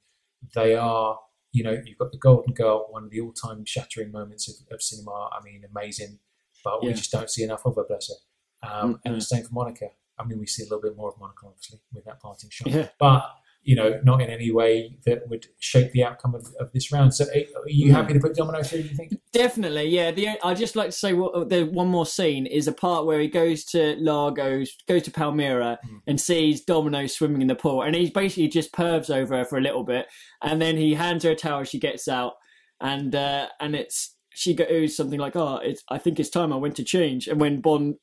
They are, you know, you've got the Golden Girl, one of the all-time shattering moments of, of cinema. I mean, amazing, but yeah. we just don't see enough of her, bless her. Um, mm-hmm. And the same for Monica. I mean, we see a little bit more of Monica, obviously, with that parting shot. Yeah. But... you know, not in any way that would shape the outcome of, of this round. So are you happy to put Domino through, do you think? Definitely, yeah. The, I'd just like to say what, the one more scene is a part where he goes to Largo's, goes to Palmyra mm. and sees Domino swimming in the pool. And he basically just pervs over her for a little bit. And then he hands her a towel, she gets out. And uh, and it's, she goes something like, oh, it's, I think it's time I went to change. And when Bond,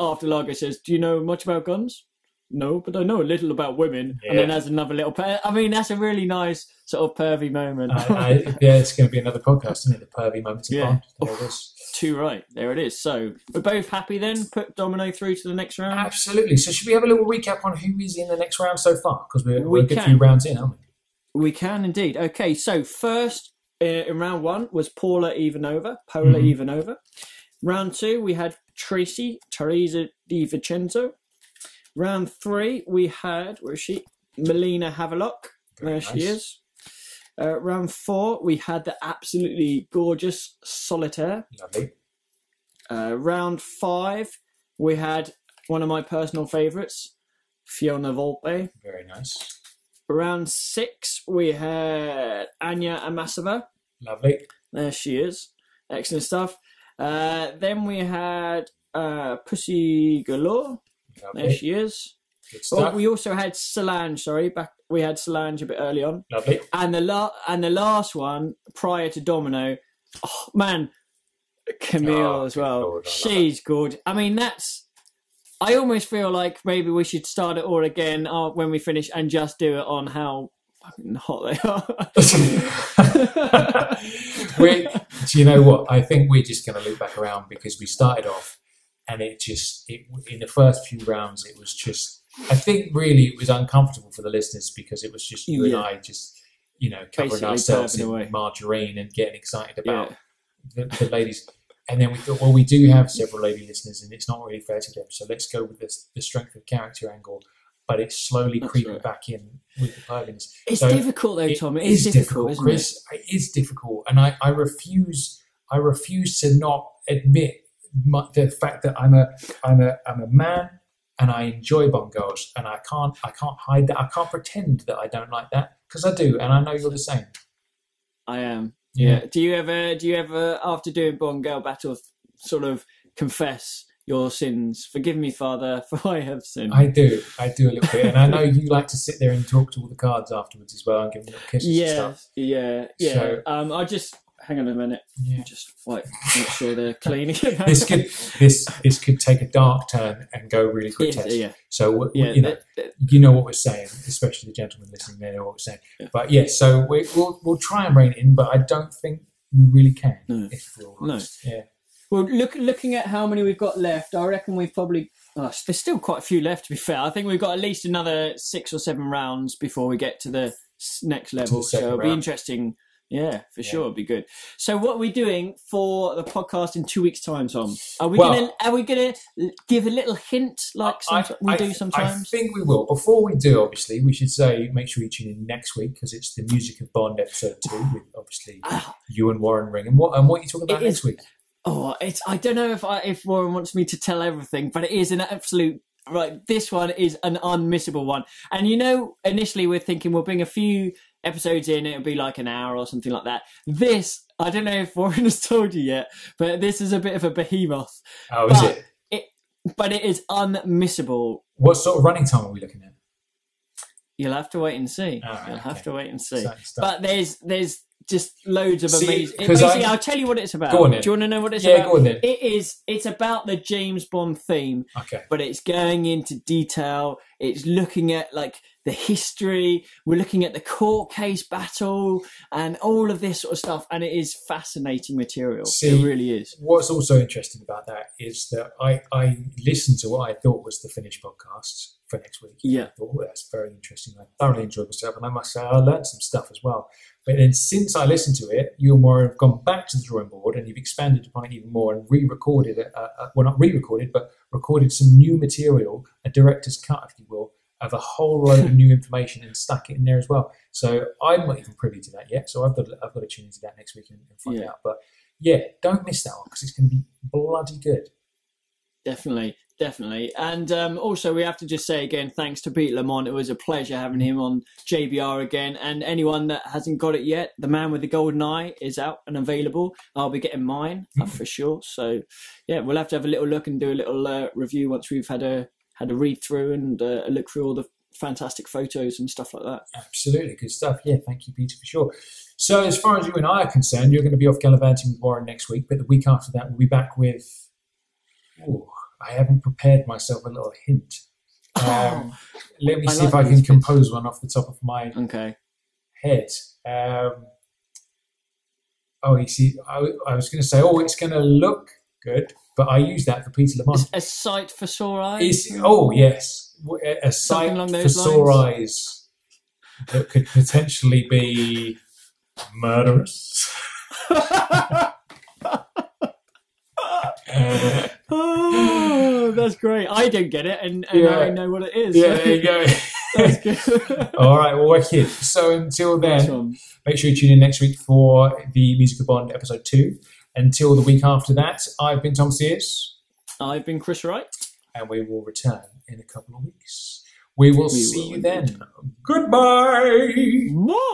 after Largo says, do you know much about guns? No, but I know a little about women. Yeah. And then there's another little... I mean, that's a really nice sort of pervy moment. I, I, yeah, it's going to be another podcast, isn't it? The pervy moments of Bond. Yeah. There it is. Too right. There it is. So we're both happy then? Put Domino through to the next round? Absolutely. So should we have a little recap on who is in the next round so far? Because we're, we're we a good can. few rounds in, aren't we? We can indeed. Okay, so first uh, in round one was Paula Ivanova. Paula mm. Ivanova. Round two, we had Tracy, Teresa DiVicenzo. Round three, we had, where is she? Melina Havelock. Very there nice. she is. Uh, round four, we had the absolutely gorgeous Solitaire. Lovely. Uh, round five, we had one of my personal favourites, Fiona Volpe. Very nice. Round six, we had Anya Amasova. Lovely. There she is. Excellent stuff. Uh, then we had uh, Pussy Galore. Lovely. There she is. Well, we also had Solange. Sorry, back we had Solange a bit early on. Lovely. And the la and the last one prior to Domino, oh, man, Camille oh, as well. Lord, She's gorgeous. I mean, that's. I almost feel like maybe we should start it all again uh, when we finish and just do it on how fucking hot they are. we, do you know what? I think we're just going to loop back around because we started off. And it just, it, in the first few rounds, it was just, I think really it was uncomfortable for the listeners because it was just you yeah. and I just, you know, covering Basically ourselves in away. margarine and getting excited about yeah. the, the ladies. And then we thought, well, we do have several lady listeners and it's not really fair to them. So let's go with this, the strength of character angle. But it's slowly That's creeping right. back in with the perviness. It's so difficult though, it Tom. It is, is difficult, difficult isn't Chris, it? It is difficult. And I, I refuse, I refuse to not admit My, the fact that I'm a I'm a I'm a man and I enjoy Bond girls and I can't I can't hide that I can't pretend that I don't like that because I do and I know you're the same. I am. Yeah. yeah. Do you ever do you ever after doing Bond Girl Battle sort of confess your sins? Forgive me, Father, for I have sinned. I do. I do a little bit, and I know you like to sit there and talk to all the cards afterwards as well and give them little kisses yeah, and stuff. Yeah. Yeah. So, um. I just. Hang on a minute. Yeah. Just like make sure they're clean. this could this this could take a dark turn and go really grotesque. Yeah, yeah. So yeah, you know that, that, you know what we're saying, especially the gentlemen listening. They know what we're saying. Yeah. But yeah, so we, we'll we'll try and rein it in, but I don't think we really can. No. If we're honest. No. Yeah. Well, look looking at how many we've got left, I reckon we've probably oh, there's still quite a few left. To be fair, I think we've got at least another six or seven rounds before we get to the next level. So it'll round. be interesting. Yeah, for yeah. sure, it'd be good. So, what are we doing for the podcast in two weeks' time, Tom? Are we well, gonna Are we gonna give a little hint like I, I, we I, do sometimes? I think we will. Before we do, obviously, we should say make sure you tune in next week because it's the Music of Bond episode two with obviously you and Warren Ring. And what and what are you talking about it next is, week? Oh, it's, I don't know if I, if Warren wants me to tell everything, but it is an absolute, right, this one is an unmissable one. And you know, initially we're thinking we'll bring a few episodes in, it'll be like an hour or something like that. This, I don't know if Warren has told you yet, but this is a bit of a behemoth. Oh, is but it? it? But it is unmissable. What sort of running time are we looking at? You'll have to wait and see. All right, You'll okay. have to wait and see. But there's there's just loads of see, amazing... It basically, I'll tell you what it's about. Go on Do you want to know what it's yeah, about? Yeah, go on then. It is, it's about the James Bond theme, okay. but it's going into detail. It's looking at, like, the history. We're looking at the court case battle and all of this sort of stuff. And it is fascinating material. See, it really is. What's also interesting about that is that I, I listened to what I thought was the finished podcasts for next week. Yeah. I thought, oh, that's very interesting. I thoroughly enjoyed myself. And I must say, I learned some stuff as well. But then since I listened to it, you and Warren have gone back to the drawing board and you've expanded upon it even more and re-recorded it. Uh, uh, well, not re-recorded, but recorded some new material, a director's cut, if you will, of a whole load of new information and stuck it in there as well. So I'm not even privy to that yet. So I've got to, I've got to tune into that next week and, and find yeah. out. But yeah, don't miss that one because it's going to be bloody good. Definitely, definitely. And um, also we have to just say again, thanks to Peter Lamont. It was a pleasure having him on J B R again. And anyone that hasn't got it yet, The Man with the Golden Eye is out and available. I'll be getting mine mm. for sure. So yeah, we'll have to have a little look and do a little uh, review once we've had a, had a read through and uh, a look through all the fantastic photos and stuff like that. Absolutely, good stuff. Yeah, thank you, Peter, for sure. So as far as you and I are concerned, you're going to be off gallivanting with Warren next week, but the week after that, we'll be back with... Ooh, I haven't prepared myself a little hint. Um, let me I see like if I can bits. compose one off the top of my okay. head. Um, oh, you see, I, I was going to say, oh, it's going to look good, but I use that for Peter Lamont. A sight for sore eyes? Is, oh, yes. A, a sight for lines. sore eyes that could potentially be murderous. Oh, that's great. I don't get it, and, and yeah. I don't know what it is. Yeah, there you go. That's good. All right, well, wicked. So until then, make sure you tune in next week for the Music of Bond episode two. Until the week after that, I've been Tom Sears. I've been Chris Wright. And we will return in a couple of weeks. We will we see will you then. Goodbye. Bye.